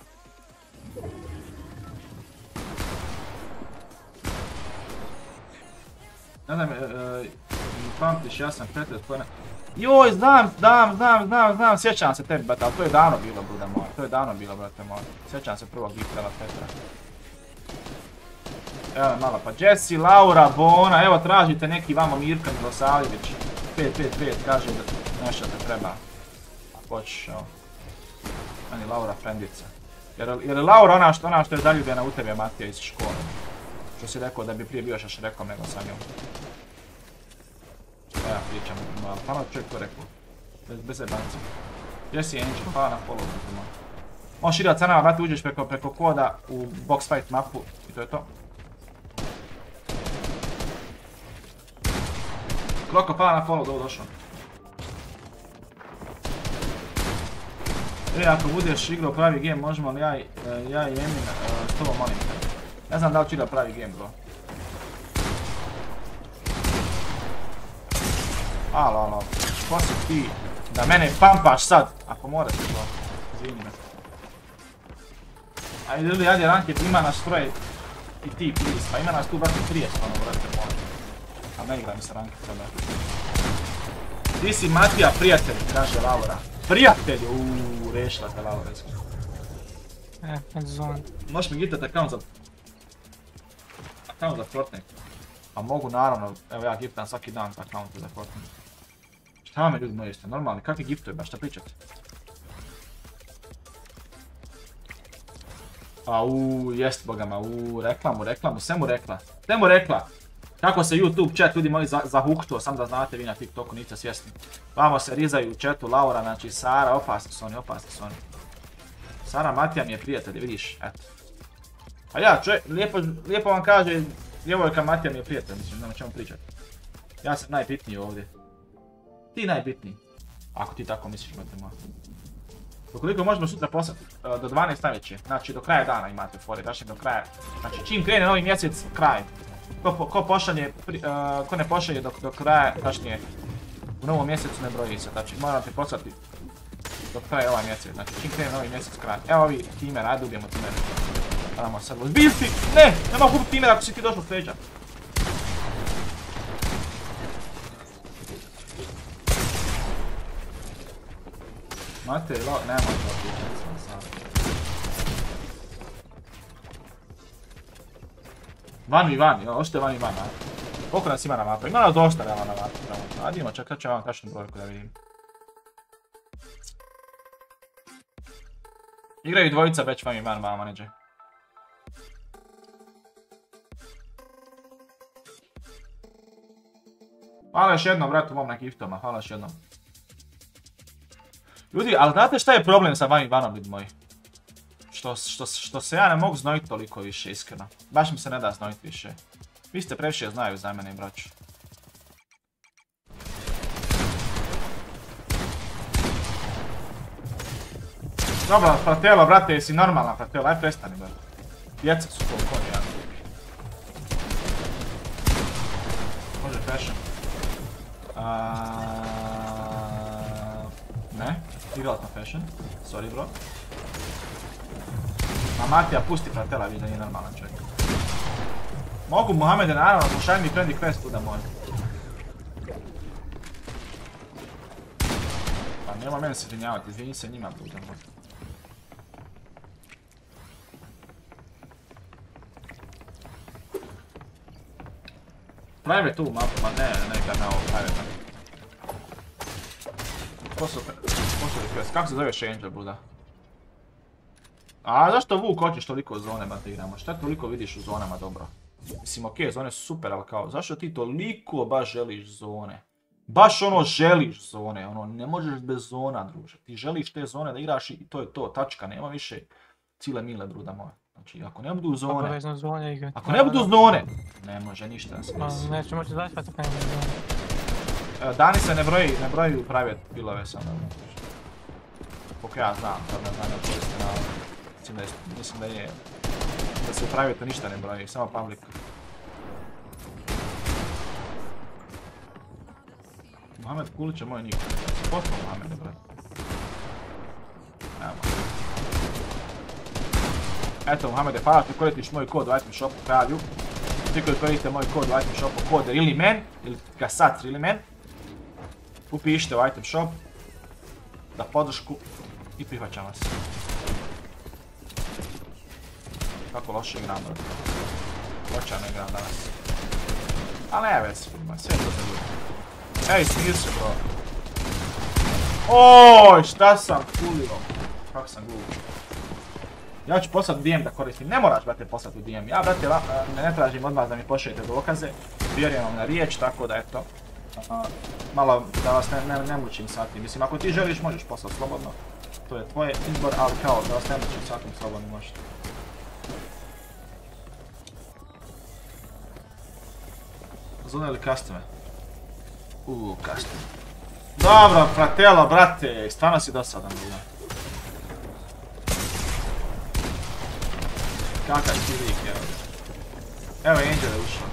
Ne znam, pamtiš, ja sam petnaest pojena. Joj, znam, znam, znam, znam, znam, sjećam se tebi, brate, ali to je davno bilo, bruda moja. To je davno bilo, brate moja. Sjećam se prvog gifta Petra. Evo malo, pa Jesse, Laura, Bona, evo tražite neki vamo Mirkan Milosavljević. pet pet pet, kažem da nešto te treba. Hoćiš, evo. Meni Laura frendica. Jer je Laura ona što je zaljubljena u tebe, Matija, iz škole. Što si rekao da bi prije bio što što rekao, nego sam joj. Šta ja pričam, malo. Hvala čovjek to rekao. Bez jebanca. Jesse Angel, hvala na follow. Možeš igrati sa nama, brate, uđeš preko koda u Box Fight mapu i to je to. Kroko, hvala na follow, dobro došao. E, ako budeš igrao pravi game, možemo li ja i Emin s tobom, molim te. Ne znam da li ću igrao pravi game, bro. Alo, alo, ko si ti? Da mene pampaš sad! Ako morate, bro. Izvini me. Ajde, ljudi, ajde, ranket, ima nas troje i ti, please. Pa ima nas tu, brate, trideset, ono, brate, molim. A ne igra mi se ranket sada. Ti si Matija prijatelj, kaže Laura. Prijatelj! Uuuu. Rešila te Laura, resko. Eh, ne zovem. Možeš mi giftat account za... account za Fortnite? Pa mogu naravno, evo ja giftam svaki dan account za Fortnite. Šta vam je ljudi moji, ste normalni? Kakvi giftuje baš, šta pričate? A uuu, jest bogama, uuu, reklamu, reklamu, sve mu rekla. Sve mu rekla! Kako se YouTube chat ljudi moji zahuktuo, sam da znate vi na TikToku niste svjesni. Vamo se rizaju u chatu, Laura, znači Sara, opasni su oni, opasni su oni. Sara Matija mi je prijatelj, vidiš, eto. A ja čovjek, lijepo vam kaže, djevojka Matija mi je prijatelj, mislim, nema čemu pričati. Ja sam najbitniji ovdje. Ti najbitniji. Ako ti tako misliš, imate moja. Dokoliko možemo sutra poslati, do dvanaest najveće, znači do kraja dana imate fore, daš im do kraja. Znači čim krene novi mjesec, kraj. Ko ne pošalje do kraja, tačnije, u novom mjesecu ne broji se, znači moram te poslati do kraja ovaj mjesec, znači čim krene novi mjesec kraj. Evo ovi timer, ajde ubijemo timer. Moramo sad uzbiti, ne, ne mogu kupiti timer ako si ti došao sljedeća. Mate, nema što odličati sam sad. Van i van, ošte van i van, ajde. Koliko nas ima na mapu? Ima nas dosta realno na mapu. Ajde imamo, čak sad ću vam tačnu brojku da vidim. Igraju dvojica već van i van, van manager. Hvala još jednom, bratu mom na giftoma, hvala još jednom. Ljudi, ali znate šta je problem sa vami banom, ljudi moji? Što, što, što se ja ne mogu znojiti toliko više, iskreno. Baš mi se ne da znojiti više. Vi ste previše znaju za mene, braću. Dobro, Fratello, brate, jesi normalna, Fratello, aj prestani, brate. Djeca su to u konju, ja. Može Fashion. Ne, igrala sam Fashion. Sorry, bro. Ma Matija, pusti Fratella, vidi da nije normalan čovjek. Mogu Muhammede, naravno, slušaj mi friendly quest, kuda moj. Pa nema mene se izvinjavati, izvini se njima, kuda moj. Private tu mapu, ma ne, nekad na ovo private. Ko su request? Kako se zove Changer, buda? A zašto Vuk hoćeš toliko zone, brate, igramo? Šta toliko vidiš u zonama dobro? Mislim, okej, zone su super, ali kao, zašto ti toliko baš želiš zone? Baš ono, želiš zone, ono, ne možeš bez zona, druže. Ti želiš te zone da igraš i to je to, tačka, nema više cile mile, bruda moja. Znači, ako ne budu zone... Ako ne budu zone! Ne može ništa da se desi. Neće moći zaći, pa tako ne budu zone. Dani se ne broji, ne broji u private pilove sam, da ne možeš. Koliko ja znam, sad ne znam, ne koriste na... Mislim da je, da se upravite ništa ne broji, samo public. Mohamed Kulić je moj nick. Posto Mohamede, brad. Eto Mohamede, hvala ti koristiš moj kod u item shopu, kralju. Ti koji koriste moj kod u item shopu, kod ili men, ili ga sad ili men. Upišite u item shop, da podršku i prihvaćam vas. Kako loše igram, brate. Ločano igram danas. Ali ne već, sve to se ljudi. Ej, smir se, bro. Ooj, šta sam kulio. Kako sam glup. Ja ću poslati D M da koristim. Ne moraš, brate, poslati u D M. Ja, brate, ne tražim od vas da mi pošaljete dokaze. Vjerujem vam na riječ, tako da, eto. Malo da vas ne mučim sa tim. Mislim, ako ti želiš, možeš poslati slobodno. To je tvoj izbor, ali kao da vas ne mučim sa tim slobodno možete. Zone ili customer? Uuu, customer. Dobro, Fratello, brate, stvarno si dosadan, bilo. Kakav si lik, evo. Evo, Angel je ušao.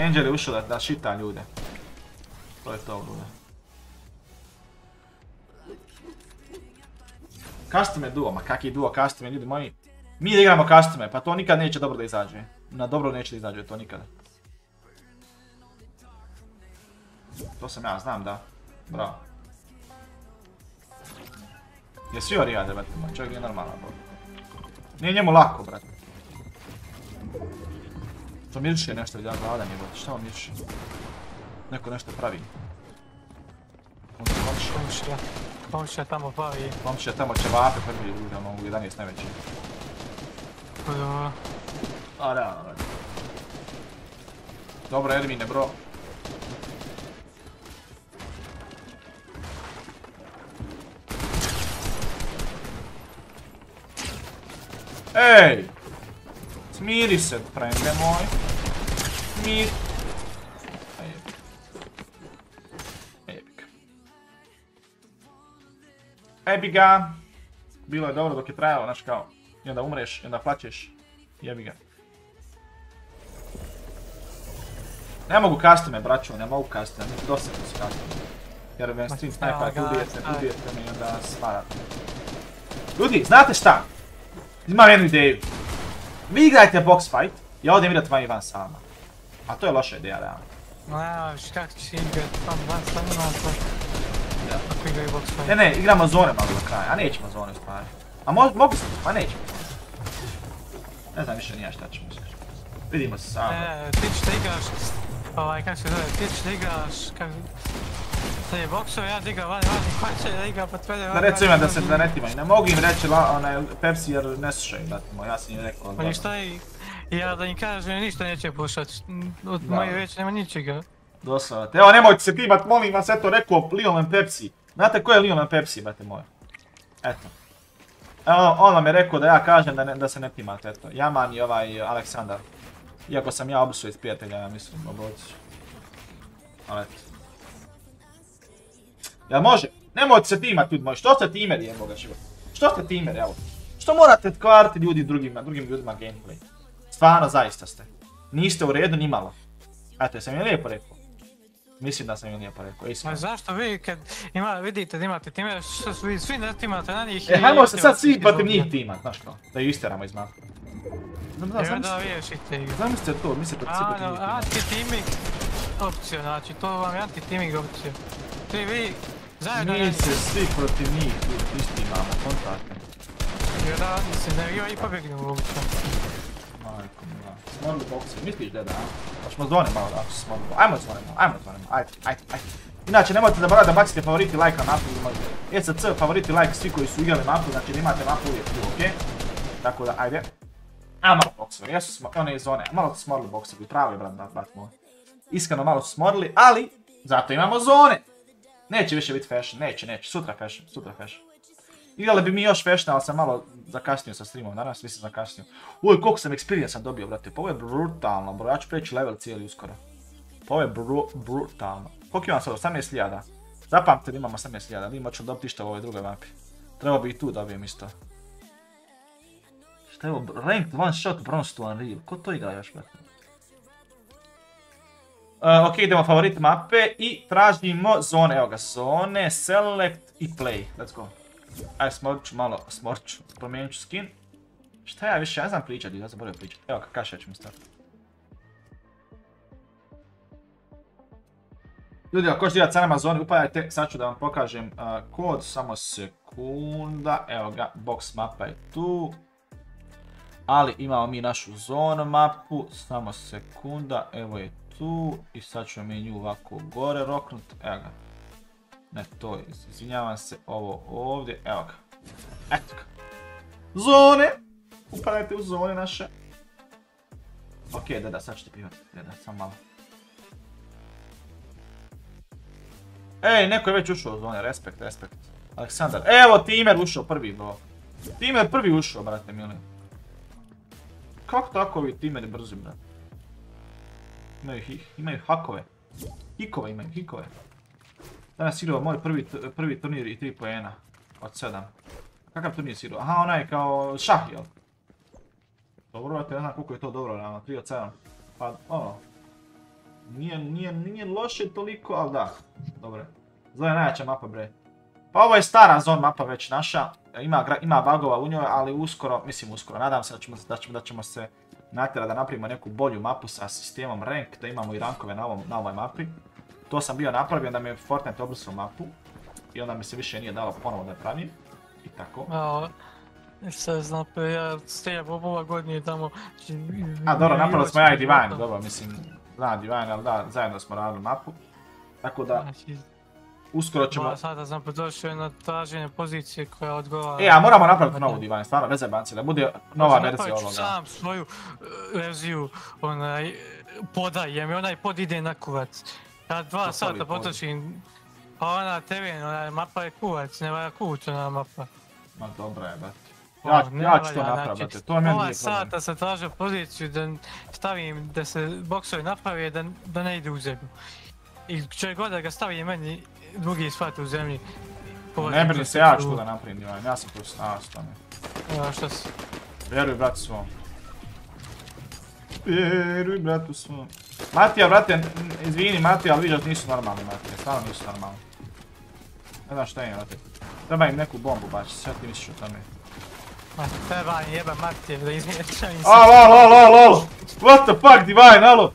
Angel je ušao da šita ljude. To je to, bilo. Customer duo, ma kaki duo, customer, ljudi moji. Mi da igramo customer, pa to nikad neće dobro da izađe. Na dobro neće da izađe, to nikada. To sam ja, znam da. Bravo. Je svi orijade, brate, moj čovjek je normalan, bro. Nije njemu lako, brate. To miriše nešto, vidim, glada mi je, brate, šta vam miriše? Neko nešto pravi. Komšija tamo bavi. Komšija tamo će vape prvi ugramo u jedanaest najveći. Dobro. A da, da, da. Dobro, Ermine, bro. Ej! Smiri se, frende moj. Smir. Ejebik. Ejebik. Ejebik ga. Bilo je dobro dok je trajalo, znaš kao. I onda umreš, i onda plaćeš, jebi ga. Ne mogu customer, braćo, ne mogu customer, dosadno su customer. Jer vam stream snajpajte, ubijete, ubijete mi i onda stvarate. Ljudi, znate šta? Imam jednu ideju. Vi igrajte box fight, ja ovdje igrati van i van sama. A to je loša ideja, realno. Ma ja, kako ćeš igrati van van sama, ako igraju box fight. Ne, ne, igramo zone malo do kraja, a nećemo zone u stvari. A mogu se, pa nećemo. Ne znam više nija šta ćemo iskati. Vidimo se samo. E, ti ćeš da igraš, ovaj, kako se zove, ti ćeš da igraš, kako... Da je boksov, ja da igra vani, vani, ko će da igra, pa tvede vani... Da recu imam da se da ne timaju, ne mogu im reći Pepsi jer ne slušaju, bratimo, ja sam im rekao... Pa ništa i... Ja da im kažem, ništa neće pušati, od moje već nema ničega. Doslovno. Evo nemojte se timat, molim vas, eto rekao Lionel Pepsi. Znate ko je Lionel Pepsi, brate moj? Eto. Evo, on vam je rekao da ja kažem da, ne, da se ne timate, eto. Jaman i ovaj Aleksandar. Iako sam ja obrsuo iz prijatelja, ja mislim, obrociću. Ali eto. Jel može? Nemojte se timat, ljudi moji, što ste timeri, jeboga život? Što ste timeri, evo? Što morate kvariti ljudi drugima, drugim ljudima gameplay? Stvarno, zaista ste. Niste u redu ni malo. Eto, jesam je lijepo rekao. Mislim da sam je lijepo rekao, iskreno. Ma zašto vi kad ima, vidite da imate timere, vi svi ne timate na njih i... E, hajmo se sad svi protiv njih timat, znaš kao, da ju isteramo iz mafije. Zamislite to, mislite da svi protiv njih timat. Anti-teaming opcija, znači to vam je anti-teaming opcija. Svi vi zajedno... Mi se svi protiv njih istimamo, kontakte. Jer da, mislim da joj i pobjegnemo uopće. Majko mi da, smorili boxe, misliš da da? Hoćemo zvone malo da, smorili boxe, ajmo zvone malo, ajmo zvone malo, ajde, ajde, ajde. Inače nemojte zaboraviti da bacite favoriti like na mapu, možete E C C, favoriti like svi koji su igrali mapu, znači da imate mapu uvijek tu, okej? Tako da, ajde. A malo boxe, jesu smorili, one je zvone, malo su smorili boxe, bi pravo je brat, brat, brat moj. Iskreno malo su smorili, ali, zato imamo zvone! Neće više biti fashion, neće, neće, sutra fashion, sutra fashion. Igrali bi mi još fashion, ali sam malo zakasnio sa streamom, danas nisam zakasnio. Uj, koliko sam experience dobio, brate, pa ovo je brutalno, bro, ja ću preći level cijeli uskoro. Pa ovo je bru, brutalno. Koliko imam sad, osamnaest hiljada? Zapamte da imam osamnaest hiljada, vidim hoću dobiti išto u ovoj drugoj mapi. Trebao bi i tu dobijem isto. Šta je ovo, ranked one shot bronze to unreal, ko to igra još, brate? Uh, ok, idemo favorit mape i tražimo zone, evo ga, zone, select i play, let's go. Aj, smort ću malo, smort ću, promijenit ću skin. Šta ja više, ja znam pričati, ja zaboravim pričati. Evo, kakaš ja ću mi startati. Ljudi, ako ću igrati sa nama zoni, upadajte, sad ću da vam pokažem uh, kod, samo sekunda, evo ga, box mapa je tu. Ali imamo mi našu zonu mapu, samo sekunda, evo je tu. I sad ću mi nju ovako gore roknuti, evo ga. Ne, to je, izvinjavam se, ovo ovdje, evo ga, eto ga. Zone! Upadajte u zone naše. Ok, da, da, sad ćete pivati, da, da, samo malo. Ej, neko je već ušao u zone, respekt, respekt. Aleksandar, evo timer ušao prvi, bro. Timer prvi ušao, brate, mili. Kako tako ovi timeri brzi, brate? Imaju, imaju hakove. Hikove imaju, hikove. Danas igrao moj prvi, prvi turnir i tri poena od sedam. Kakav turnir si igrao? Aha, onaj kao šah, jel? Dobro, ja ne znam koliko je to dobro, realno, tri od sedam. Pa, ono, nije, nije, nije loše toliko, ali da, dobro. Zove najjača mapa, bre. Pa ovo je stara zon mapa već naša, ima, ima bugova u njoj, ali uskoro, mislim uskoro, nadam se da ćemo, da ćemo, da ćemo se natjerati da napravimo neku bolju mapu sa sistemom rank, da imamo i rankove na, ovom, na ovoj mapi. To sam bio napravio, onda mi je Fortnite obrisao mapu i onda mi se više nije dalo ponovo da je pravim i tako. A, sve znam, ja strijam obova godinje i tamo... A dobro, napravili smo ja i Divine, dobro, mislim, znam Divine, ali da, zajedno smo radili mapu, tako da, uskoro ćemo... Sada sam došao na traženje pozicije koja odgovara... E, a moramo napraviti novu Divine, stvarno, bez jebanci, da bude nova verzija ovoga. Sam svoju verziju, onaj, podajem i onaj pod ide na kuvac. Ja dva sata potočim, pa ona teren, ona mapa je kuvac, ne valja kuć ona mapa. Ma dobra je, brate. Ja ću to napraviti, to meni nije problem. Ova sata sam tražio poziciju da stavim, da se boksove naprave, da ne ide u zemlju. I čovjek god da ga stavi meni, drugi shvat u zemlji. Ne brini se, ja ću to da napravim, ja sam prostavio s tome. Ja, šta si? Vjeruj, brate, svom. Vjeruj, brate, svom. Matija, brate, izvini Matija, ali vidiš da nisu normalni, Matija, stvarno nisu normalni. Ne znam šta im, brate. Treba im neku bombu baći, sve ti misliš o tome. Ma treba im jeba Matija, da izmješam im se... Al, al, al, al, al! What the fuck, Divine, alo!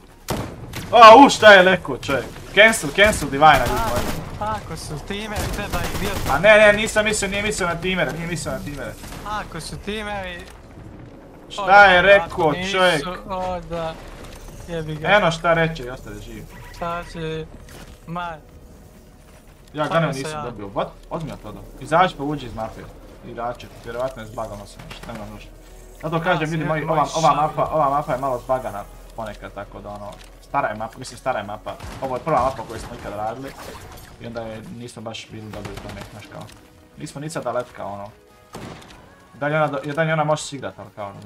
A, u, šta je leko, čovjek. Cancel, cancel Divine-a, ljudi moji. Ako su timeri, treba ih bio... A ne, ne, nisam mislio, nije mislio na timere, nije mislio na timere. Ako su timeri... Šta je rekao, čovjek? Eno šta reče i ostade živ. Šta će... Ma... Ja ga nisam dobio, what? Odmijel to do. Izađi pa uđi iz mape. Igrače, vjerovatno je zbagano se nešto, nemam nužno. Zato kažem, vidim, ova mapa je malo zbagana ponekad, tako da ono... stara je mapa, mislim stara je mapa. Ovo je prva mapa koju smo ikad radili. I onda je, nismo baš bili dobri u tome, znaš kao. Nismo ni sad daleko kao ono. Dalje ona može si igrat, ali kao ono.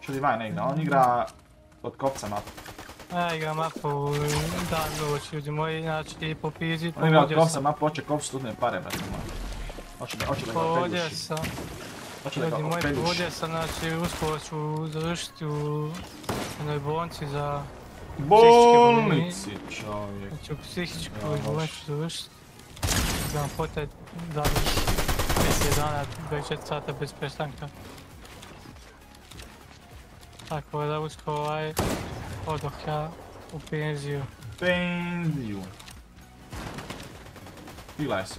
Što Divine ne igra, on igra od kopca mapu. Ja igram mapu, dan uoči ljudi moji, znači po fizi, pogodio sam. On igra od kopca mapu, hoće kopcu studne pare, brate moja. Hoće da ga odpeguši. Pogodio sam. Ljudi moji, pogodio sam, znači uskoro ću završiti u jednoj bolnici za... Bolnici, čovjek. Znači u psihičku bolnicu završiti. Znam fotaj zadnjih mjesec dana, dvadeset četiri sata bez prestanka. Tako da usko ovaj odoh ja u penziju. Penziju. Pilaj se.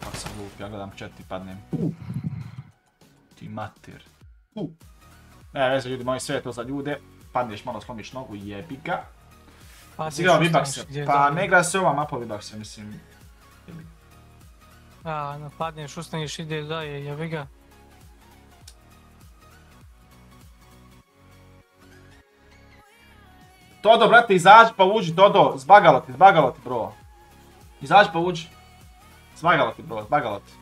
Kako sam glup, ja gledam čet i padnem. Ti mater. Ne veze ljudi moji, sve je to za ljude. Padneš malo, slomiš nogu i jebi ga. Si igrao V-Bucks? Pa ne igra se ova mapa V-Bucks, mislim. A, napadneš, ustaneš, ide daje, jebi ga. Dodo, brate, izađi pa uđi, Dodo, zbagalo ti, zbagalo ti, bro. Izađi pa uđi. Zbagalo ti, bro, zbagalo ti.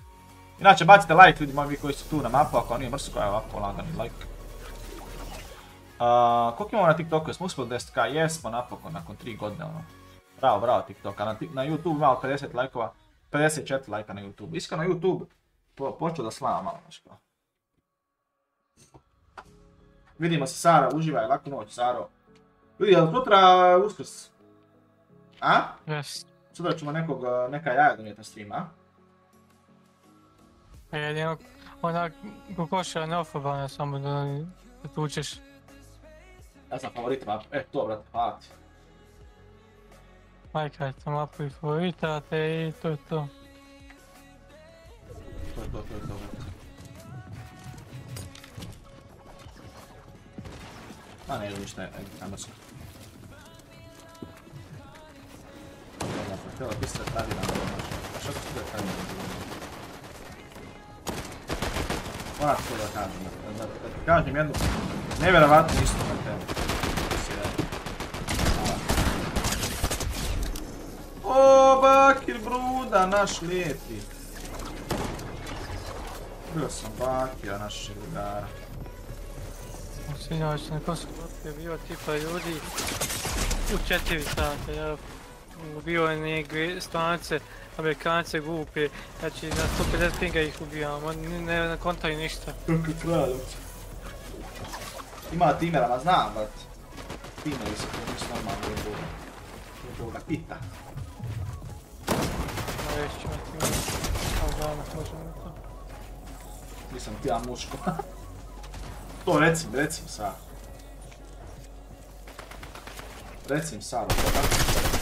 Inače, bacite like, ljudi moji, vi koji su tu na mapu, ako nije mrsko, evo ovako lagani like. Koliko imamo na TikToku, jesmo uspjeli deset ka? Jesmo, napokon, nakon tri godine, ono. Bravo, bravo TikTok, a na YouTube imamo pedeset lajkova, pedeset četiri lajka na YouTube. Iskreno na YouTube počeo da slava malo, nešto. Vidimo se, Sara, uživaj, laku noć, Saro. Ljudi, jel' sutra uskrs? A? Yes. Sutra ćemo nekog, neka jaja donijeti na stream, a? Jedinog, onak kokoša neofobalna samo da tučeš. Ja sam favorit map, e to brate, hvala ti. Majka je to mapu i favorita, te i to je to. To je to, to je to, brate. A ne, ništa je, ajmo se. Htjela bi se radi na ovo naša. A što ću da kažem? Moram što da kažem. Da ti kažem jednu nevjerovatnu istinu na tebe. Ooo, Bakir Bruda, naš lijepi. Ubio sam Bakira, našeg drugara. Svinjavač, neko sam otpio bio tipa ljudi u četiri sata, ja ubio je negdje strance, Amerikance glupe, znači na sto pedeset pinga ih ubijam, oni ne kontaju ništa. Kako kralj, oči. Ima timera, ma znam, brat. Timeri se to nisu normalno gledali. Gledali ga pita. Ma već ću na timera, ali danas možemo to. Nisam ti ja muško. To recim, recim Sara. Recim Sara, to tako što je.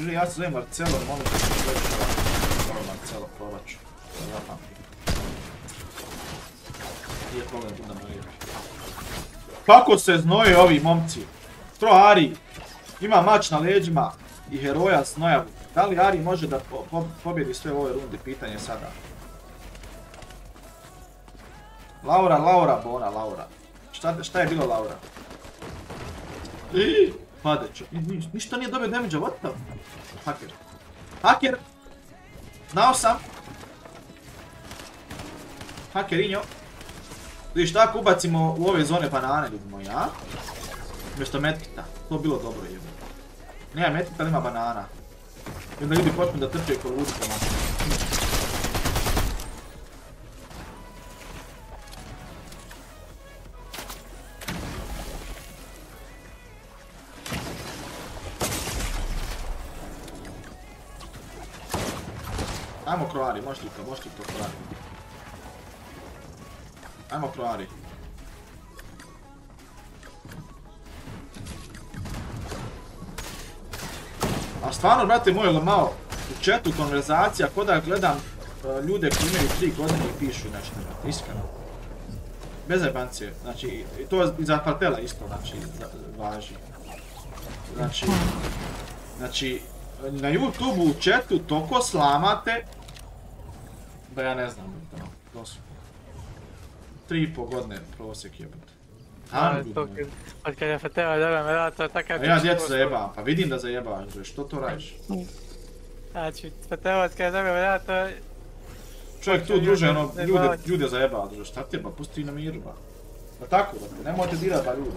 Želi, ja se zovem Marcelo, molim da se zovem Marcelo, probat ću. Kako se znoje ovi momci? Troari ima mač na leđima i heroja znoja. Da li Ari može da pobjedi sve u ovoj rundi? Pitanje sada. Laura, Laura, Bona, Laura. Šta je bilo Laura? Iii, padeću. Ništa nije dobio damage-a, what the? Haker. Haker! Znao sam. Hakerinjo. Vidiš, tako ubacimo u ove zone banane, ljudi moji, a? Mjesto metkita, to bilo dobro, jebno. Nema metkita, ali ima banana. I onda ljudi počnu da trče ko luci po mapu. Ajmo krovari, možeš li to, možeš li to krovari. Ajmo krovari. A stvarno, brate moj, lomao u chatu konverzacija, ko da gledam ljude koji imaju tri godine i pišu nešto, iskreno. bez jebancije, znači to i za Fratello isto, znači, važi. Znači, znači, na YouTube u chatu toliko slamate, da ja ne znam, to su tri i po godine prosjek jebate. Od kad je Fratello dobro me dao, to je takav... Ja djecu zajebam, pa vidim da zajebaš, što to radiš? Znači, Fratello od kad je dobro me dao, to je... Čovjek tu druže, ono, ljude zajebao, druže, šta ti je ba, pusti na miru ba. Da tako, da nemojte dirat ba ljude.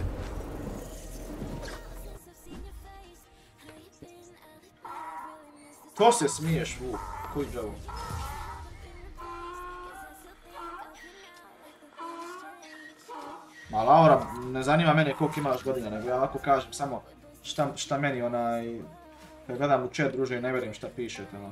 Ko se smiješ, Vuk? Koji džavo? Ma Laura, ne zanima mene koliko imaš godina, nego ja ovako kažem samo šta meni onaj... Kad gledam u chat, druže, i ne vjerujem šta pišete, ono.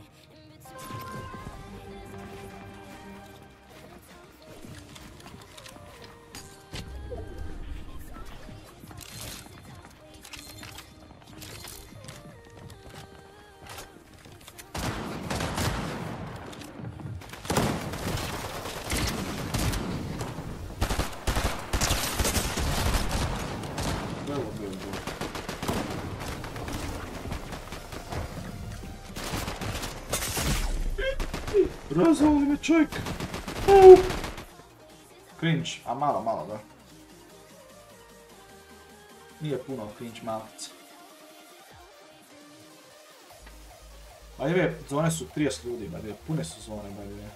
Razvoli me čovjek! Cringe, a malo, malo da. Nije puno cringe maltica. Bajeve, zone su trideset ljudi, bajeve, pune su zone, bajeve.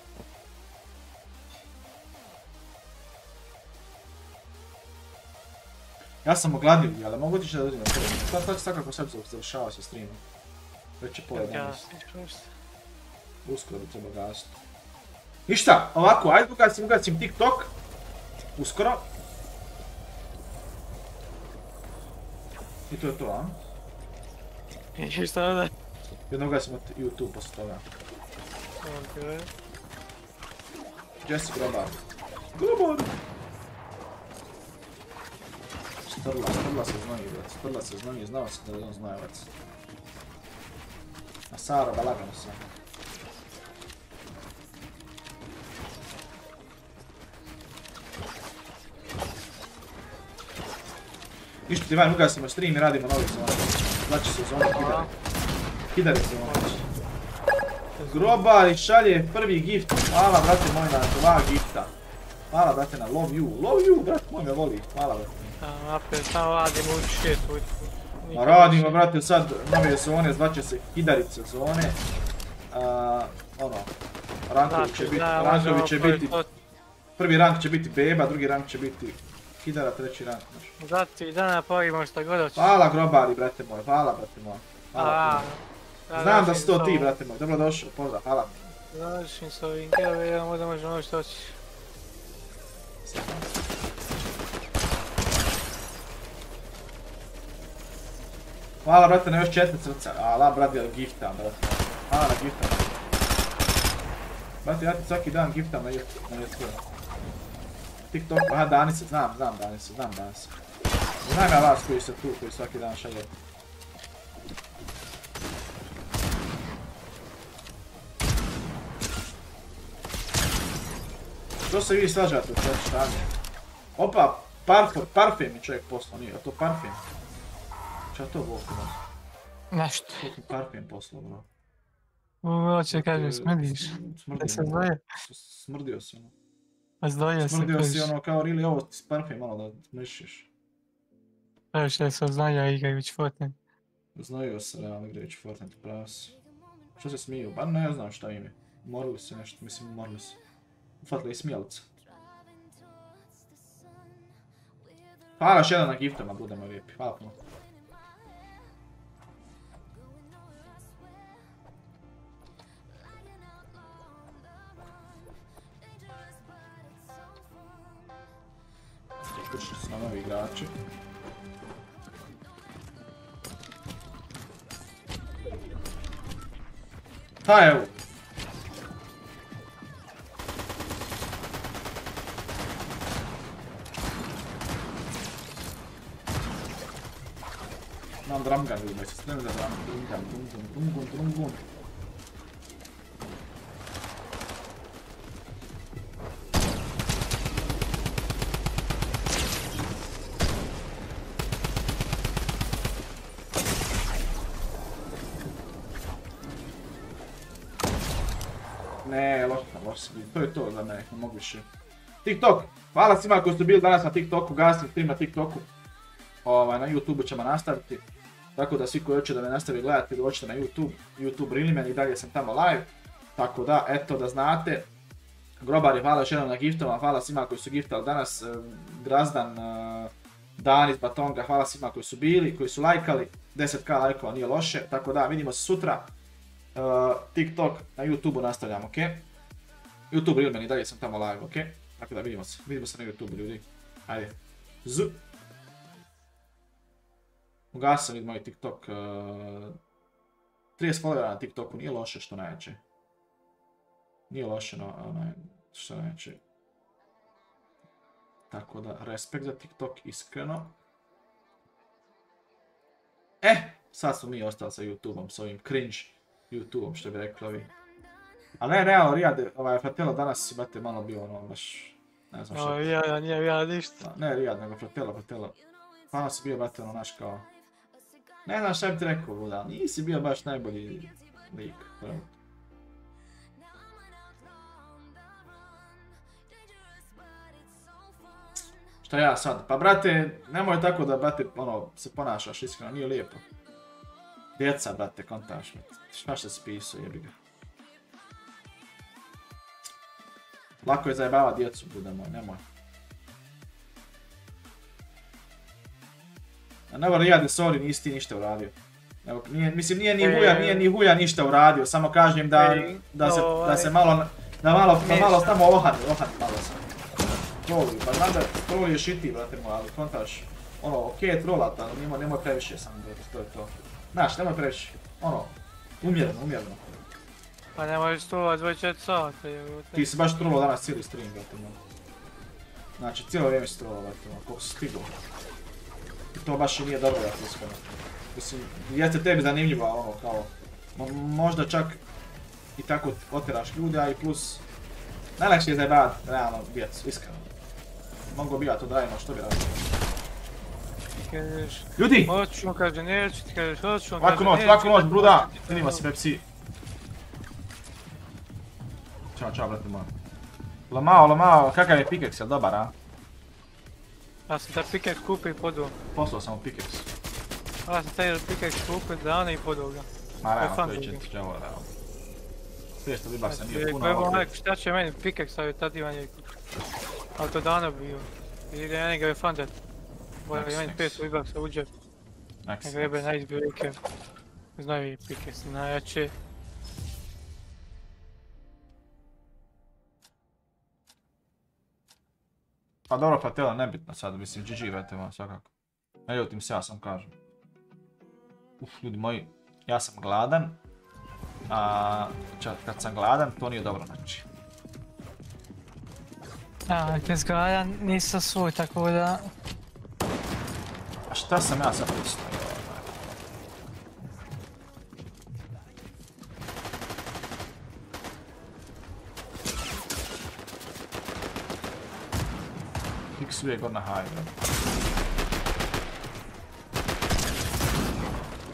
Ja sam ogladio, ali mogu tići da dođem na prvi. Sada ću tako sad završavao sa streamom. Već je pola jedanaest. Uskoro bi treba gasiti. Ništa, ovako, ajde ugasim, ugasim TikTok. Uskoro. I to je to, a? Ništa onda. Jedno ugasimo YouTube posle toga. Okej. Jesse grobar. Grobar! Strla, strla se znojivac, strla se znojivac, znao se da je on znojivac. A Sara, ba lagano se. Ništa, Divine, ugasimo stream i radimo novi zonu. Znači se u zonu kidari. Kidari se u noći. Grobari šalje prvi gift. Hvala brate moj na dva gifta. Hvala brate na love you. Love you brate moj me voli. Hvala brate. Naprijed, samo radimo u šetu. Radimo brate sad nove zone, znači se kidarice zone. Ono, rankovi će biti... Prvi rank će biti beba, drugi rank će biti... Kidara treći rank naš. Zato i dana pogimo šta god oči. Hvala grobari brate moj, hvala brate moj. Hvala. Znam da si to ti brate moj, dobro došao, pozdrav, hvala. Završim s ovim gdje, možda možemo ovo što oči. Hvala brate na još četiri srca, hvala brate gifta brate. Hvala na gifta brate. Brate ja ti svaki dan giftam na YouTube. TikTok, aha Danisa, znam, znam Danisa, znam Danisa. Znam ja vas koji ste tu, koji svaki dan šalje. Što se vi slažate u četu štavlje? Opa, parfem je čovjek poslao, nije, a to parfem? Šta to volko može? Nešto. Što ti parfem poslao, bro? Ovo će kažem, smrdiš. Smrdio se ono. Smrdio si ono kao really ovo s parfem malo da mršiš. Praviš da se oznajao igrajući Fortnite. Oznajao se realno igrajući Fortnite, pravo si. Što se smiju? Ba ne znam šta im je. Morili se nešto, mislim morili se. Ufatili i smijalica. Hvala još jedan na giftama, budemo lijepi, hvala puno. Ušli su na novi igrače. Ha, evo. Imam drumgun, ljubaj se spremi za drumgun, drumgun, drumgun. Ne, loš sam, loš sam. To je to za mene, ne mogu više. TikTok, hvala svima koji su bili danas na TikToku, gasni stream na TikToku. Ovaj, na YouTubeu ćemo nastaviti. Tako da svi koji hoće da me nastavi gledati, dođite na YouTube. YouTube Rilimen i dalje sam tamo live. Tako da, eto da znate. Grobari, hvala još jednom na giftama, hvala svima koji su giftali danas. Grazdan, Dan iz Batonga, hvala svima koji su bili, koji su lajkali. deset ka lajkova nije loše, tako da vidimo se sutra. TikTok na YouTubeu nastavljam, ok? YouTube Rilimen i dalje sam tamo live, ok? Tako da vidimo se, vidimo se na YouTubeu ljudi. Ajde. Z. Ugasam i moj TikTok, trideset followera na TikToku, nije loše što najveće. Nije loše što najveće. Tako da, respekt za TikTok, iskreno. Eh, sad smo mi ostali sa YouTubeom, s ovim cringe YouTubeom što bi rekli ovi. Ali ne, realno, Rijad, ovaj Fratello danas imate malo bio ono baš, ne znam što. Rijad, nije Rijad ništa. Ne Rijad, nego Fratello, Fratello. Hvala si bio, brate, ono, naš kao... Ne znam šta bi ti rekao, Buda, nisi bio baš najbolji lik, prvo. Šta ja sad? Pa, brate, nemoj tako da, brate, ono, se ponašaš, iskreno, nije lijepo. Djeca, brate, kontaš, brate, šta šta si pisao, jebi ga. Lako je zajebava djecu, Buda moj, nemoj. Never Rijade, sorry, nisi ti ništa uradio. Mislim, nije ni Huja, nije ni Huja ništa uradio, samo kažem da se malo, da malo samo ohani, ohani malo sam. Trolli, pa znam da trolliš i ti, brate moj, ali kontaš, ono, okej, trollat, ali nemoj previše sam, to je to. Znaš, nemoj previše, ono, umjerno, umjerno. Pa nemoj trollat dvadeset četiri sata, jel? Ti si baš trollo danas cijeli stream, brate moj. Znači, cijelo vrijeme si trollo, brate moj, koliko si stigao. To baš i nije dobro, ja to iskreno. Mislim, jeste tebi zanimljivo, ono, kao... Možda čak i tako oteraš ljudi, a i plus... Najlakše je zajebavati, realno, djecu, iskreno. Mogu bi ja to odradimo, što bi radili? Ljudi! Hoću vam kaže neću, ti kažeš hoću vam kaže neću... Laku noć, laku noć, bruda! Vidimo se, Pepsi. Ćao, čao, brate moj. Lomao, lomao, kakav je pikex, jel dobar, a? Ja sam taj pikex kupio i podao. Poslao sam mu pikex. Ja sam taj pikex kupio dana i podao ga. Ma realno, to je četiri ovo, realno. Svijesto V-Bucksa nije puno ovo. Evo, šta će meni pikex, ali tad Ivan je kupio. Ali to dana bio. I da meni ga je fundat. Boja li meni pet V-Bucksa uđe. Neka grebe najizbjevike. Znaju i pikex najjače. Pa dobro, Fratello, nebitno sad, mislim, dži dži vetema, svakako. Ne ljutim se, ja sam kažem. Uf, ljudi moji, ja sam gladan. A kad sam gladan, to nije dobro, znači. A, kad sam gladan, nisam svoj, tako da... A šta sam ja sad ustao? Uvijek god na high, brate.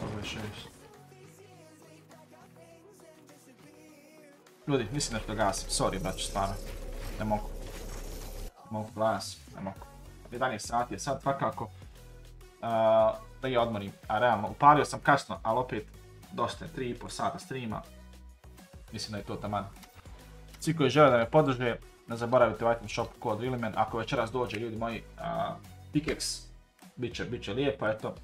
Ovo je šest. Ljudi, mislim da što gasim, sorry braću, stvarno. Ne mogu. Mogu, gledam se, ne mogu. jedanaest sati je sad, svakako. Da je odmorim, a realno, upalio sam kasno, ali opet dosta je, tri i pol sata streama. Mislim da je to taman. Svi koji žele da me podrže, ne zaboravite u item shopu kod Rilimen, ako večeras dođe ljudi moji pikex, bit će lijepo, eto.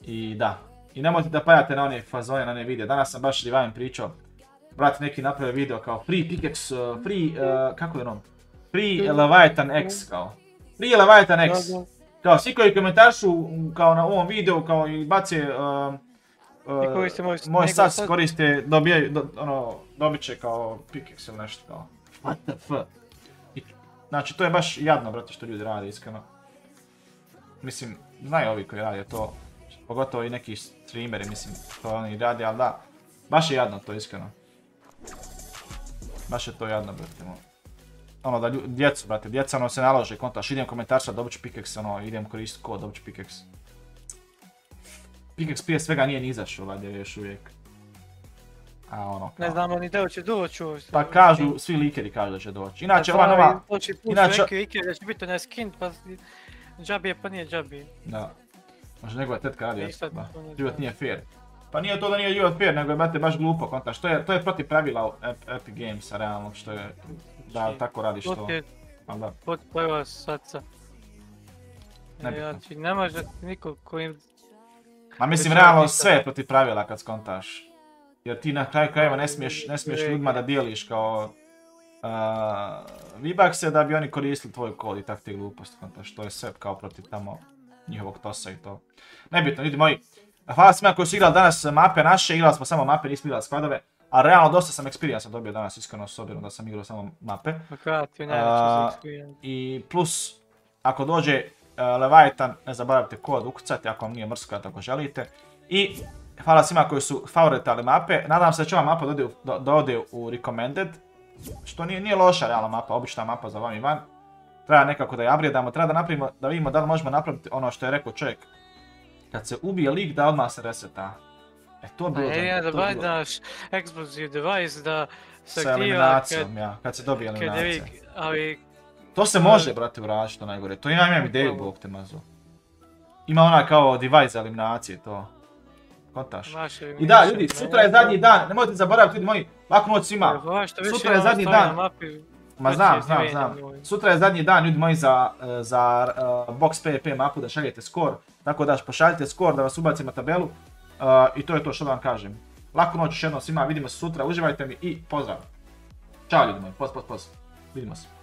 I da, i nemojte da pajate na one fazone, na one videe, danas sam baš Divine pričao, brat neki napravio video kao free pikex, free, kako je ono, free Leviathan X kao, free Leviathan X, kao svi koji komentaršu kao na ovom videu, kao i bace moj sas koriste, dobit će kao pikex ili nešto kao. What the f**k? Znači, to je baš jadno, brate, što ljudi rade, iskreno. Mislim, znaju ovi koji rade to, pogotovo i neki streameri, mislim, to oni rade, ali da, baš je jadno to, iskreno. Baš je to jadno, brate, ono da djecu, brate, djeca ono se nalože, kontaš, idem komentar sad, dobit ću pikex, ono, idem koristiti kod, dobit ću pikex. Pikex prije svega nije ni izašao, valjda, još uvijek. A ono, ne znamo ni da će doći. Pa kažu, svi likeri kažu da će doći. Inače ova nova... Inače... Da će biti onaj skin, pa džabije pa nije džabije. Da. Može njegova tetka radi, život nije fair. Pa nije to da nije život fair, nego je brate baš glupo kontaš. To je protiv pravila Epic Gamesa realno, što je... Da tako radiš to. Potpojava saca. Znači ne može niko kojim... Ma mislim realno sve je protiv pravila kad skontaš. Jer ti na kraju krajeva ne smiješ ljudima da dijeliš kao V-Bucks-e da bi oni koristili tvoj kod i tak te gluposti, kontaš. To je sve kao protiv tamo njihovog tosa i to. Nebitno, ljudi moji. Hvala svima koji su igrali danas mape naše, igrali smo samo mape, nismo igrali skladove. A realno dosta sam experience dobio danas, iskreno s obzirom da sam igrao samo mape. I plus, ako dođe Leviathan, ne zaboravite kod ukucati ako vam nije mrskati ako želite. I hvala svima koji su favoritali mape, nadam se da će ova mapa da ode u recommended. Što nije loša realna mapa, obična mapa za vam i van. Treba nekako da je upgradeamo, treba da napravimo, da vidimo da li možemo napraviti ono što je rekao čovjek. Kad se ubije lik da odmah se reseta. E to je bilo da... E, da vaj daš explosive device da se aktiva... Sa eliminacijom, ja, kad se dobije eliminacija. To se može, brate, uraditi to najgore. To ja imam ideju, bog te mazo. Ima ona kao device za eliminacije, to. Kontaš. I da, ljudi, sutra je zadnji dan, nemojte zaboraviti, ljudi moji, laku noć svima. Sutra je zadnji dan. Ma znam, znam, znam. Sutra je zadnji dan, ljudi moji, za Box PvP mapu da šaljete skor. Tako da pošaljite skor, da vas ubacim na tabelu. I to je to što da vam kažem. Laku noć još jednom svima, vidimo se sutra, uživajte mi i pozdrav. Ćao ljudi moji, poz, poz, poz. Vidimo se.